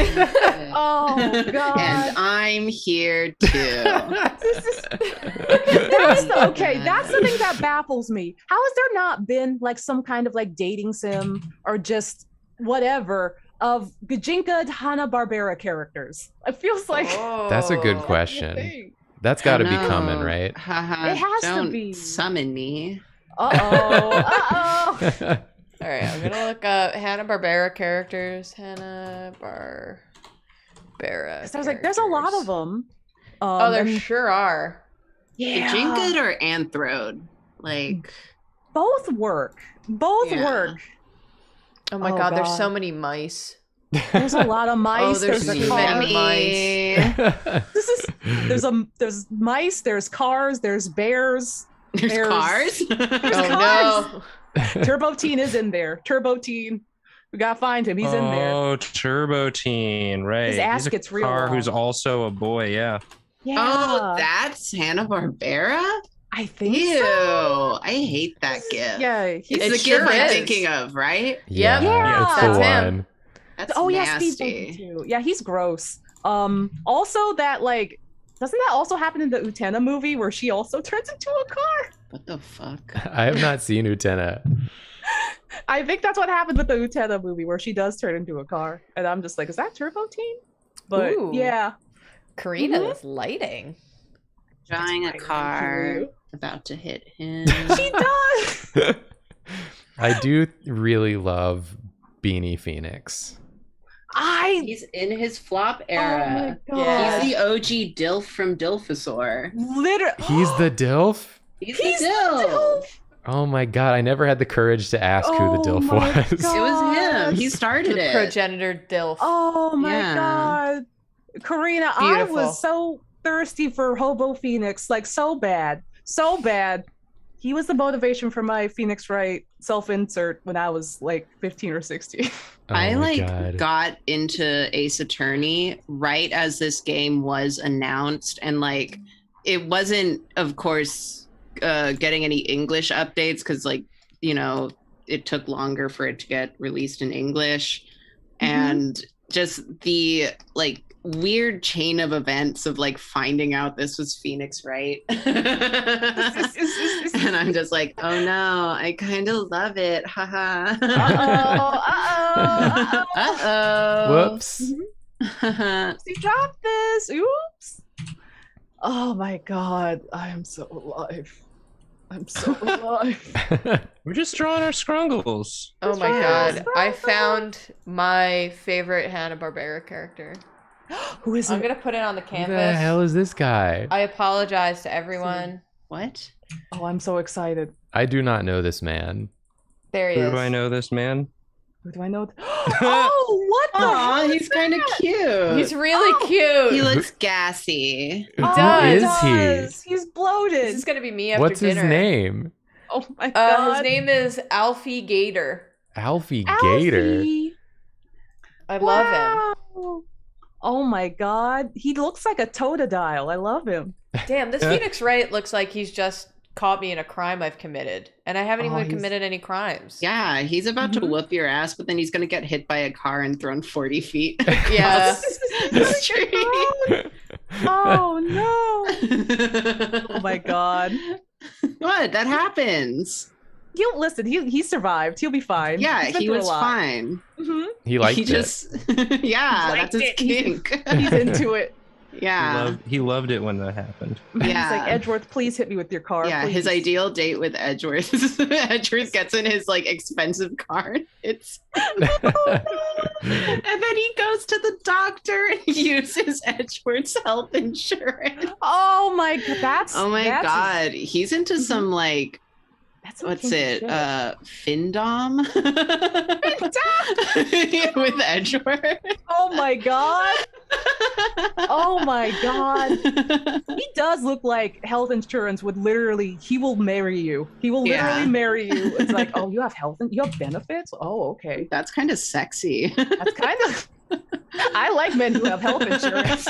Oh, God. And I'm here, too. This is... that's the... Okay, that's the thing that baffles me. How has there not been, like, some kind of, like, dating sim or just... whatever of Gajinka Hanna-Barbera characters? It feels like oh, that's a good question. That's got to be coming, right? Ha ha. It has Don't to be. Summon me. Uh oh. Uh oh. All right, I'm gonna look up Hanna-Barbera characters. Hanna-Barbera. Because I was like, there's a lot of them. Um, oh, there and... sure are. Yeah. Gajinka or Anthrode, like both work. Both yeah. work. Oh my oh god, god, there's so many mice. There's a lot of mice. Oh, there's there's a lot of mice. This is there's a there's mice, there's cars, there's bears. There's, there's cars? There's oh, cars. No. Turbo Teen is in there. Turbo Teen. We gotta find him. He's oh, in there. Oh, Turbo Teen, right. His ass He's gets real. Car long. Who's also a boy, yeah. Yeah. Oh, that's Hanna-Barbera? I think Ew, so. I hate that gif. Yeah, he's it the sure gif I'm thinking of, right? Yeah, yeah, yeah. That's him. That's oh yes, people too. Yeah, he's gross. Um, also that like, doesn't that also happen in the Utena movie where she also turns into a car? What the fuck? I have not seen Utena. I think that's what happened with the Utena movie where she does turn into a car, and I'm just like, is that Turbo Teen? But Ooh. yeah, Karina mm-hmm. is lighting, drawing a car. Too. About to hit him. She does. I do really love Beanie Phoenix. I he's in his flop era. Oh my God. Yeah. He's the O G Dilf from Dilfosaur. Literally, he's the Dilf. He's, he's the, dilf. the Dilf. Oh my God! I never had the courage to ask oh who the Dilf was. God. It was him. He started the it. Progenitor Dilf. Oh my yeah. God, Karina! Beautiful. I was so thirsty for Hobo Phoenix, like so bad. So bad. He was the motivation for my Phoenix Wright self-insert when I was like fifteen or sixteen. Oh I like God. got into Ace Attorney right as this game was announced, and like it wasn't, of course, uh, getting any English updates because like, you know, it took longer for it to get released in English, mm-hmm. and just the like weird chain of events of like finding out this was Phoenix Wright. And I'm just like, oh no, I kind of love it. Haha. Uh-oh. Uh-oh. Uh-oh. Uh-oh. Whoops. You dropped this. Oops. Oh my God. I am so alive. I'm so alive. We're just drawing our scrungles. Oh That's my God. Scrungles. I found my favorite Hanna-Barbera character. Who is I'm it? gonna put it on the canvas. Who the hell is this guy? I apologize to everyone. What? Oh, I'm so excited. I do not know this man. There he Who is. Who do I know this man? Who do I know? Oh, what the Aww, hell? He's kind of cute. He's really oh, cute. He looks gassy. Who oh, is does. he? He's bloated. This is gonna be me after What's dinner. What's his name? Oh my God. Uh, his name is Alfie Gator. Alfie Gator. Alfie. I love wow. him. Oh my God, he looks like a Totodile. I love him. Damn, this Phoenix Wright looks like he's just caught me in a crime I've committed, and I haven't oh, even he's... committed any crimes. Yeah, he's about mm-hmm. to whoop your ass, but then he's gonna get hit by a car and thrown forty feet. Yeah. the street. Oh no! Oh my God. What? That happens. You listen. He he survived. He'll be fine. Yeah, he was fine. Mm-hmm. He liked he just, it. Yeah, he liked that's his it. kink. He's, he's into it. Yeah, he loved, he loved it when that happened. Yeah, he's like, Edgeworth, please hit me with your car. Yeah, please. His ideal date with Edgeworth. Edgeworth gets in his like expensive car. It's and then he goes to the doctor and uses Edgeworth's health insurance. Oh my, that's oh my that's God, his... he's into some like. That's what's it? Shit. Uh, Findom? Findom! With Edward. Oh my god. Oh my god. He does look like health insurance would literally, he will marry you. He will literally yeah. marry you. It's like, oh, you have health, and you have benefits? Oh, okay. That's kind of sexy. That's kind of, I like men who have health insurance.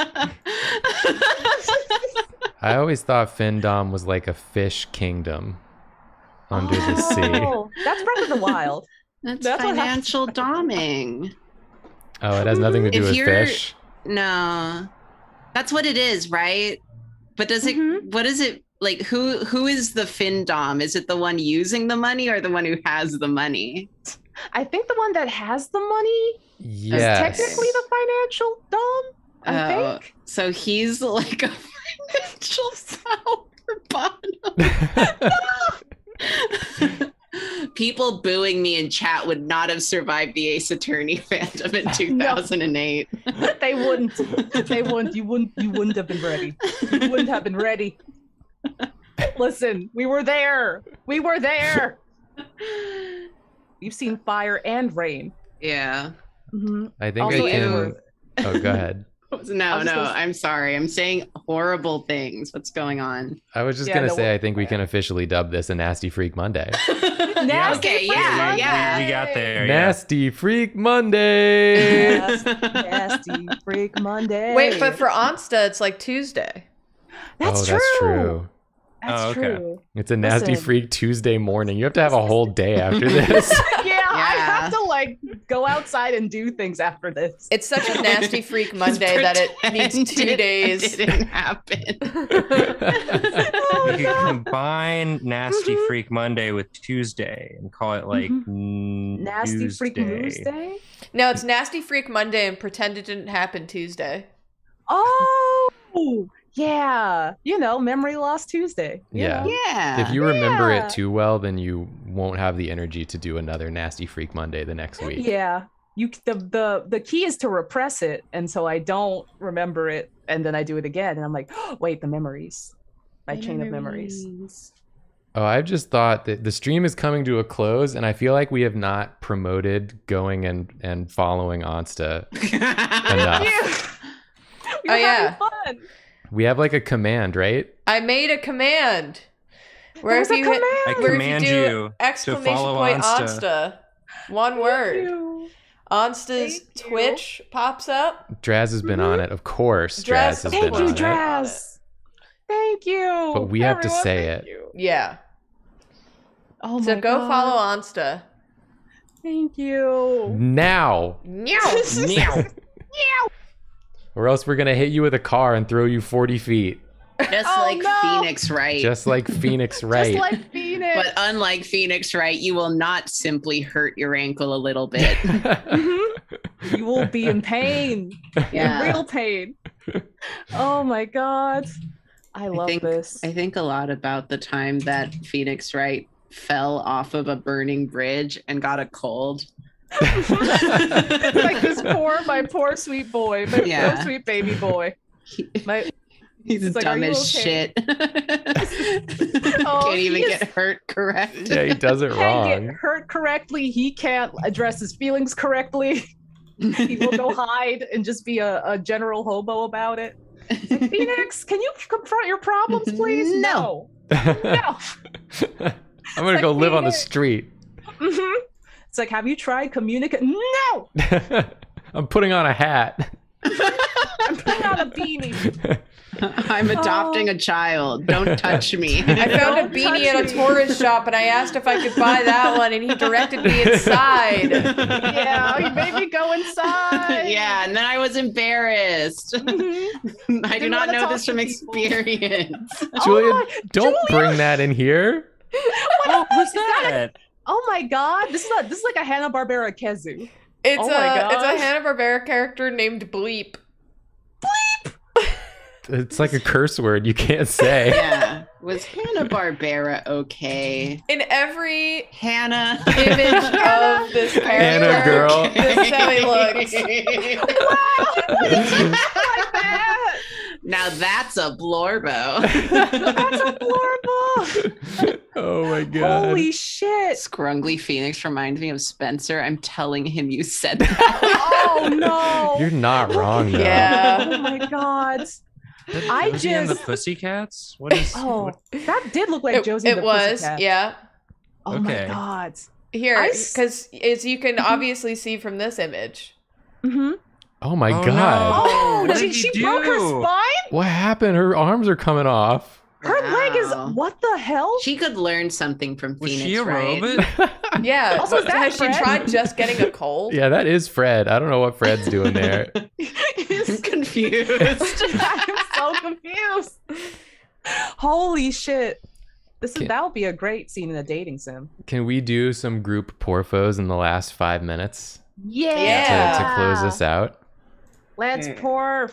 I always thought Findom was like a fish kingdom under oh, the sea. That's probably the wild. That's, that's financial doming. Oh, it has nothing to do if with fish? No. That's what it is, right? But does it, mm-hmm. what is it, like, who who is the Findom? Is it the one using the money or the one who has the money? I think the one that has the money yes. is technically the financial dom, I oh, think. So he's like a financial sour bottom. People booing me in chat would not have survived the Ace Attorney fandom in two thousand eight. No, they wouldn't. They wouldn't. You wouldn't. You wouldn't have been ready. You wouldn't have been ready. Listen, we were there. We were there. You've seen fire and rain. Yeah. Mm-hmm. I think also I can. Edward. Oh, go ahead. No, no, gonna... I'm sorry. I'm saying horrible things. What's going on? I was just yeah, going to no, say, I think we can officially dub this a Nasty Freak Monday. Nasty okay, Freak yeah, Monday. Yeah. We, we got there. Nasty yeah. Freak Monday. Nasty, nasty Freak Monday. Wait, but for Onsta, it's like Tuesday. That's oh, true. That's true. That's oh, okay. true. It's a Nasty Listen. Freak Tuesday morning. You have to have a whole day after this. To like go outside and do things after this. It's such a Nasty Freak Monday that it needs two it, days. It didn't happen. oh, you no. can combine Nasty mm-hmm. Freak Monday with Tuesday and call it like mm-hmm. Nasty Tuesday. Freak Tuesday. No, it's Nasty Freak Monday and pretend it didn't happen Tuesday. Oh. Yeah, you know, memory loss Tuesday. Yeah. yeah. If you remember yeah. it too well, then you won't have the energy to do another Nasty Freak Monday the next week. Yeah. You the the the key is to repress it, and so I don't remember it, and then I do it again, and I'm like, oh, wait, the memories, my memories. chain of memories. Oh, I've just thought that the stream is coming to a close, and I feel like we have not promoted going and and following Onsta enough. You're oh, having yeah. fun. We have like a command, right? I made a command. Where There's if you hit, I command you, you exclamation to follow point Onsta. Onsta. One Thank word. You. Onsta's Thank Twitch you. Pops up. Draz has been mm-hmm. on it, of course. Draz, Draz has Thank been you, on Draz. It. Thank you. But we Everyone, have to say it. You. Yeah. Oh my So go God. Follow Onsta. Thank you. Now. Now. Now. Now. Or else we're gonna hit you with a car and throw you forty feet. Just oh, like no. Phoenix Wright. Just like Phoenix Wright. Just like Phoenix. But unlike Phoenix Wright, you will not simply hurt your ankle a little bit. mm-hmm. You will be in pain. Yeah. In real pain. Oh my God. I love I think, this. I think a lot about the time that Phoenix Wright fell off of a burning bridge and got a cold. It's like this poor, my poor sweet boy, my yeah. poor sweet baby boy. My, he's like, dumb as okay? shit. oh, can't even get hurt correctly. Yeah, he does it wrong. Can't get hurt correctly. He can't address his feelings correctly. He will go hide and just be a, a general hobo about it. Like, Phoenix, can you confront your problems, please? No, no. no. I'm gonna like, go live Phoenix. On the street. Mm-hmm. It's like, have you tried communicate? No! I'm putting on a hat. I'm putting on a beanie. I'm adopting oh. a child. Don't touch me. I found a beanie at a tourist shop, and I asked if I could buy that one, and he directed me inside. Yeah, he made me go inside. Yeah, and then I was embarrassed. Mm-hmm. I do not know this from experience. Julia, oh, don't Julia. Bring that in here. What was that? that? Oh my God! This is a, this is like a Hanna-Barbera Kezu. It's oh a it's a Hanna-Barbera character named Bleep. Bleep. It's like a curse word you can't say. Yeah. Was Hanna-Barbera okay? In every Hanna image of this character, Hanna girl, this is how he looks. Wow! What did you do like that? Now that's a blorbo. That's a blorbo. Oh my god. Holy shit. Scrungly Phoenix reminds me of Spencer. I'm telling him you said that. Oh no. You're not wrong though. Yeah. Oh my god. That, I Josie just and the Pussycats? What is Oh, what... that did look like it, Josie and the Pussycats. It was, yeah. Oh okay. my god. Here, because I... as you can obviously see from this image. Mm-hmm. Oh my oh, god. No. Oh, what did she do? Broke her spine? What happened? Her arms are coming off. Her wow. leg is, what the hell? She could learn something from Was Phoenix, she a right? Robot? Yeah. Also, that has Fred? She tried just getting a cold? Yeah, that is Fred. I don't know what Fred's doing there. He's confused. I'm so confused. Holy shit. This is, that would be a great scene in a dating sim. Can we do some group porfos in the last five minutes? Yeah. To, to close this out. Let's porf.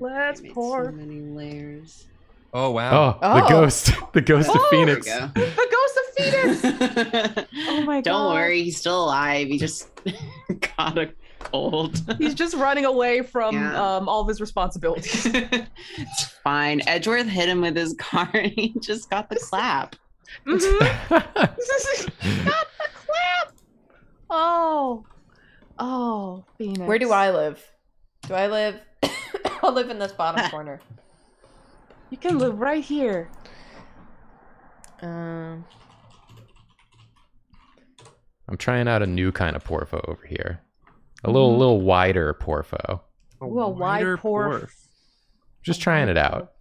Let's porf. So many layers. Oh wow! Oh, oh, the ghost, the ghost oh, of Phoenix, go. The ghost of Phoenix. Oh my god! Don't worry, he's still alive. He just got a cold. He's just running away from yeah. um, all of his responsibilities. It's fine. Edgeworth hit him with his car, and he just got the clap. Mm-hmm. Got the clap. Oh, oh, Phoenix. Where do I live? Do I live? I'll live in this bottom corner. You can live right here. Um, I'm trying out a new kind of porfo over here. A little, mm-hmm. little wider porfo. A, a wider porf. porf. Just trying it out.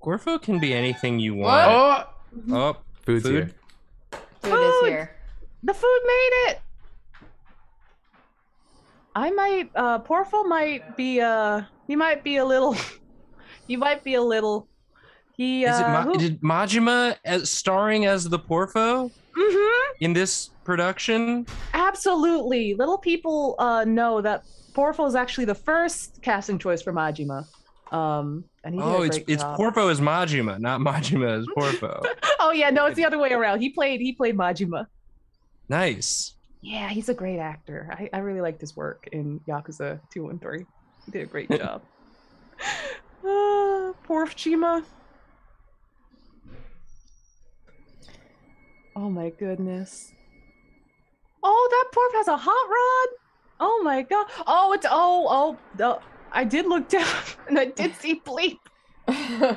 Porfo can be anything you want. Oh, oh, food's food. here. Food is here. The food made it. I might. Uh, porfo might be. Uh, he might be a little. You might be a little. He uh, is it Ma did Majima as starring as the Porfo mm-hmm. in this production? Absolutely. Little people uh, know that Porfo is actually the first casting choice for Majima. Um, and he oh, it's, it's Porfo as Majima, not Majima as Porfo. Oh yeah, no, it's the other way around. He played he played Majima. Nice. Yeah, he's a great actor. I, I really liked his work in Yakuza two one three. He did a great job. Uh, Porf Chima. Oh my goodness. Oh, that Porf has a hot rod. Oh my god. Oh, it's oh oh. oh. I did look down and I did see bleep. Oh.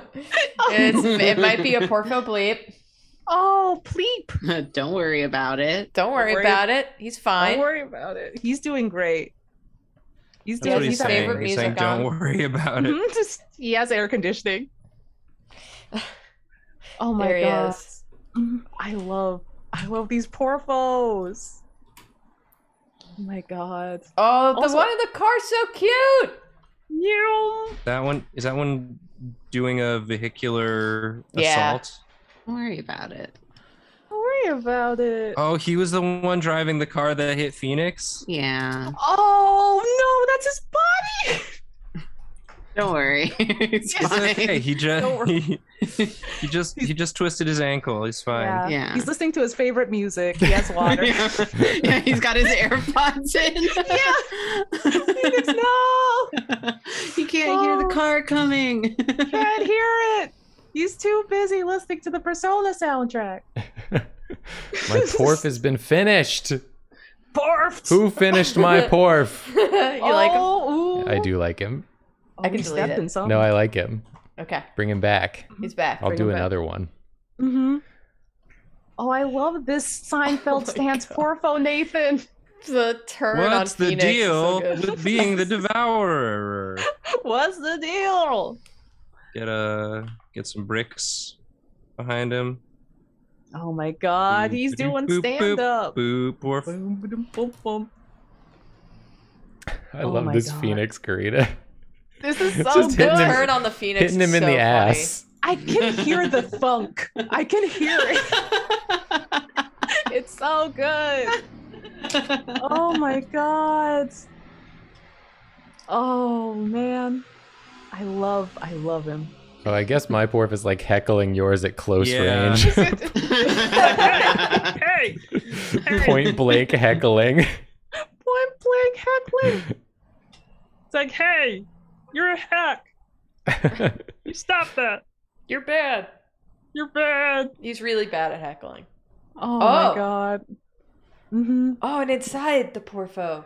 It's, it might be a Porfo bleep. Oh, bleep. Don't worry about it. Don't worry, Don't worry about it. He's fine. Don't worry about it. He's doing great. He's doing his favorite music. He's saying, don't worry about it. Just, he has air conditioning. Oh my god! I love, I love these porfos. Oh my god! Oh, the also, one in the car's so cute. Yeah. That one is that one doing a vehicular yeah. assault. Don't worry about it. About it. Oh, he was the one driving the car that hit Phoenix? Yeah. Oh no, that's his body. Don't worry. It's yes. fine. Okay. He just he, he just he just twisted his ankle. He's fine. Yeah. yeah. He's listening to his favorite music. He has water. yeah. yeah, he's got his AirPods in. Yeah. Phoenix, no. He can't oh. hear the car coming. Can't hear it. He's too busy listening to the Persona soundtrack. My porf has been finished. Porf. Who finished my porf? You oh, like him? Ooh. I do like him. Oh, I can delete it. Something. No, I like him. Okay. Bring him back. He's back. I'll Bring do another back. one. Mm-hmm. Oh, I love this Seinfeld oh stance God. porfo, Nathan. The turn What's on the Phoenix? deal so with being the devourer? What's the deal? Get a get some bricks behind him. Oh my god, he's doing stand-up. I love oh this god. Phoenix Karita. This is so Just good. Him, Turn on the Phoenix hitting him in so the funny. ass. I can hear the funk. I can hear it. It's so good. Oh my god. Oh man. I love, I love him. Oh, I guess my porf is like heckling yours at close yeah. range. hey, hey, hey. Point blank heckling. Point blank heckling. It's like, hey, you're a hack. You stop that. You're bad. You're bad. He's really bad at heckling. Oh, oh. my god. Mm-hmm. Oh, and inside the Porfo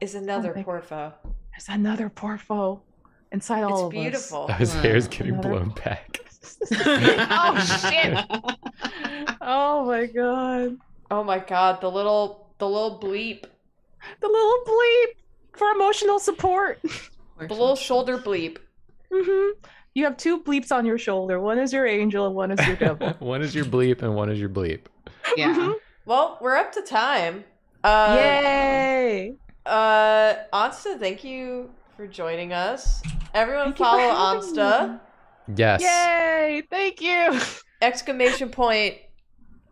is another Something. Porfo. There's another Porfo inside it's all of beautiful. Us. It's beautiful. His hair's getting another... blown back. Oh shit! Oh my god. Oh my god. The little, the little bleep. The little bleep for emotional support. The little shoulder bleep. Mm-hmm. You have two bleeps on your shoulder. One is your angel and one is your devil. One is your bleep and one is your bleep. Yeah. Mm-hmm. Well, we're up to time. Uh, Yay! Uh, Onsta, thank you for joining us. Everyone thank follow Onsta. Me. Yes. Yay! Thank you! Exclamation point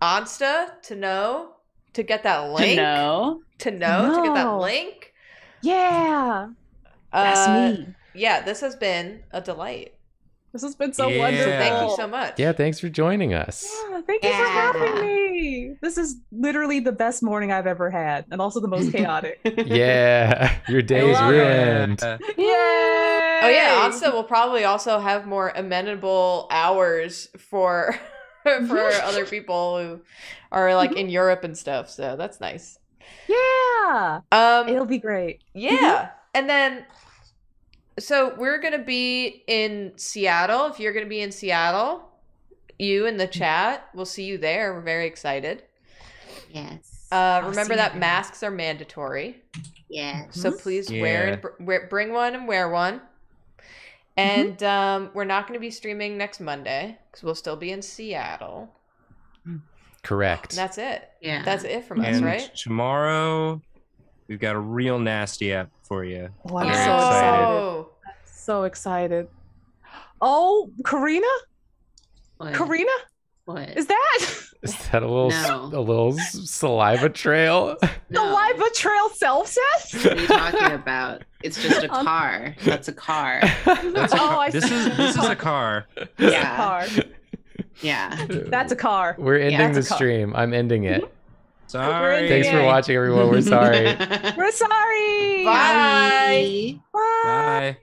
Onsta to know, to get that link. To know. To know, no. to get that link. Yeah! Uh, That's me. Yeah, this has been a delight. This has been so yeah. wonderful. Thank you so much. Yeah, thanks for joining us. Yeah, thank you yeah. for having me. This is literally the best morning I've ever had, and also the most chaotic. Yeah, your day is ruined. It. Yay! Oh yeah, Onsta will probably also have more amenable hours for for other people who are like in Europe and stuff. So that's nice. Yeah. Um, it'll be great. Yeah, and then. So we're going to be in Seattle. If you're going to be in Seattle, you in the chat, we'll see you there. We're very excited. Yes. Uh, remember that masks are mandatory. Yes. So please yeah. wear, wear, bring one and wear one. And mm-hmm. um, we're not going to be streaming next Monday because we'll still be in Seattle. Correct. And that's it. Yeah. That's it from and us, right? Tomorrow... We've got a real nasty app for you. Wow. I'm so excited. So excited. Oh, Karina? What? Karina? What? Is that? Is that a little no. a little saliva trail? No. Saliva trail self-sess? What are you talking about? It's just a car. That's a car. That's a car. Oh, this is this is a car. Yeah. It's a car. Yeah. That's a car. We're ending yeah, the stream. I'm ending it. Mm-hmm. Sorry. Thanks for watching, everyone. We're sorry. We're sorry. Bye. Bye. Bye.